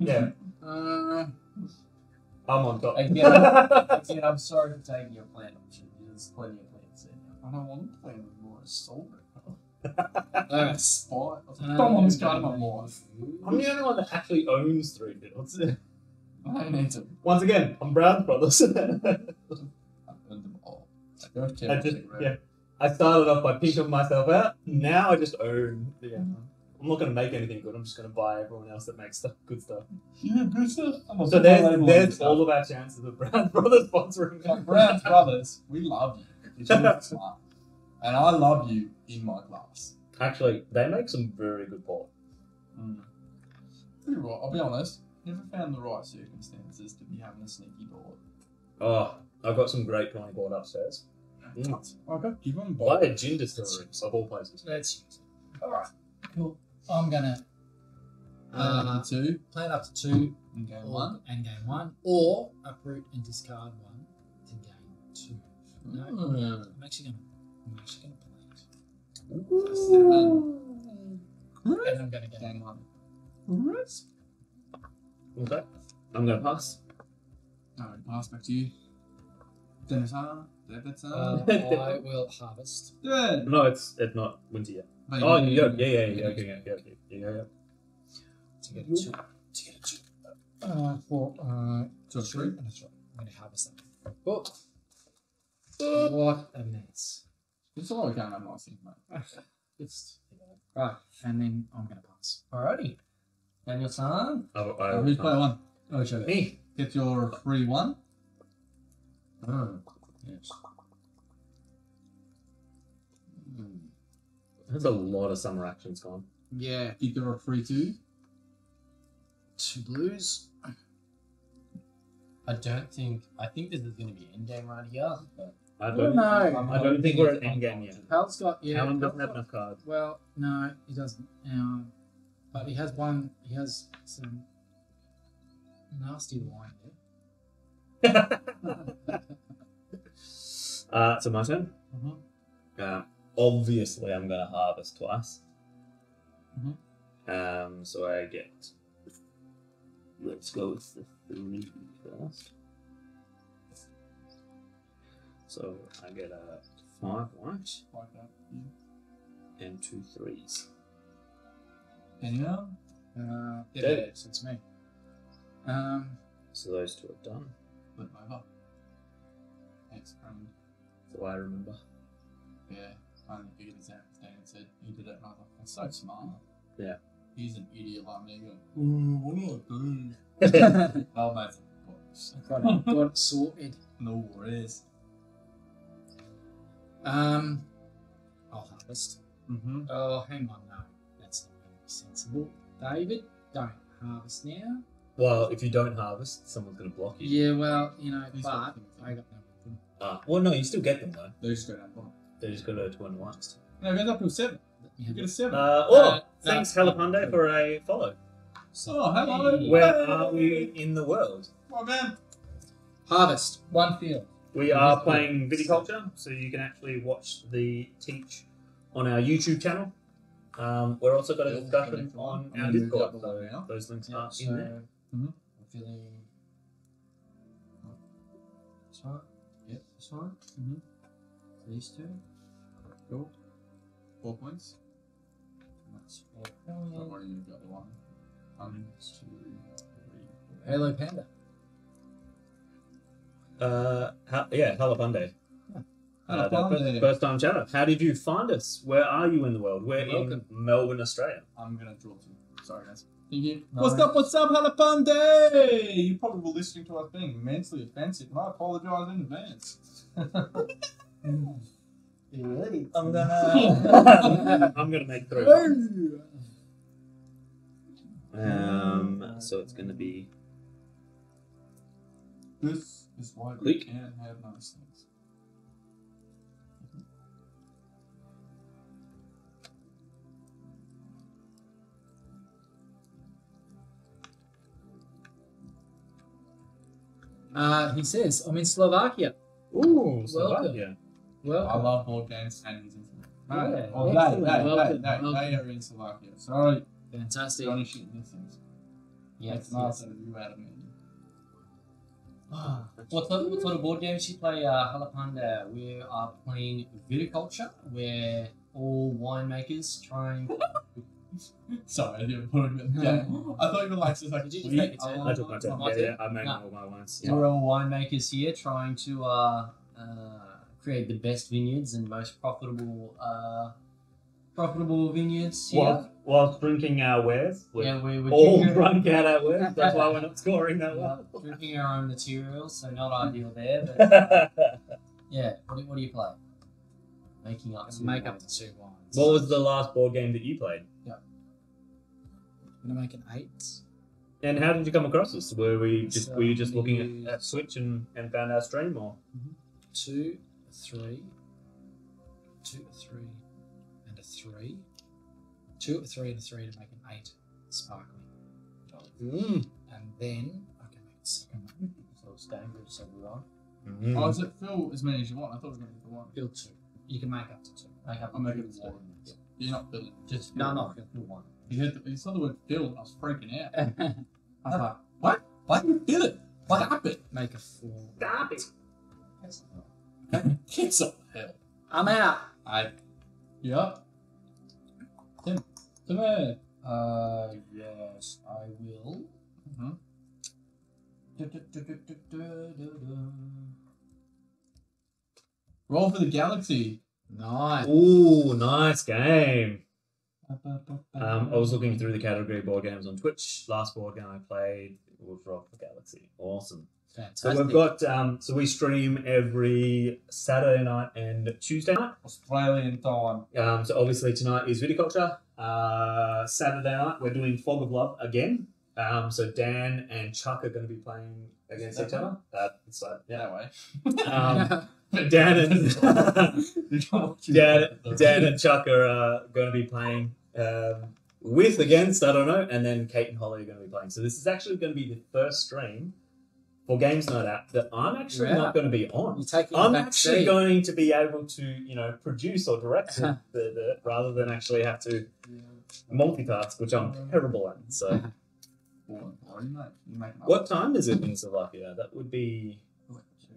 Yeah. Uh, I'm on top. Again, again, I'm sorry for taking your plan option. There's plenty of plans in there. I don't want to play with more assault. I'm a spot. Someone's got my life. I'm the only one that actually owns three fields. I don't need to. Once again, I'm Brown Brothers. I've owned them all. I don't care. I did, yeah. I started off by pinking myself out. Now I just own. Yeah. I'm not going to make anything good. I'm just going to buy everyone else that makes stuff, good stuff. Yeah, good stuff. So there's, there's all of our chances of Brown Brothers sponsoring me. Brown Brothers, we love you. It's really smart. And I love you in my class. Actually, they make some very good port. Mm. Pretty right. I'll be honest. Never found the right circumstances to be having a sneaky board. Oh, I've got some great pony board upstairs. Mm. Okay, keep on board. Buy a ginger story of all places. Let's use it. All right, cool. I'm gonna uh, two. Play it up to two in game or, one and game one, or uproot and discard one to game two. No, mm. I'm actually gonna, I'm actually gonna play it. Ooh. And I'm gonna get game one. Crisp. What's that? I'm gonna pass. All right, pass back to you. Dennis, huh? Um, I will harvest. Yeah. No, it's it's not winter yet. But oh, you yeah, yeah, yeah, yeah, okay, yeah, yeah, yeah, yeah, yeah, yeah. To get a two, to get a two, uh, four, uh, two, three, and a three. I'm gonna harvest that. Oh, oh. What a mess! It's a lot of game I'm not seeing, mate. It's right, and then I'm gonna pass. Alrighty. And your turn. Oh, I oh, who's play one? Oh, show me. Get your free one. Oh. Yes. Mm. There's a lot of summer actions gone. Yeah. Either a free two. Two blues. I don't think. I think this is going to be end game right here. But I don't know. I don't, I don't think we're at end game yet. Pal's got. Yeah. Pal's doesn't have enough cards. Well, no, he doesn't. Um, But he has one, he has some nasty line there. uh, so my turn. Mm-hmm. Uh, obviously I'm going to harvest twice. Mm-hmm. Um, so I get, let's go with the three first. So I get a five white, five white. And two threes. Anyone? Uh, yeah, David, so it's me. Um, so those two are done. Went over. Thanks, um, that's all I remember. Yeah, I only figured this out as Dan said. He did it, and I was like, that's so smart. Yeah. He's an idiot like me. Go, ooh, what do I do? I'll make some books. Got it, got it sorted. No worries. Um, I'll harvest. Mm-hmm. Oh, hang on, no. That's not going to be sensible. David, don't harvest now. Well, if you don't harvest, someone's going to block you. Yeah, well, you know, Who's but I got no with them. Ah, well, no, you still get them, though. They just go down bottom. They just go to two and ones. No, it goes up to a seven. You get a seven. Uh, oh, uh, thanks, uh, Halapande, uh, for a follow. So, oh, hello. Where hey. are we in the world? My man. Harvest. One field. We are playing Viticulture, so you can actually watch the teach on our YouTube channel. Um, we're also got a discussion on our Discord. Those links are in there. I'm feeling. This one? Yep, this one. These two. Cool. Four points. That's four points. I've already got one. One, two, three. Halo Panda. Uh, how, yeah, Halapande. Yeah. Uh, first, first time chatter. How did you find us? Where are you in the world? We're Welcome. in Melbourne, Australia. I'm going to draw two. Sorry, guys. Thank you. No what's way. up, what's up, Halapande? You probably were listening to us being immensely offensive, and I apologise in advance. You ready? I'm going to... I'm going to make three. Um, so it's going to be... This is why we Click. can't have nice things. Uh, he says, I'm in Slovakia. Ooh, Slovakia. Welcome. I love board games. And no, yeah. oh, they, they, they, they, they are in Slovakia. Sorry. Fantastic. Yeah, it's nice of you out of me. What sort, of, what sort of board games do you play, uh, Halapanda? We are playing Viticulture, where all winemakers try and... Sorry, I didn't put it in the game. I thought you were like, so like, did you take it? I took my turn. Yeah, yeah, I made all my wines. We're all winemakers here trying to uh, uh, create the best vineyards and most profitable uh, profitable vineyards here. Whilst, whilst drinking our wares, we're, yeah, we, we're all drunk out our wares, that's why we're not scoring that well. Uh, drinking our own materials, so not ideal there, but uh, yeah, what, what do you play? Making up two Make wines. up two wines. What was the last board game that you played? Yeah. I'm gonna make an eight. And how did you come across this? Were we just so were you just looking at, at Switch and, and found our stream, or mm-hmm. two, three, two, three. A three, two, three, and a three to make an eight sparkling. Mm. And then I can make a second one. So it's dangerous, so we're on. Mm-hmm. Oh, is it fill as many as you want? I thought it was going to be the one. Fill two. You can make up to two. Make up. I'll make it four. Yeah. You're not filling. Just fill. no, no, fill one. You heard the, you saw the word fill, and I was freaking out. I was like, what? Why did you fill it? Why Stop it? Make a four. Stop it. That's not hell. That's not hell. I'm out. I. Yep. Tim, Tim, uh, yes, I will. Mm-hmm. da, da, da, da, da, da, da. Roll for the Galaxy. Nice. Ooh, nice game. Um, I was looking through the category of board games on Twitch. Last board game I played was Roll for the Galaxy. Awesome. Fantastic. So we've got, um, so we stream every Saturday night and Tuesday night. Australian time. Um, so obviously tonight is Viticulture. Uh, Saturday night we're doing Fog of Love again. Um, so Dan and Chuck are going to be playing against each other. Uh, it's like, yeah, that way. Um, Dan and Dan, Dan and Chuck are uh, going to be playing um, with against, I don't know, and then Kate and Holly are going to be playing. So this is actually going to be the first stream for Games Night Out that I'm actually yeah. not going to be on. You're taking I'm actually seat. going to be able to, you know, produce or direct the, the, rather than actually have to multitask, which I'm terrible at. So, what time is it in Slovakia? That would be.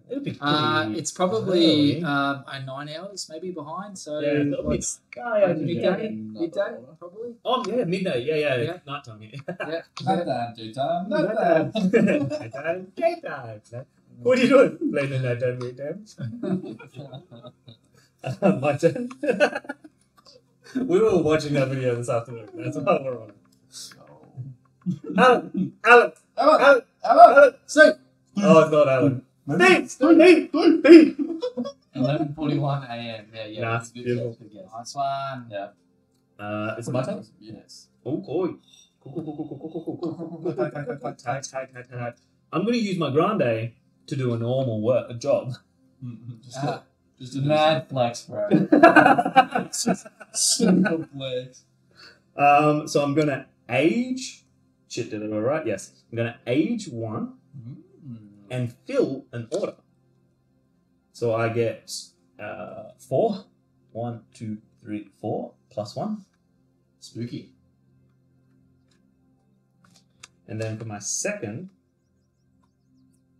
It'd be uh, it's probably um, uh, nine hours maybe behind. So yeah, it'll be sky over midday, midday probably. Oh yeah, midday. Yeah, yeah, yeah. Night time. Yeah, yeah. Night time, daytime, night time, night time, daytime. What are you doing? Late night time, daytime. My turn. We were watching that video this afternoon. That's why we're on. Alan, Alan, Alan, Alan, Steve. Oh, it's not Alan. Steve, Steve, Steve. eleven forty-one a m Yeah, yeah. Nice, beautiful. Nice one. Yeah. Uh, is it my turn? Yes. Oh, cool, cool, cool, cool, cool, cool, cool. I'm going to use my grande to do a normal work, a job. Just a, just a mad flex, bro. Simple flex. Um, so I'm going to age. Shit, did it all right? Yes. I'm going to age one. And fill an order. So I get uh, four. One, two, three, four, plus one. Spooky. And then for my second,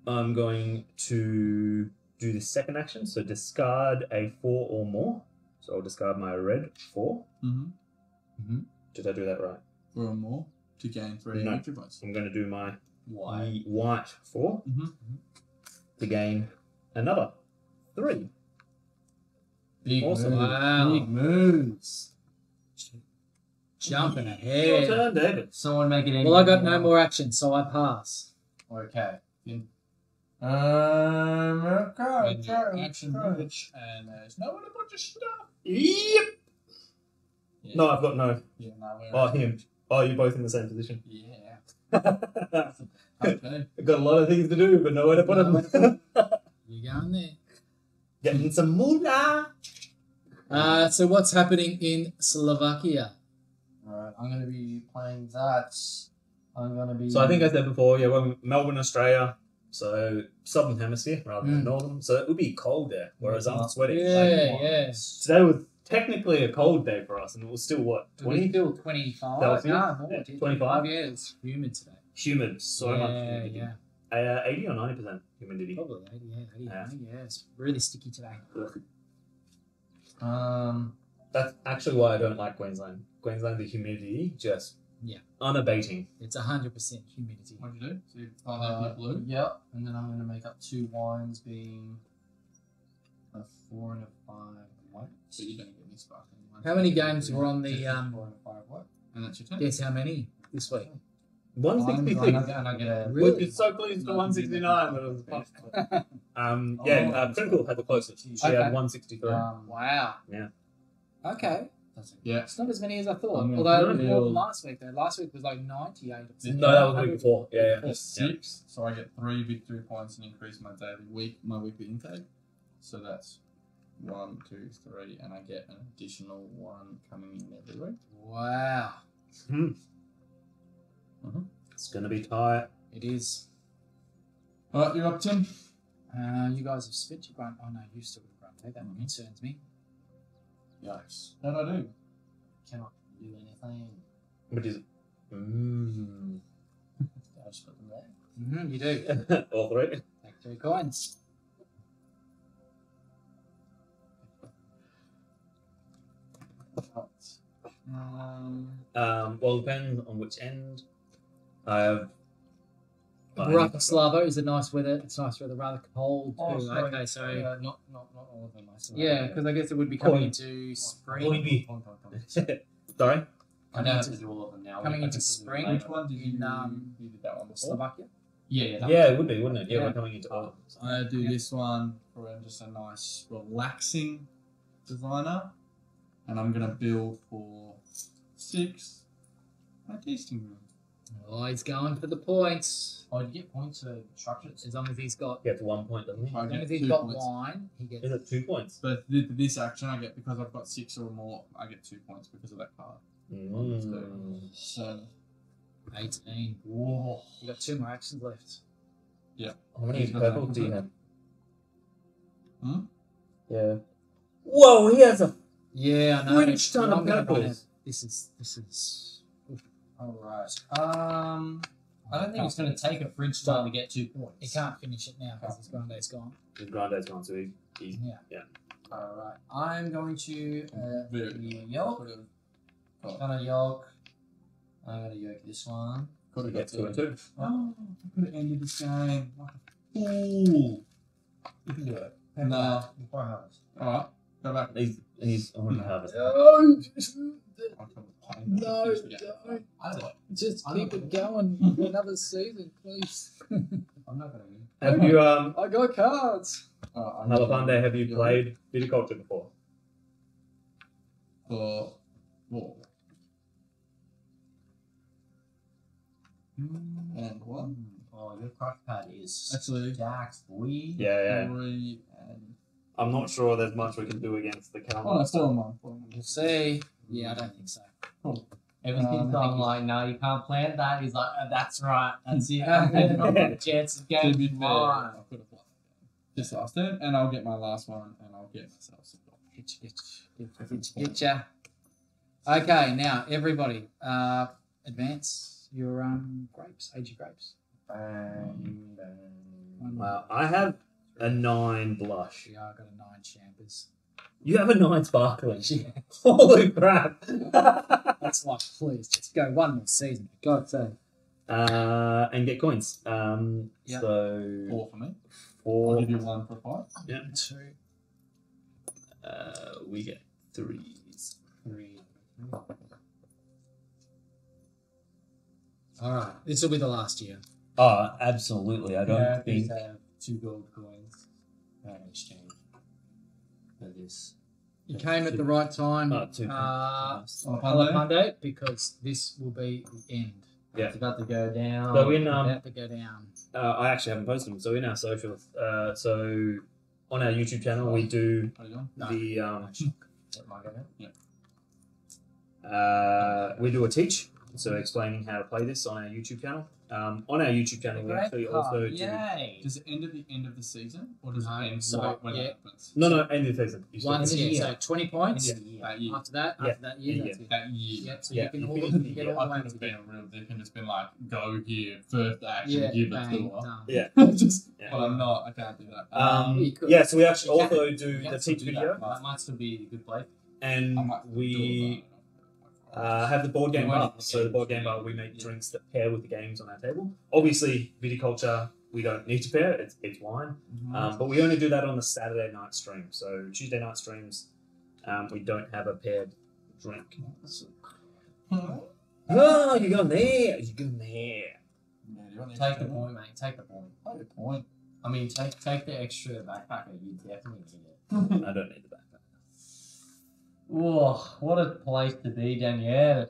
I'm going to do the second action. So discard a four or more. So I'll discard my red four. Mm-hmm. Mm-hmm. Did I do that right? Four or more to gain three no. extra points. I'm going to do my... White. White four mm-hmm. to gain another three. Big awesome. Moves. Wow. Big moves. Jumping ahead. Your turn, David. Someone make it. Well, I got no more action, so I pass. Okay. Um. Okay. Action. Coach. And there's no one to put your stuff. Yep. Yeah. No, I've got no. Yeah, no we're oh, him. Oh, you're both in the same position. Yeah. Okay. I've got a lot of things to do, but nowhere to put no, them. You're going there. Getting some moolah. Uh, so what's happening in Slovakia? Alright, I'm going to be playing that. I'm going to be... So I think I said before, yeah, we're in Melbourne, Australia. So Southern Hemisphere rather than mm. Northern. So it would be cold there, whereas I'm sweating. Yeah, yeah. Today was technically a cold day for us, and it was still what twenty, still twenty-five. That was no, no, yeah, twenty-five. Yeah, it's humid today. Humid, so yeah, much humidity. Yeah, uh, eighty or ninety percent humidity. Probably eighty. Yeah, eighty. Yeah, yeah, it's really sticky today. Um, that's actually why I don't like Queensland. Queensland, the humidity just yeah unabating. It's a hundred percent humidity. What do you do? So you find out uh, blue. Yeah, and then I'm going to make up two wines, being a four and a five. White. So you don't get any sparkling wine. How many games were on the um? And that's your turn. Guess how many this week? One sixty six. And I get a. Really? It's so pleased to one sixty nine that it was possible. Um. Yeah. Trinkle had the closest. She had one sixty three. Wow. Yeah. Okay. Yeah. It's not as many as I thought. Although more than last week though. Last week was like ninety eight. No, that was the week before. Yeah. Yeah. Six. So I get three victory points and increase my daily week my weekly intake. So that's. One, two, three, and I get an additional one coming in every week. Wow. Hmm. Uh-huh. It's going to be tight. It is. All right, you're up, Tim. Uh, you guys have split your grunt. Oh, no, you still have grunt. That mm-hmm. concerns me. Yikes. What did I do? Cannot do anything. What is it? Mmm. I just put them there. Mm-hmm, you do. All three. Take three coins. Um, um, well, it depends on which end. I have. Bratislava is a nice weather. It's nice weather, rather cold. Oh, too. Sorry. Okay, so yeah, not not not all of them. I saw yeah, because I guess it would be coming oh, into spring. Maybe. Sorry, I know it's to do all of them now. Coming into spring. Which one did you? Um, you did that one before. Slovakia. Yeah, yeah, yeah, it would be, wouldn't it? Yeah, yeah. We're coming into autumn. So. I do yeah. this one for just a nice, relaxing designer. And I'm going to build for six my tasting room. Oh, he's going for the points. Oh, did you get points for structures? As long as he's got... He gets one point, doesn't he? I as long as he's got points. Wine, he gets... Is it two points? But this action I get, because I've got six or more, I get two points because of that card. Mm. So, eighteen. Whoa. You got two more actions left. Yeah. How many purple do you have? Hmm? Yeah. Whoa, he has a yeah, I know. Rich ton of purples. This is this is alright. Um I don't think it's going to take a fridge time to get two points. He can't finish it now because his Grande's gone. His Grande's gone, so he, he's... Yeah. yeah. Alright, I'm going to... Uh, yolk. I'm going to yolk. I'm going to yolk this one. Could have got two and two. Oh, I could have ended this game. What a fool. You can do it. And, uh, before I harvest. Alright, go back. He's... he's on the harvest. No! No, don't. I don't. Just I keep don't it going another season, please. I'm not going to win. Have you, um... I got cards. Uh, Halapande, have you played Viticulture before? For... What? And what? Oh, your craft pad is... Actually... Dax, we... Yeah, yeah. We, and I'm not sure there's much we can do against the calendar. Oh, that's still mine. We'll see. Yeah, I don't think so. Cool. Everything's um, like, no, you can't plant that. He's like, oh, that's right. That's it. The chance of getting mine. This last turn, and I'll get my last one, and I'll get myself some. Hitch, hitch, hitch, hitch, okay, now everybody, uh, advance your um grapes, age your grapes. Um, wow, I have a nine blush. Yeah, I got a nine chambers. You have a nine sparkling. Yeah. Holy crap! That's like, please, just go one more season. God's sake. Uh, and get coins. Um, yeah. So four for me. Four. I'll give you one for five. Yeah. Two. Uh, we get threes. Three. All right. This will be the last year. Oh, absolutely. I don't yeah, think. I have two gold coins. No exchange for this. You came at the right time. Oh, two. Uh, on Monday, because this will be the end. Yeah. It's about to go down. So in, um, about to go down. Uh, I actually haven't posted them. So in our social, uh, so on our YouTube channel, we do no, the um, yeah. uh, we do a teach, so explaining how to play this on our YouTube channel. Um, on our YouTube channel, we actually also do. Yay. Does it end at the end of the season, or does no, it end so when yeah. it happens? No, no, end of the season. Once a year, so twenty points. Yeah. That year. After that, yeah. after that year, yeah. that's it. That year. Yep. So yeah. you can all get all the way. It's been real diff, and it's been like, go here, first action, yeah, give bang, it to us. Yeah. Just, yeah. But I'm not. I can't do that. Um. um yeah. So we actually you also do the teach video. That might still be a good play. And we. Uh, have the board game bar. So the board game bar, we make yeah. drinks that pair with the games on our table. Obviously, Viticulture, we don't need to pair. It's, it's wine. Mm-hmm. um, but we only do that on the Saturday night stream. So Tuesday night streams, um, we don't have a paired drink. Oh, oh you go there. You go there. Yeah, take the point, mate. Take the point. Take the point. I mean, take take the extra backpacker. You definitely need it. I don't need the backpacker. Whoa, what a place to be, Danielle.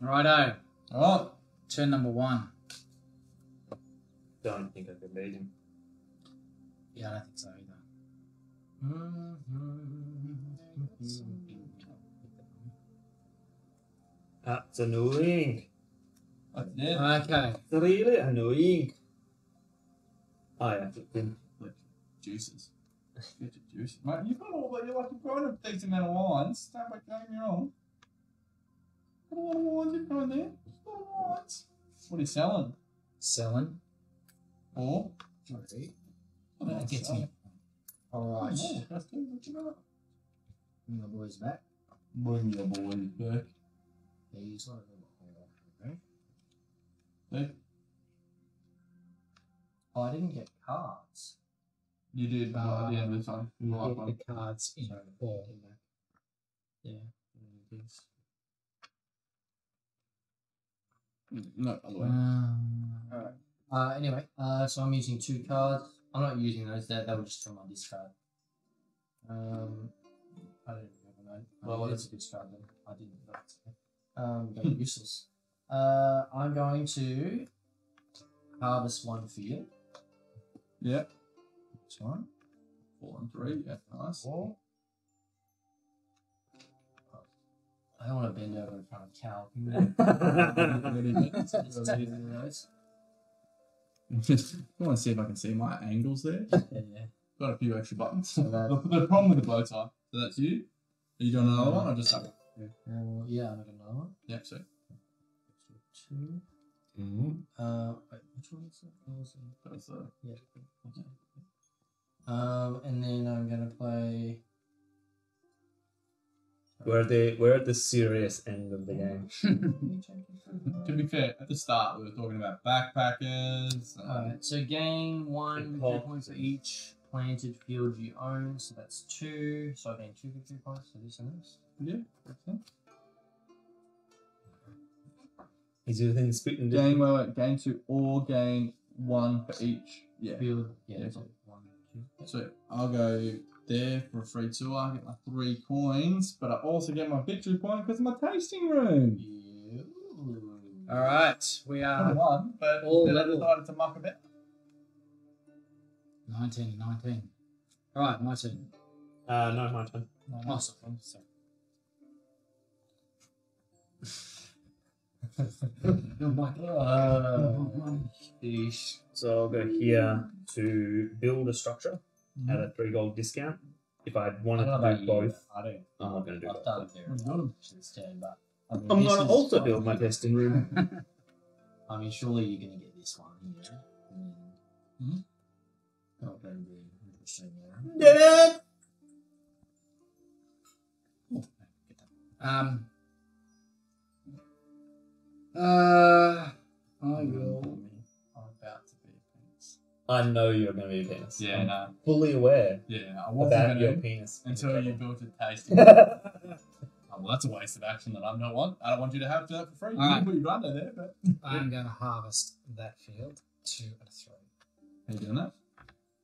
Righto. Alright. Turn number one. Don't think I can beat him. Yeah, I don't think so either. That's annoying. Okay. It's really annoying. Oh, yeah. Like juices. Get your juice. Mate, you've got all that. You're like, you've grown a decent amount of wines. Don't make me wrong. Got a lot of wines you've grown there. A lot of wines. What are you selling? Selling. Or? Trying to eat. Oh, that gets me. Alright. That's good. What you got? Bring your boys back. Bring your boys back. Yeah, you just want to go back. Okay. See? Oh, I didn't get cards. You did uh, at the end of the time. You like the cards in the ball. Yeah. No, other way. Um, Alright. Uh, anyway, uh, so I'm using two cards. I'm not using those. They, they were just from my discard. Um, I don't even know. Well, well that's a discard then. I didn't know that. Um, they're useless. Uh, I'm going to harvest one for you. Yeah. One, four and three, yeah, nice. Four. I don't want to bend over in front of Cal. I want to see if I can see my angles there. Yeah, yeah. Got a few extra buttons. So that, the, the problem with the bow tie. So that's you. Are you doing another uh, one or just that one? Yeah, uh, yeah I'm doing another one. Yep, so. Two. Mm-hmm. Uh, wait, which one is it? That was the. Yeah. Okay. Um, and then I'm gonna play. We're at the we're at the serious end of the game. To be fair, at the start we were talking about backpackers. Um, Alright, so gain one victory points for each planted field you own, so that's two. So I gain two victory points for this and this. Yeah, okay. Is it a thing spitting gain well gain two or gain one for each yeah. field? Yeah, yeah. It's like one, two. So I'll go there for a free tour. I get my three coins, but I also get my victory point because of my tasting room. Yeah. All right, we are one, but all still level. Decided to muck a bit. Nineteen, nineteen. All right, my turn. Uh, no, my turn. No, no. Oh, sorry. sorry. uh, so I'll go here to build a structure mm-hmm. at a three gold discount. If I had wanted to do both, you, I don't. I'm not going to do I've both. I've done this turn, but I mean, I'm going to also build my testing room. I mean, surely you're going to get this one here. Mm-hmm. Not going to be interesting there. Did it! Um. Uh, I will. I'm about to be a penis. I know you're going to be a penis. Yeah, I'm no. Fully aware. Yeah, I wasn't about your penis until you built a tasting. Oh, well, that's a waste of action that I don't want. I don't want you to have to that for free. All you right. can put your under there, but I'm going to harvest that field two and three. How you doing that?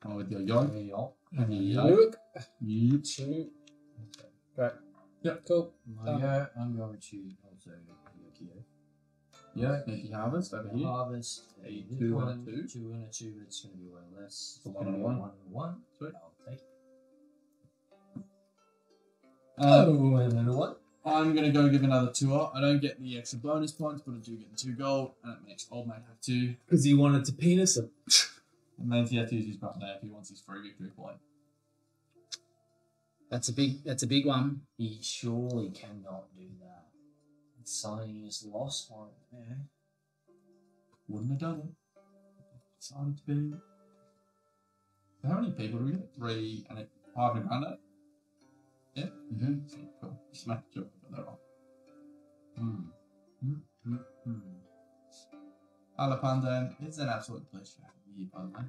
Oh, with your yoke. Your yoke. Yoke. You two. Great. Yep. Cool. Mario, I'm going to also yoke you. Yeah, Nicky Harvest over here. Harvest, a two one, and a two. Two and a two, but it's going to be way less. It's a one and a one. One and one. Sweet. I'll take it. Oh, and then a one. I'm going to go give another tour. I don't get the extra bonus points, but I do get the two gold, and it makes old mate have two. Because he wanted to penis him. And then he has to use his button there if he wants his free victory point. That's a big, that's a big one. He surely cannot do that. Signing his lost one there. Wouldn't have done it. Decided to be. How many people do we get? Three and a five and a hundred? Yeah? Mm-hmm. So, cool. Smack the job, but they're wrong. Hmm. Hmm. Hmm. Halapande, it's an absolute pleasure to have you, by the way.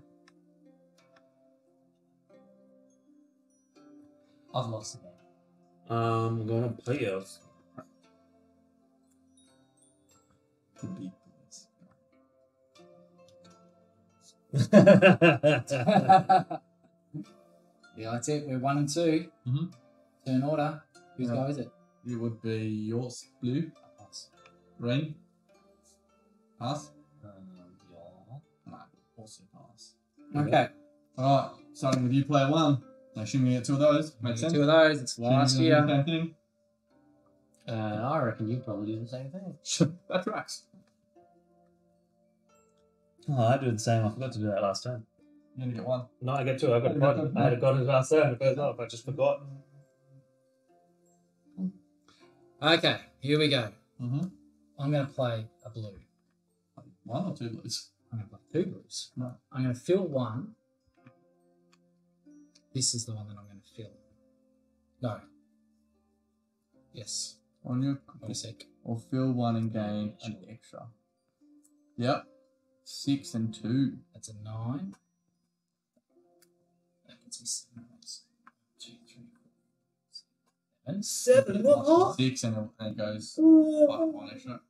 I've lost the game. Um, I'm going to play it. Yeah, that's it. We're one and two. Mm-hmm. Turn order. Whose yeah. go is it? It would be yours. Blue. Pass. Green. Pass. Um, yeah. No, also pass. Okay. Alright, starting with you, player one. I assume we get two of those. Makes sense. Two of those. It's last year. Same thing. Uh, I reckon you probably do the same thing. That tracks. Oh, I do the same. I forgot to do that last time. You only get one. No, I get two. I got it. I had got it last time. It goes off. I just forgot. Okay, here we go. Mm-hmm. I'm going to play a blue. One or two blues? I'm going to play two blues. No. I'm going to fill one. This is the one that I'm going to fill. No. Yes. On your sec. Or fill one and gain an extra. Yep. Six and two. That's a nine. That gets me seven. Two, three, four, six, and seven. What? Six and it goes like one extra.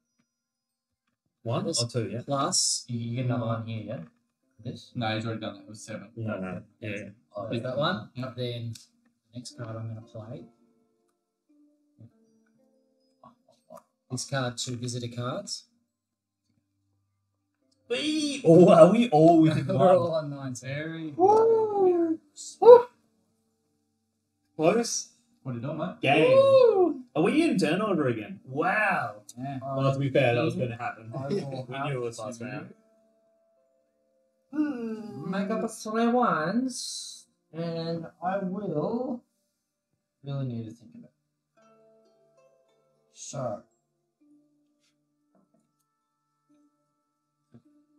One or two, yeah. Plus, you get another one here, yeah? This? No, he's already done that. It was seven. No, no. Yeah. yeah. I'll pick that one. Yep. Then the next card I'm going to play. This card, two visitor cards. We all are we all within one? We're all on nines. Very close. Put it on, mate. Game. Woo. Are we in turn order again? Wow. Yeah. Well, uh, to be fair, that was going to happen. We knew it was last round. Make up a three ones, and I will. Really need to think of it. So.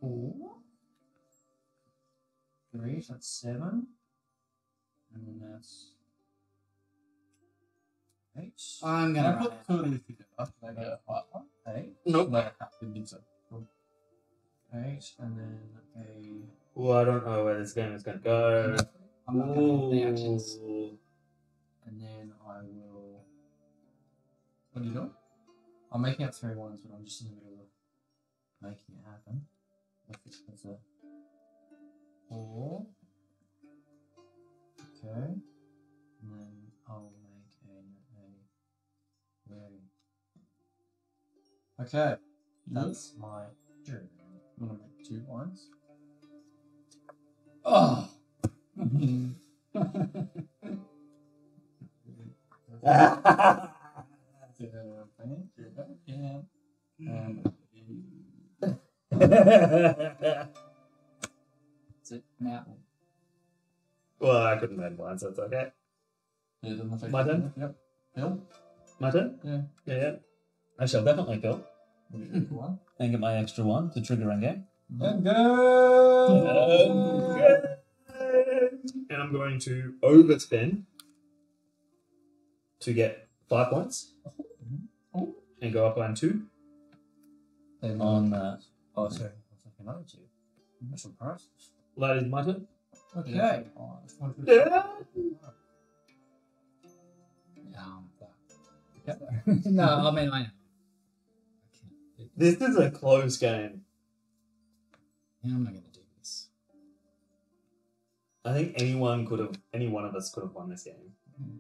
Four. Three, so that's seven. And then that's. Eight. I'm going to put two together. They go five, one, eight. Nope. Like a eight, and then a. Oh, I don't know where this game is going to go. I'm not going to have the actions. And then I will. What are you doing? I'm making up three ones, but I'm just in the middle of making it happen. That's a four. Okay. And then I'll make a three. Okay. That's mm-hmm. my turn. I'm gonna make two ones. Oh. Yeah. Um, that's it. Now. Well, I couldn't land one, so it's okay. Yeah, it doesn't affect my turn? Yep. Bill? My turn? Yeah. Yeah, yeah. I shall definitely kill. One. And get my extra one to trigger end game. And go! And I'm going to overspend to get five points and go up on two. Then on that. Oh, sorry. I another two. That's surprise. That is my turn. Okay. Yeah. Oh, yeah. No, yeah. No, I mean, I know. This is a close game. Yeah, I'm not going to do this. I think anyone could have, any one of us could have won this game. Mm.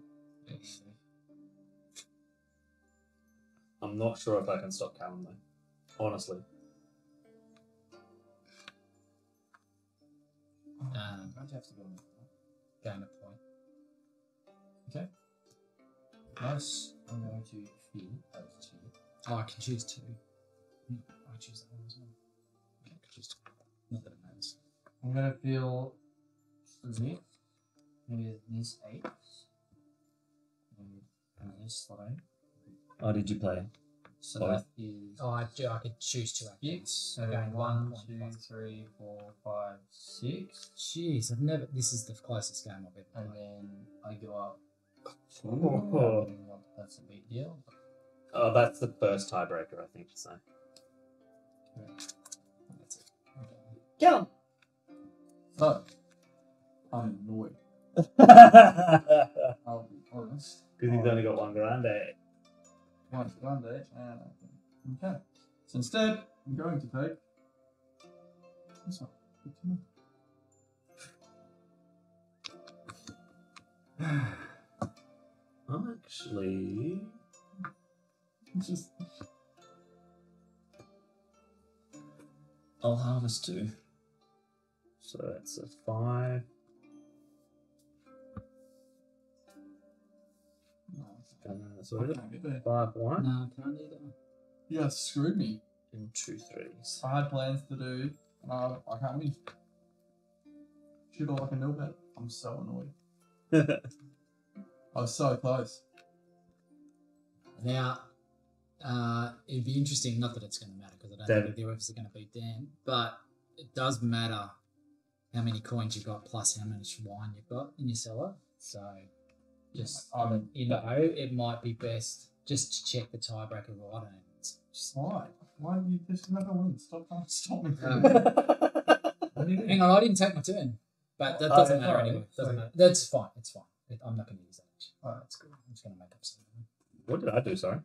Yes. I'm not sure if I can stop Callum though. Honestly. Um, I'd have to go down a point. Okay. Nice. I'm going to feed those two. Oh, I can choose two. I choose that one as well. Okay, I can choose two. Not that it matters. I'm going to fill this with this eight. And this slide. Oh, did you play? So that is. Oh, I, do, I could choose two actions. So okay, one, one, two, three, four, five, six. Jeez, I've never. This is the closest game I've ever played. And then I go up. Oh. That's a big deal. Oh, that's the first tiebreaker, I think. So. Okay. That's it. Okay. Get him! So, I'm annoyed. I'll be honest. Because he's only got one grande. One grande, and okay. So instead, I'm going to take this one. Actually, just I'll harvest two. So that's a five. Uh, so okay, five one. No, I can't either. You guys screwed me. In two threes. I had plans to do, and I, I can't win. Shit, all I can do about it. I'm so annoyed. I was so close. Now, uh, it'd be interesting. Not that it's going to matter because I don't David. think either of us are going to beat Dan, but it does matter how many coins you've got plus how much wine you've got in your cellar. So. Just um, you know, it might be best just to check the tiebreaker. Well, I don't know. Just why? Why do you just never win? Stop! Stop me! Um, hang on, I didn't take my turn, but that doesn't oh, matter right. anyway. Doesn't matter. That's fine. It's fine. I'm not going to use that. All right, that's good. I'm just going to make up something. What did I do? Sorry,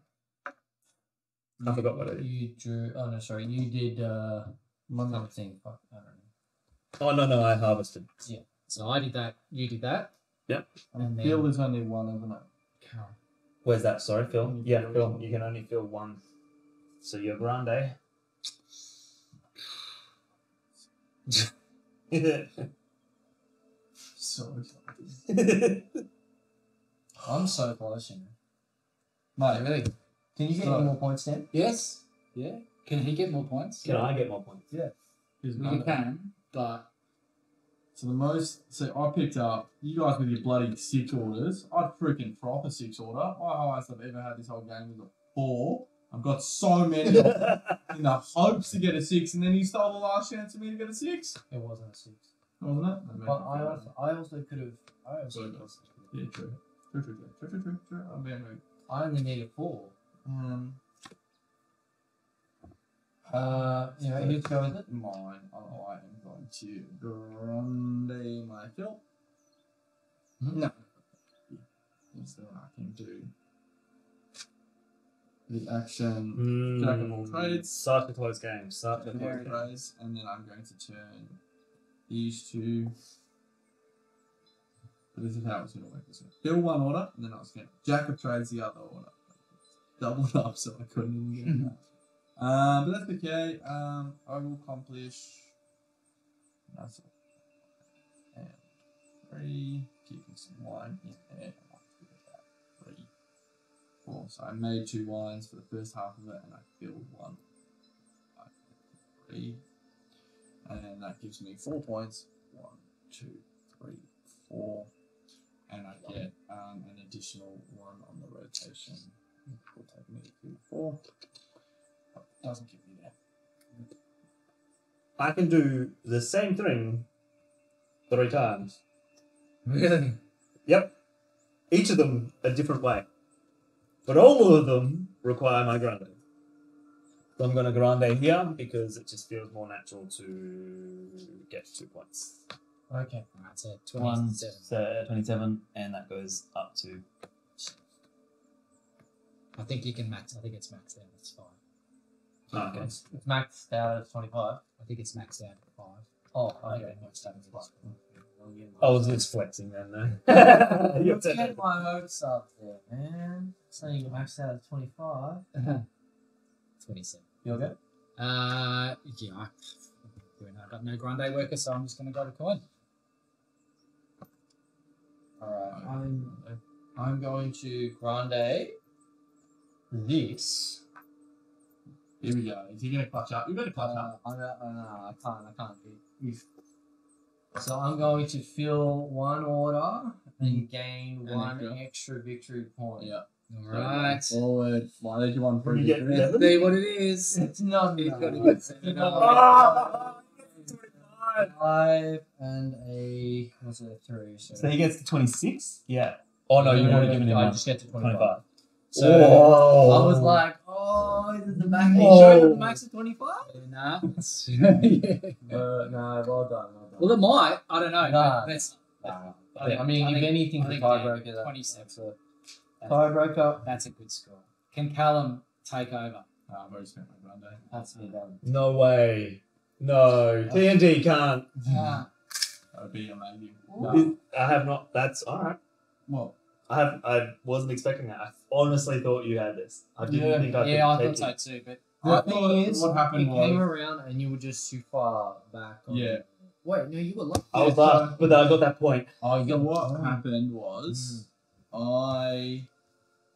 I you, forgot what I did. You drew. Oh no, sorry. You did uh, another thing. I don't know. Oh no, no, I harvested. Yeah. So I did that. You did that. Yep. And Phil, there's only one, isn't it? Carol. Where's that? Sorry, Phil. Only yeah, Phil, Phil, you can only fill one. So you're grande. So excited. I'm so close, you know. No, really. Can you get oh. more points, Dan? Yes. Yeah. Can he get more points? Can yeah. I get more points? Yeah. You can, but... So the most... So I picked up... You guys with your bloody six orders. I'd freaking froth a six order. My highest I've ever had this whole game was a four. I've got so many in the hopes to get a six, and then you stole the last chance for me to get a six. It wasn't a six. Wasn't it? But I also, I also could have... I also could have... Yeah, true. True, true, true. True, true, true, true. I'm being rude. I only need a four. Um... Uh, you know, whose go is it? Mine. Oh, I am going to grande my fill. Mm-hmm. No. So I can do the action. Jack of all trades. Start to close game. Start to close trades. And then I'm going to turn these two. But this is how it's going to work. Fill one order, and then I was going to Jack of trades the other order. Doubled up, so I couldn't even get that. Um, but that's okay. Um, I will accomplish. That's it. And three. Keeping some wine in there. I have to do that. Three. Four. So I made two wines for the first half of it, and I filled one. Five, three. And that gives me four points. One, two, three, four. And I get um, an additional one on the rotation. It will take me to four. Doesn't give me that. I can do the same thing three times. Really? Yep. Each of them a different way. But all of them require my grande. So I'm going to grande here because it just feels more natural to get two points. Okay. That's it. twenty-seven. So twenty-seven, and that goes up to... I think you can max. I think it's maxed out. It's fine. Oh, okay. It's maxed out at twenty-five. I think it's maxed out at five. Oh, I okay. Maxed out at five. Oh, it's flexing then, though. You get my votes up there, man. So you maxed out at twenty-five. twenty-seven. You'll go? Uh, yeah. I've got no grande worker, so I'm just going to grab a coin. Alright, I'm, I'm going to grande this. Here we go. Is he going to clutch up? You better clutch uh, up. I'm not, uh, no, I can't. I can't. Oof. So I'm going to fill one order and gain and one extra. extra victory point. Yeah. All right. Forward. Why did you want free victory? Let's see what it is. It's not. He's got to get seven. Five and a. What's it? Three. So, so he gets to twenty-six? Yeah. Oh, no. You've already given him one. I just get to twenty-five. So oh. I was like, oh, is it the max? Are you sure the max is twenty-five? Nah. yeah. uh, no, well done, well done. Well, it might. I don't know. Nah. That's, nah. I, think, I mean, I if think, anything, I the tiebreaker. Yeah, twenty-seven. Tiebreaker. That's a good score. Can Callum take over? No, I've already spent my grande. That's me done. No way. No. T N D can't. Nah. That would be amazing. No. I have not. That's all right. Well. I have. I wasn't expecting that. I honestly thought you had this. I didn't yeah, think I could Yeah, I thought so too. But the thing is, what happened was, you came around and you were just too far back. On yeah. It. Wait, no, you were lucky. I was lucky, but I got that point. I got what oh. happened was, mm. I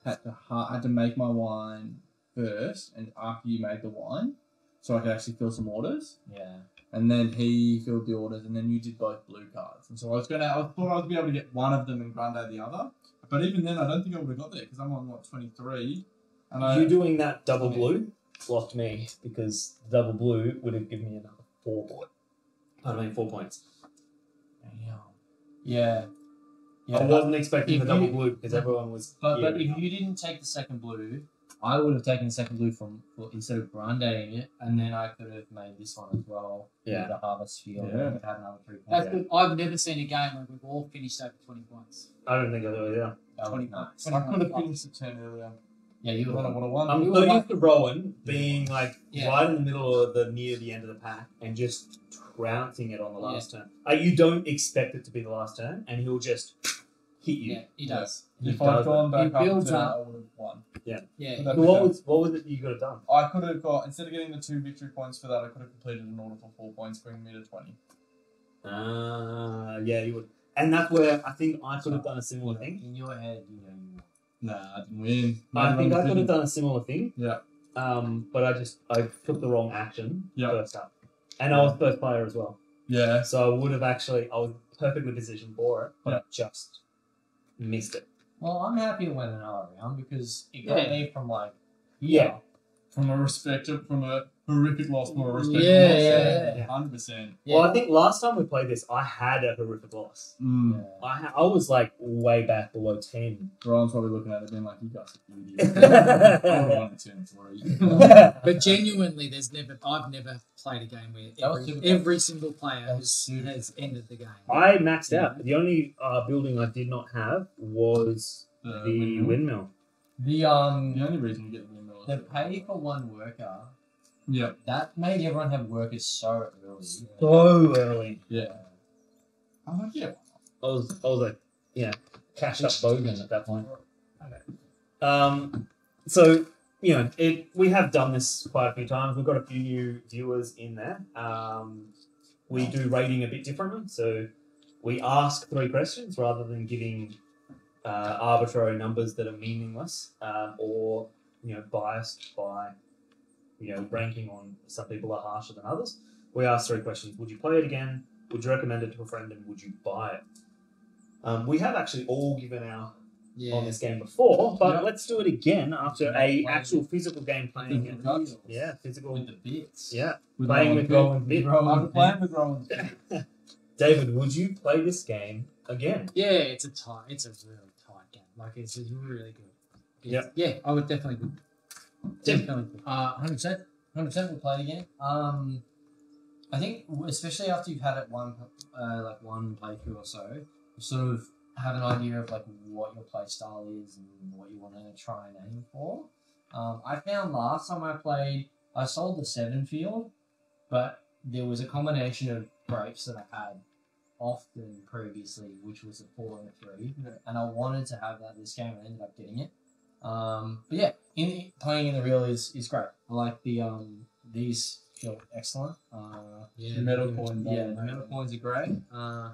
had to I had to make my wine first, and after you made the wine, so I could actually fill some orders. Yeah. And then he filled the orders, and then you did both blue cards, and so I was gonna. I thought I would be able to get one of them and grande the other. But even then, I don't think I would have got there because I'm on, what, twenty-three? And I, you doing that double blue locked me because double blue would have given me another four points. Pardon me, four points. Damn. Yeah. yeah. I wasn't expecting the double you, blue because everyone was... But, but if you didn't take the second blue, I would have taken the second blue from for, instead of granding it, and then I could have made this one as well. Yeah. The harvest field. Yeah. And had another three points. That's yeah. good. I've never seen a game where we've all finished over twenty points. I don't think I do, yeah. No, twenty no. points. I could have finished the turn earlier. Yeah, you would have won a one. I'm so used to Rowan being like yeah. right in the middle or the near the end of the pack and just trouncing it on the last yeah. turn. Uh, you don't expect it to be the last turn, and he'll just. Hit you. Yeah, he does. Yes. If I'd gone back up, builds up. I would have won. Yeah. Yeah. Well, what was what was it you could have done? I could have got instead of getting the two victory points for that, I could have completed an order for four points, bringing me to twenty. Ah, uh, yeah, you would. And that's where I think I could have done a similar yeah. thing. In your head, you know. Nah, I didn't win. No, I think I could have done a similar thing. Yeah. Um, but I just I took the wrong action yep. first up, and yeah. I was first player as well. Yeah. So I would have actually I was perfectly positioned for it, but yep. I just missed it. Well, I'm happy it went another round because it got yeah. me from like yeah. yeah. From a respected, from a horrific loss to a respected yeah, loss. Yeah, yeah, one hundred percent. Yeah. Well, I think last time we played this, I had a horrific loss. Mm. Yeah. I ha I was like way back below ten. Rowan's probably looking at it being like, you guys are idiots. I But genuinely, there's never, I've never played a game where every, every single player has, has ended the game. I maxed yeah. out. The only uh, building I did not have was uh, the windmill. windmill. The um, the only reason you get the windmill is the pay for one worker. Yeah, that made everyone have workers so early. So early. Yeah. I was like, yeah. I was, I was like, yeah, cashed up Bogan at that point. Okay. Um, so you know, it we have done this quite a few times. We've got a few new viewers in there. Um, we do rating a bit differently, so we ask three questions rather than giving. Uh, arbitrary numbers that are meaningless uh, or, you know, biased by, you know, ranking on some people are harsher than others. We asked three questions. Would you play it again? Would you recommend it to a friend? And would you buy it? Um, we have actually all given our yeah. on this game before, but yeah. let's do it again after a actual physical game playing. Physical and, yeah, physical. With the bits. Yeah, with playing with Rowan bits. I'm playing with Rowan's bits. David, would you play this game again? Yeah, it's a tight, it's a really tight game. Like, it's just really good. Yeah, yeah, I would definitely do. Definitely do. Uh, one hundred percent. one hundred percent we'll play it again. Um, I think, especially after you've had it one, uh, like, one playthrough or so, you sort of have an idea of, like, what your play style is and what you want to try and aim for. Um, I found last time I played, I sold the seven field, but there was a combination of grapes that I had often previously, which was a four and a three, yeah. and I wanted to have that this game, and I ended up getting it. Um, but yeah, in the, playing in the real is is great. I like the um these feel excellent. Uh, yeah, the metal coins. Yeah, the metal coins are great. Uh,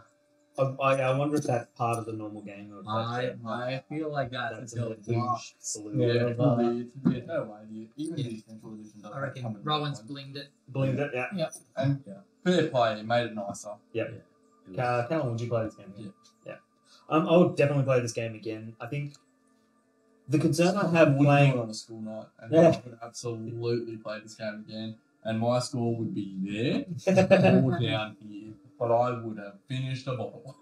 I, I I wonder if that's part of the normal game. Or I I feel like that that's a huge solution. Yeah, yeah, no way, dude. Even yeah. the central edition doesn't. I reckon Rowan's blinged it. Blinged it, yeah. Yeah, and yeah. fair play, it made it nicer. Yep. Yeah. Uh, Callum, would you play this game again? Yeah. yeah. Um, I would definitely play this game again. I think the concern I have playing on a school night, and yeah. I would absolutely play this game again, and my score would be there or down here, but I would have finished a bottle.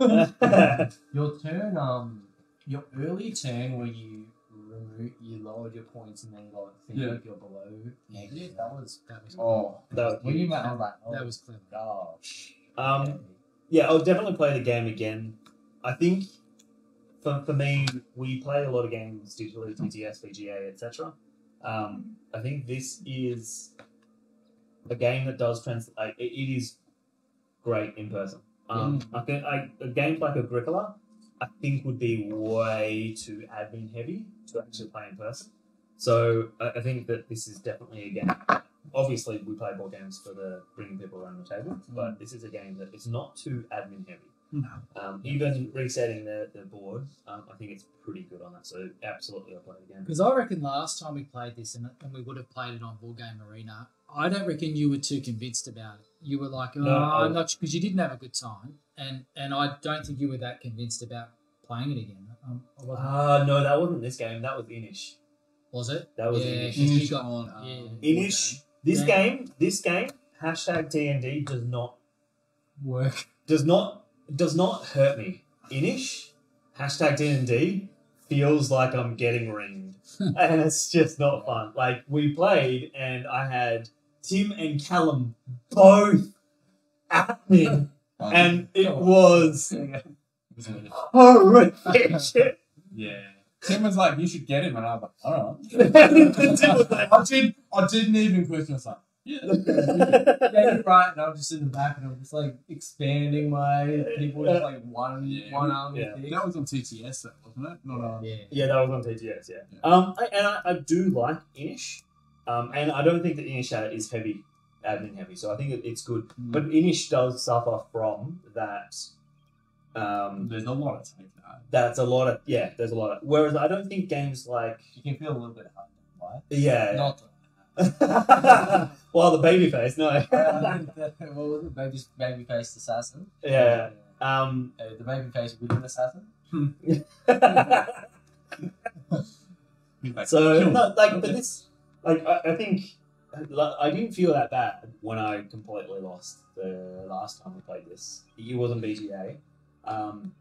Your turn, um, your early turn where you removed, you lowered your points and then you like think yeah. you're below negative. Yeah. That was that was oh, that was, you that, like, oh, that was clever. Oh, um. Yeah. Yeah, I'll definitely play the game again. I think, for, for me, we play a lot of games digitally, T T S, V G A, et cetera. Um, I think this is a game that does translate. It, it is great in person. Um, mm. I think I, a game like Agricola, I think, would be way too admin heavy to actually play in person. So I, I think that this is definitely a game. Obviously, we play board games for the bringing people around the table, but this is a game that it's not too admin heavy. No. Um, even resetting the, the board, um, I think it's pretty good on that. So absolutely, I'll play it again. Because I reckon last time we played this, and, and we would have played it on Board Game Arena, I don't reckon you were too convinced about it. You were like, oh, no, I'm not, because you didn't have a good time, and and I don't think you were that convinced about playing it again. Ah, uh, no, that wasn't this game. That was Inish. Was it? That was yeah, Inish. Inish. You got on, uh, yeah, Inish. This yeah. game, this game, hashtag T N D does not work. Does not does not hurt me. Inish, hashtag T N D feels like I'm getting ringed, and it's just not fun. Like we played, and I had Tim and Callum both at me, and it was horrific. Yeah. Tim was like, you should get him, and I was like, all right. Tim was like, I, did, I didn't even question. I was like, yeah, yeah, you're right. And I was just in the back, and I was just like expanding my people, just like one, yeah. one arm. Yeah. That was on T T S, though, wasn't it? Not on. Yeah. yeah, that was on T T S. Yeah. yeah. Um, I, and I, I do like Inish, um, and I don't think that Inish is heavy, admin heavy. So I think it, it's good, mm. but Inish does suffer from that. Um, there's a lot of take that. That's a lot of, yeah, there's a lot of, whereas I don't think games like... You can feel a little bit hard, right? Yeah. Not the... Well, the babyface, no. uh, the, what was it? Baby, babyface assassin. Yeah. Uh, um, uh, the babyface with an assassin. So, no, like, but this, like, I, I think, I didn't feel that bad when I completely lost the last time we played this. It wasn't B G A. Um,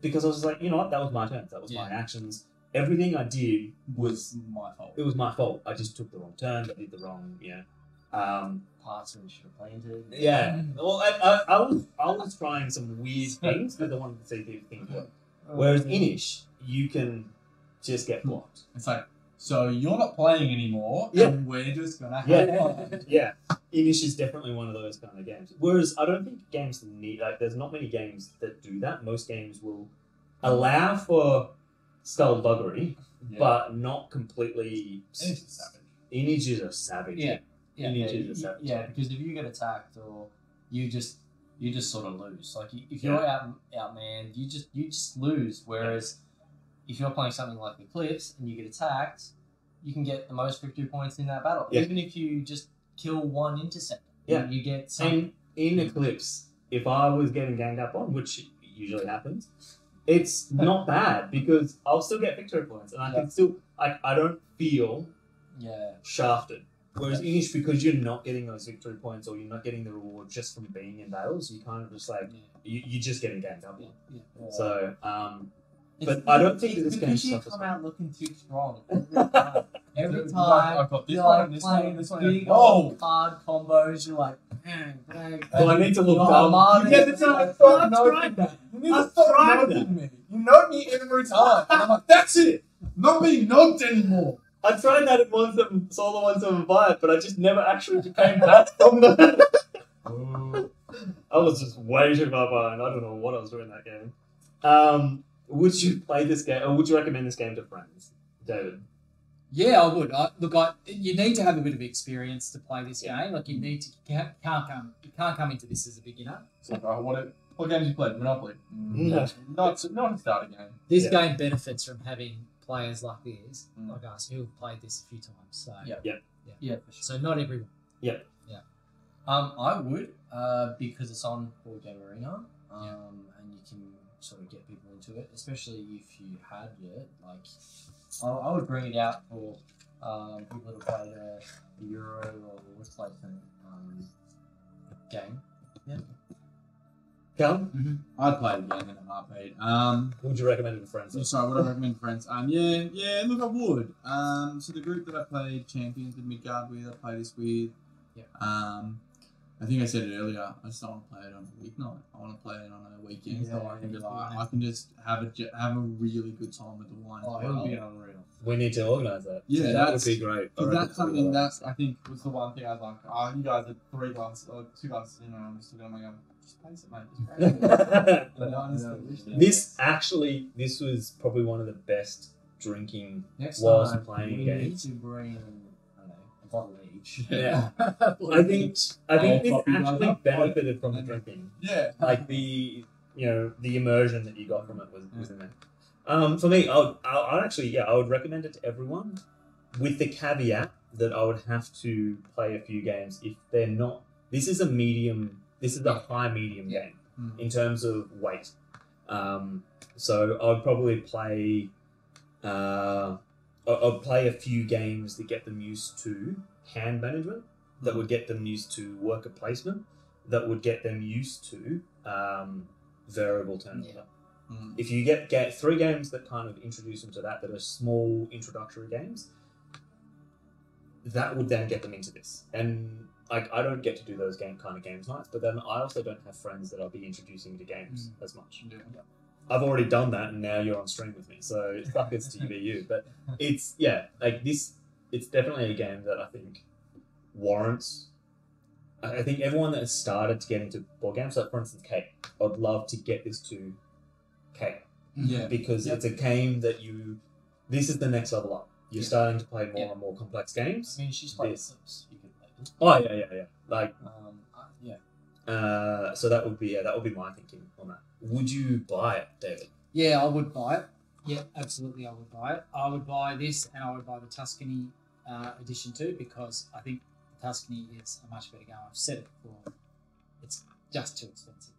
because I was like, you know what, that was my turn, that was yeah. my actions. Everything I did was my fault. It was my fault. I just took the wrong turn, I did the wrong, you know. Um, parts we should have planted. Yeah. Well, I, I, I, was, I was trying some weird things because I wanted to see if things work. Whereas Inish, you can just get blocked. It's like, so you're not playing anymore, yeah. and we're just going to have yeah. fun. Yeah. Inish is definitely one of those kind of games. Whereas I don't think games need, like, there's not many games that do that. Most games will allow for skullbuggery, yeah. but not completely. Inish is savage. Inish is a savage. Yeah. Yeah, yeah, you, yeah, because if you get attacked or you just you just sort of lose. Like if you're yeah. out outmanned, you just you just lose. Whereas yeah. if you're playing something like Eclipse and you get attacked, you can get the most victory points in that battle, yeah. even if you just kill one interceptor. Yeah, you get some. In, in Eclipse, if I was getting ganged up on, which usually happens, it's not bad because I'll still get victory points and I yeah. can still I I don't feel yeah shafted. Whereas Inish, because you're not getting those victory points or you're not getting the reward just from being in battles, you kind of just like, yeah. you, you're just getting ganged up. Yeah, yeah. So, um, but it's, I don't think that this game stuff is come out looking too strong. Every time, every time I've got this one, this one, this one. Big old card combos, you're like, dang, dang. Well, I need to look dumb. You get the time, I've tried that. I've tried that. You know me every time. And I'm like, that's it. Not being knocked anymore. I tried that at one seven, solo one seven five, but I just never actually became that from the... Ooh. I was just way too far behind. I don't know what I was doing that game. Um, would you play this game, or would you recommend this game to friends, David? Yeah, I would. I, look, I, you need to have a bit of experience to play this yeah. game. Like, you need to... Can't, can't come You can't come into this as a beginner. So, I want to... What games you played? Monopoly? No. Not, not a starter game. This yeah. game benefits from having... players like this, mm. like us, who have played this a few times. So yeah, yeah, yeah. yeah for sure. So not everyone. Yeah, yeah. Um, I would, uh, because it's on Board Game Arena, um, yeah. and you can sort of get people into it. Especially if you had it, like, I, I would bring it out for um, people that played a, a Euro or what's like the um, game. Yeah. Callum? Mm-hmm. I'd play the game in a heartbeat. Um, would you recommend it to friends? I'm sorry, would I recommend to friends? Um, yeah, yeah, look, I would. Um, so the group that I played Champions of Midgard with, I played this with. Yeah. Um, I think I said it earlier, I just don't want to play it on a weeknight. I want to play it on a weekend. Yeah, so I can, be like, I can just have a, have a really good time with the wine. Oh, it would be unreal. We need to organise that. Yeah, that would be great. That's something that's, I think, was the one thing I was like, oh, you guys are three glasses, or two glasses in, and I'm just looking at my gun. This actually, this was probably one of the best drinking Next whilst time, playing we games. Need to bring, I don't know, a bottle each. Yeah, I think I think this actually benefited from the drinking. Yeah, like the you know the immersion that you got from it was was in there. Um, for me, I would, I would actually yeah I would recommend it to everyone, with the caveat that I would have to play a few games if they're not. This is a medium. This is a high-medium yeah. game mm-hmm. in terms of weight. Um, so I'd probably play uh, I'd play a few games that get them used to hand management, mm-hmm. that would get them used to worker placement, that would get them used to um, variable turnover. Yeah. Mm-hmm. If you get, get three games that kind of introduce them to that, that are small introductory games, that would then get them into this. And... Like, I don't get to do those game kind of games nights, but then I also don't have friends that I'll be introducing to games mm. as much. Yeah. I've already done that, and now you're on stream with me, so fuck it's to be you. But it's, yeah, like this, it's definitely a game that I think warrants. I think everyone that has started to get into board games, like for instance, Kate, I'd love to get this to Kate. Yeah. Because yep. it's a game that you, this is the next level up. You're yeah. starting to play more yeah. and more complex games. I mean, she's played Eclipse. Oh yeah, yeah, yeah. Like, um, uh, yeah. Uh, so that would be yeah, that would be my thinking on that. Would you buy it, David? Yeah, I would buy it. Yeah, absolutely, I would buy it. I would buy this, and I would buy the Tuscany uh, edition too, because I think the Tuscany is a much better game. I've said it before; it's just too expensive.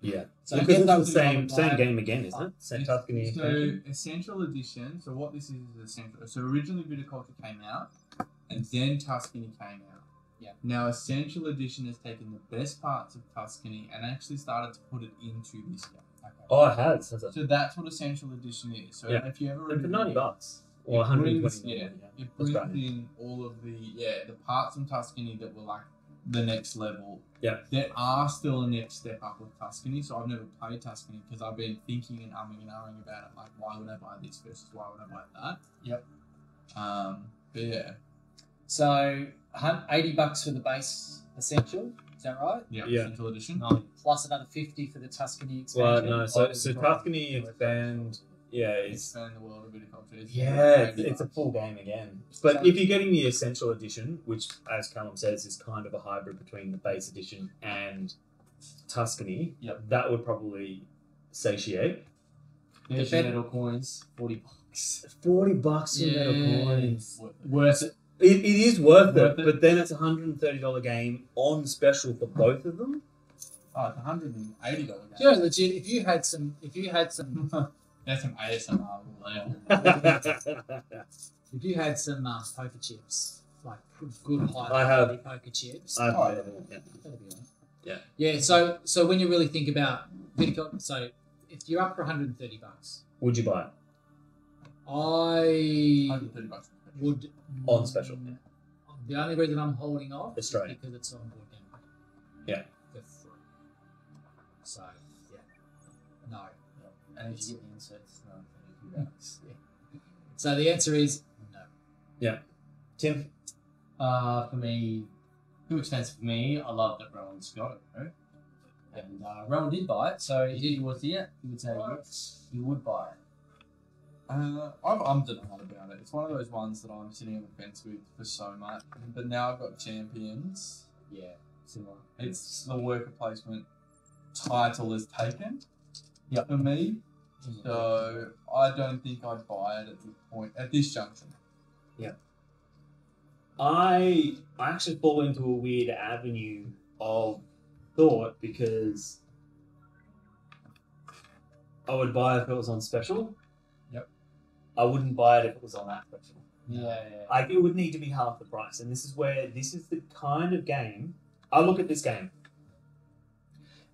Yeah, so because it's the same same game again, isn't it? Same Tuscany. So Essential Edition. So what this is is Essential. So originally Viticulture came out, and then Tuscany came out. Yeah. Now Essential Edition has taken the best parts of Tuscany and actually started to put it into this game. Okay. Oh, it has. Has it? So that's what Essential Edition is. So yeah. if you ever for ninety bucks or one hundred twenty, yeah, yeah, it brings in all of the yeah the parts in Tuscany that were like the next level. Yeah, there are still a next step up with Tuscany. So I've never played Tuscany because I've been thinking and umming and ahhing about it. Like, why would I buy this versus why would I buy that? Yep. Um. But yeah. So. eighty bucks for the base Essential, is that right? Yeah, yeah. Essential Edition. No. Plus another fifty for the Tuscany expansion. Well, no, so, so Tuscany expand, yeah. It's, expand the world of Viticulture. It's yeah, it's, it's a full game again. But so, if you're getting the Essential Edition, which, as Callum says, is kind of a hybrid between the base edition and Tuscany, yep. that would probably satiate. There's your metal coins, forty bucks. forty bucks for yeah. metal coins. Worth it. It, it is worth, worth it, it, but then it's a one hundred thirty dollars game on special for both of them. Oh, it's a one hundred eighty dollars game. Yeah, legit. If you had some, if you had some, that's some A S M R. If you had some uh, poker chips, like good high quality poker chips, I have. Oh, yeah. Yeah. Yeah. yeah, yeah. So, so when you really think about Viticulture, so if you're up for one hundred thirty bucks, would you buy it? I one hundred thirty bucks. Would on special. Yeah. The only reason I'm holding off is because it's on board game. Yeah. For free. So yeah. No. no. And if you get the inserts, no. Yeah. So the answer is no. Yeah. Tim. Uh, for me, too expensive for me. I love that Rowan's got it, right? Yeah. And uh, Rowan did buy it, so if he was here, he would say he would buy it. Uh, I've ummed and ahed about it. It's one of those ones that I'm sitting on the fence with for so much. But now I've got Champions. Yeah, similar. It's the worker placement title is taken yep. for me. Mm-hmm. So I don't think I'd buy it at this point, at this juncture. Yeah. I, I actually fall into a weird avenue of thought because I would buy it if it was on special. I wouldn't buy it if it was on that special. Yeah, yeah, yeah. Like, it would need to be half the price. And this is where, this is the kind of game, I look at this game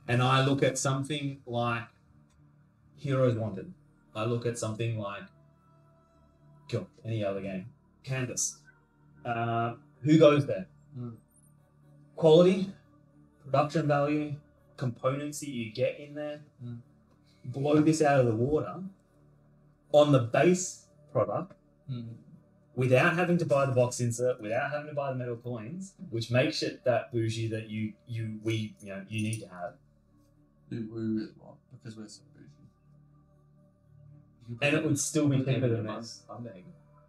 and I look at something like Heroes Wanted. I look at something like, cool, any other game. Canvas. Uh, who goes there? Mm. Quality, production value, components that you get in there. Mm. Blow this out of the water. On the base product, mm-hmm. without having to buy the box insert, without having to buy the metal coins, which makes it that bougie that you you we you know you need to have. Do we really want because we're so bougie. And it would still be cheaper than this.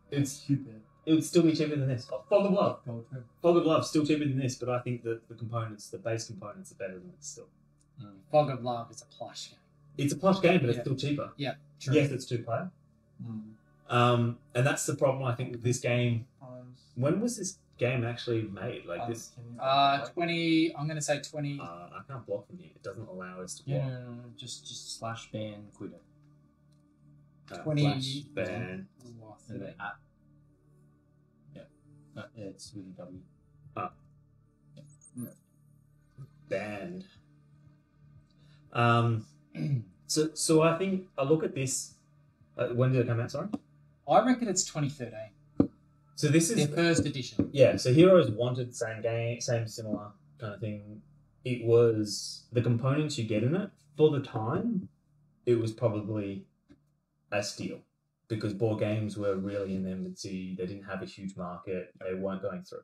It's stupid. It would still be cheaper than this. Oh, Fog of Love. Fog of Love still cheaper than this, but I think that the components, the base components, are better than it still. Mm. Fog of Love is a plush game. It's a plush game, but yeah. it's still cheaper. Yeah. True. Yes, it's two-player. Mm. Um, and that's the problem, I think, with this game. When was this game actually made? Like this? Uh, twenty. I'm going to say twenty. Uh, I can't block from here. It doesn't allow us to block. Yeah, no, no, no. Just, just slash ban quit it. Uh, twenty slash ban. And then at. Yeah. No, yeah, it's with a W. Ah. Yeah. No. Banned. Um. So, so I think I look at this. Uh, when did it come out? Sorry, I reckon it's twenty thirteen. So this is their first edition. Yeah. So Heroes Wanted, same game, same similar kind of thing. It was the components you get in it for the time. It was probably a steal because board games were really in their infancy. They didn't have a huge market. They weren't going through.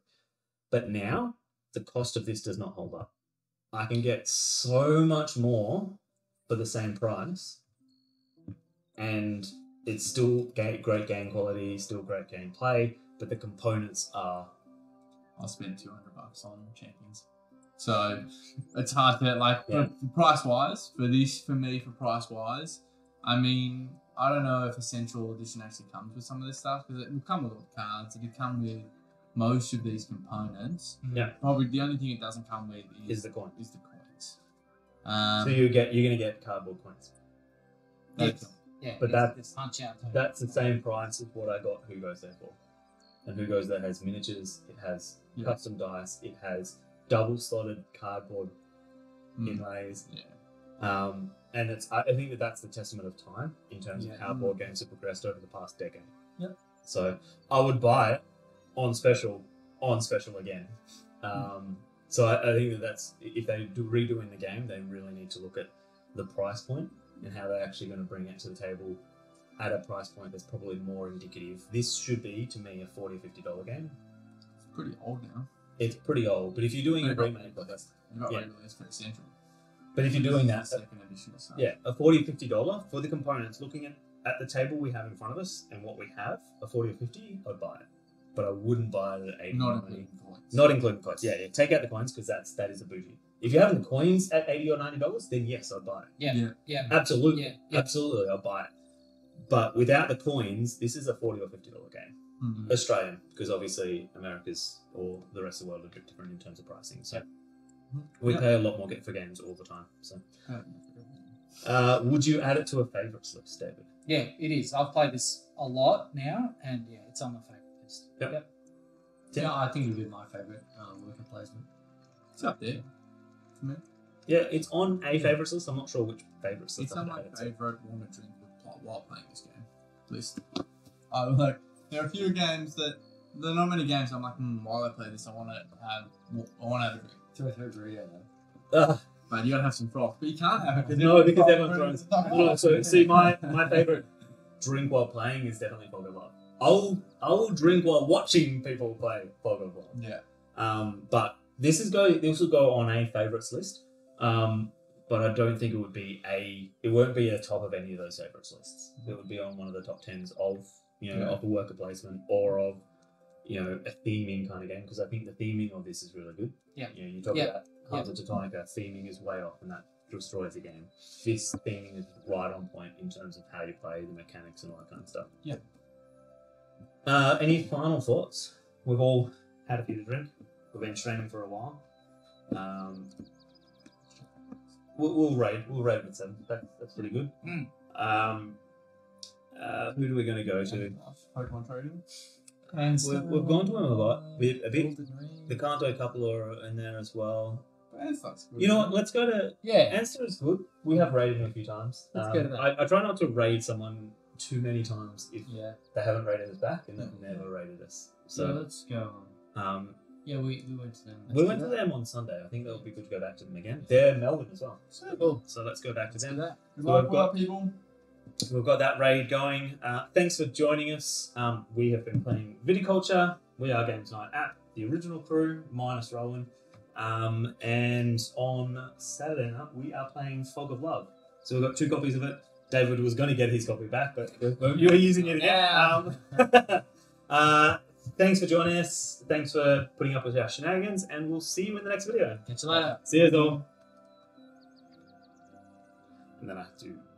But now the cost of this does not hold up. I can get so much more for the same price, and it's still great game quality, still great gameplay, but the components are. I spent two hundred bucks on Champions. So it's hard to, like, yeah. for, for price-wise, for this, for me, for price-wise, I mean, I don't know if Essential Edition actually comes with some of this stuff, because it will come with all the cards, it could come with most of these components. Yeah. Probably the only thing it doesn't come with is, is the coin. Is the coins. Um, so you get, you're going to get cardboard coins. Yes. That's, yeah, but that, it's punch out that's the same price as what I got Who Goes There for. And Who Goes There has miniatures, it has yeah. custom dice, it has double-slotted cardboard mm. inlays. Yeah. Um, and it's I think that that's the testament of time in terms yeah. of how mm. board games have progressed over the past decade. Yep. So I would buy it on special, on special again. Um, mm. So I, I think that that's, if they do redoing the game, they really need to look at the price point and how they're actually going to bring it to the table at a price point that's probably more indicative. This should be, to me, a forty dollars, fifty dollars game. It's pretty old now. It's pretty old, but if you're doing a remake, like that's not yeah. regular, it's for Essential. But if you're doing that, second edition or something. Yeah, a forty dollars, fifty dollars for the components, looking at, at the table we have in front of us and what we have, a forty or fifty, I'd buy it. But I wouldn't buy it at eighty. Not including coins. Not including coins. Yeah, yeah. Take out the coins because that's that is a bougie. If you're having coins at eighty or ninety dollars, then yes, I'd buy it. Yeah, yeah, yeah. Absolutely, yeah, yeah. absolutely, I'd buy it. But without the coins, this is a forty or fifty dollar game. Mm-hmm. Australian, because obviously America's or the rest of the world are different in terms of pricing. So yeah. we yeah. pay a lot more for games all the time. So, uh, would you add it to a favourites list, David? Yeah, it is. I've played this a lot now, and yeah, it's on my favourite list. Yep. yep. Yeah, yeah, I think it would be my favourite um, worker placement. It's up there. Yeah, yeah it's on a yeah. favourites list. I'm not sure which favourites list. It's on my favourite want to drink while playing this game list. I like. There are a few games that there are not many games I'm like, hmm, while I play this, I want to have I want to have a drink. Two or three burrito though. Uh, Man, you gotta have some froth, but you can't have it because no, because everyone throws. So see, my my favorite drink while playing is definitely Fog of Love. I'll I'll drink while watching people play Fog of Love. Yeah. Um, but this is go this will go on a favorites list. Um, but I don't think it would be a it won't be a top of any of those favorites lists. Mm-hmm. It would be on one of the top tens of. You know, yeah. of a worker placement or of, you know, a theming kind of game, because I think the theming of this is really good. Yeah. You know, you talk yeah. about Cards of yeah. Teutonica, theming is way off and that destroys the game. This theming is right on point in terms of how you play, the mechanics and all that kind of stuff. Yeah. Uh, any final thoughts? We've all had a few to drink. We've been training for a while. Um, we'll, we'll raid. We'll raid with seven. That, that's pretty good. Mm. Um... Uh, who are we going to go to? Pokemon Trading. And we've, we've gone to them a lot. We've, a bit. The Kanto couple are in there as well. Benesteck's good. You know what? Let's go to. Yeah. Benesteck is good. We have raided him a few times. Let's um, go to that. I, I try not to raid someone too many times if yeah. they haven't raided us back and they've never raided us. So yeah, let's go. Um, yeah, we, we went to them. Let's we went to that. them on Sunday. I think that would be good to go back to them again. They're in Melbourne as well. So cool. So let's go back to let's them. That. Good so luck, got, people. We've got that raid going. Uh, thanks for joining us. Um, we have been playing Viticulture. We are Games Night app, the original crew, minus Rowan. Um, and on Saturday night, we are playing Fog of Love. So we've got two copies of it. David was going to get his copy back, but you're using it again. Um, uh, thanks for joining us. Thanks for putting up with our shenanigans, and we'll see you in the next video. Catch you later. See you all. And then I have to...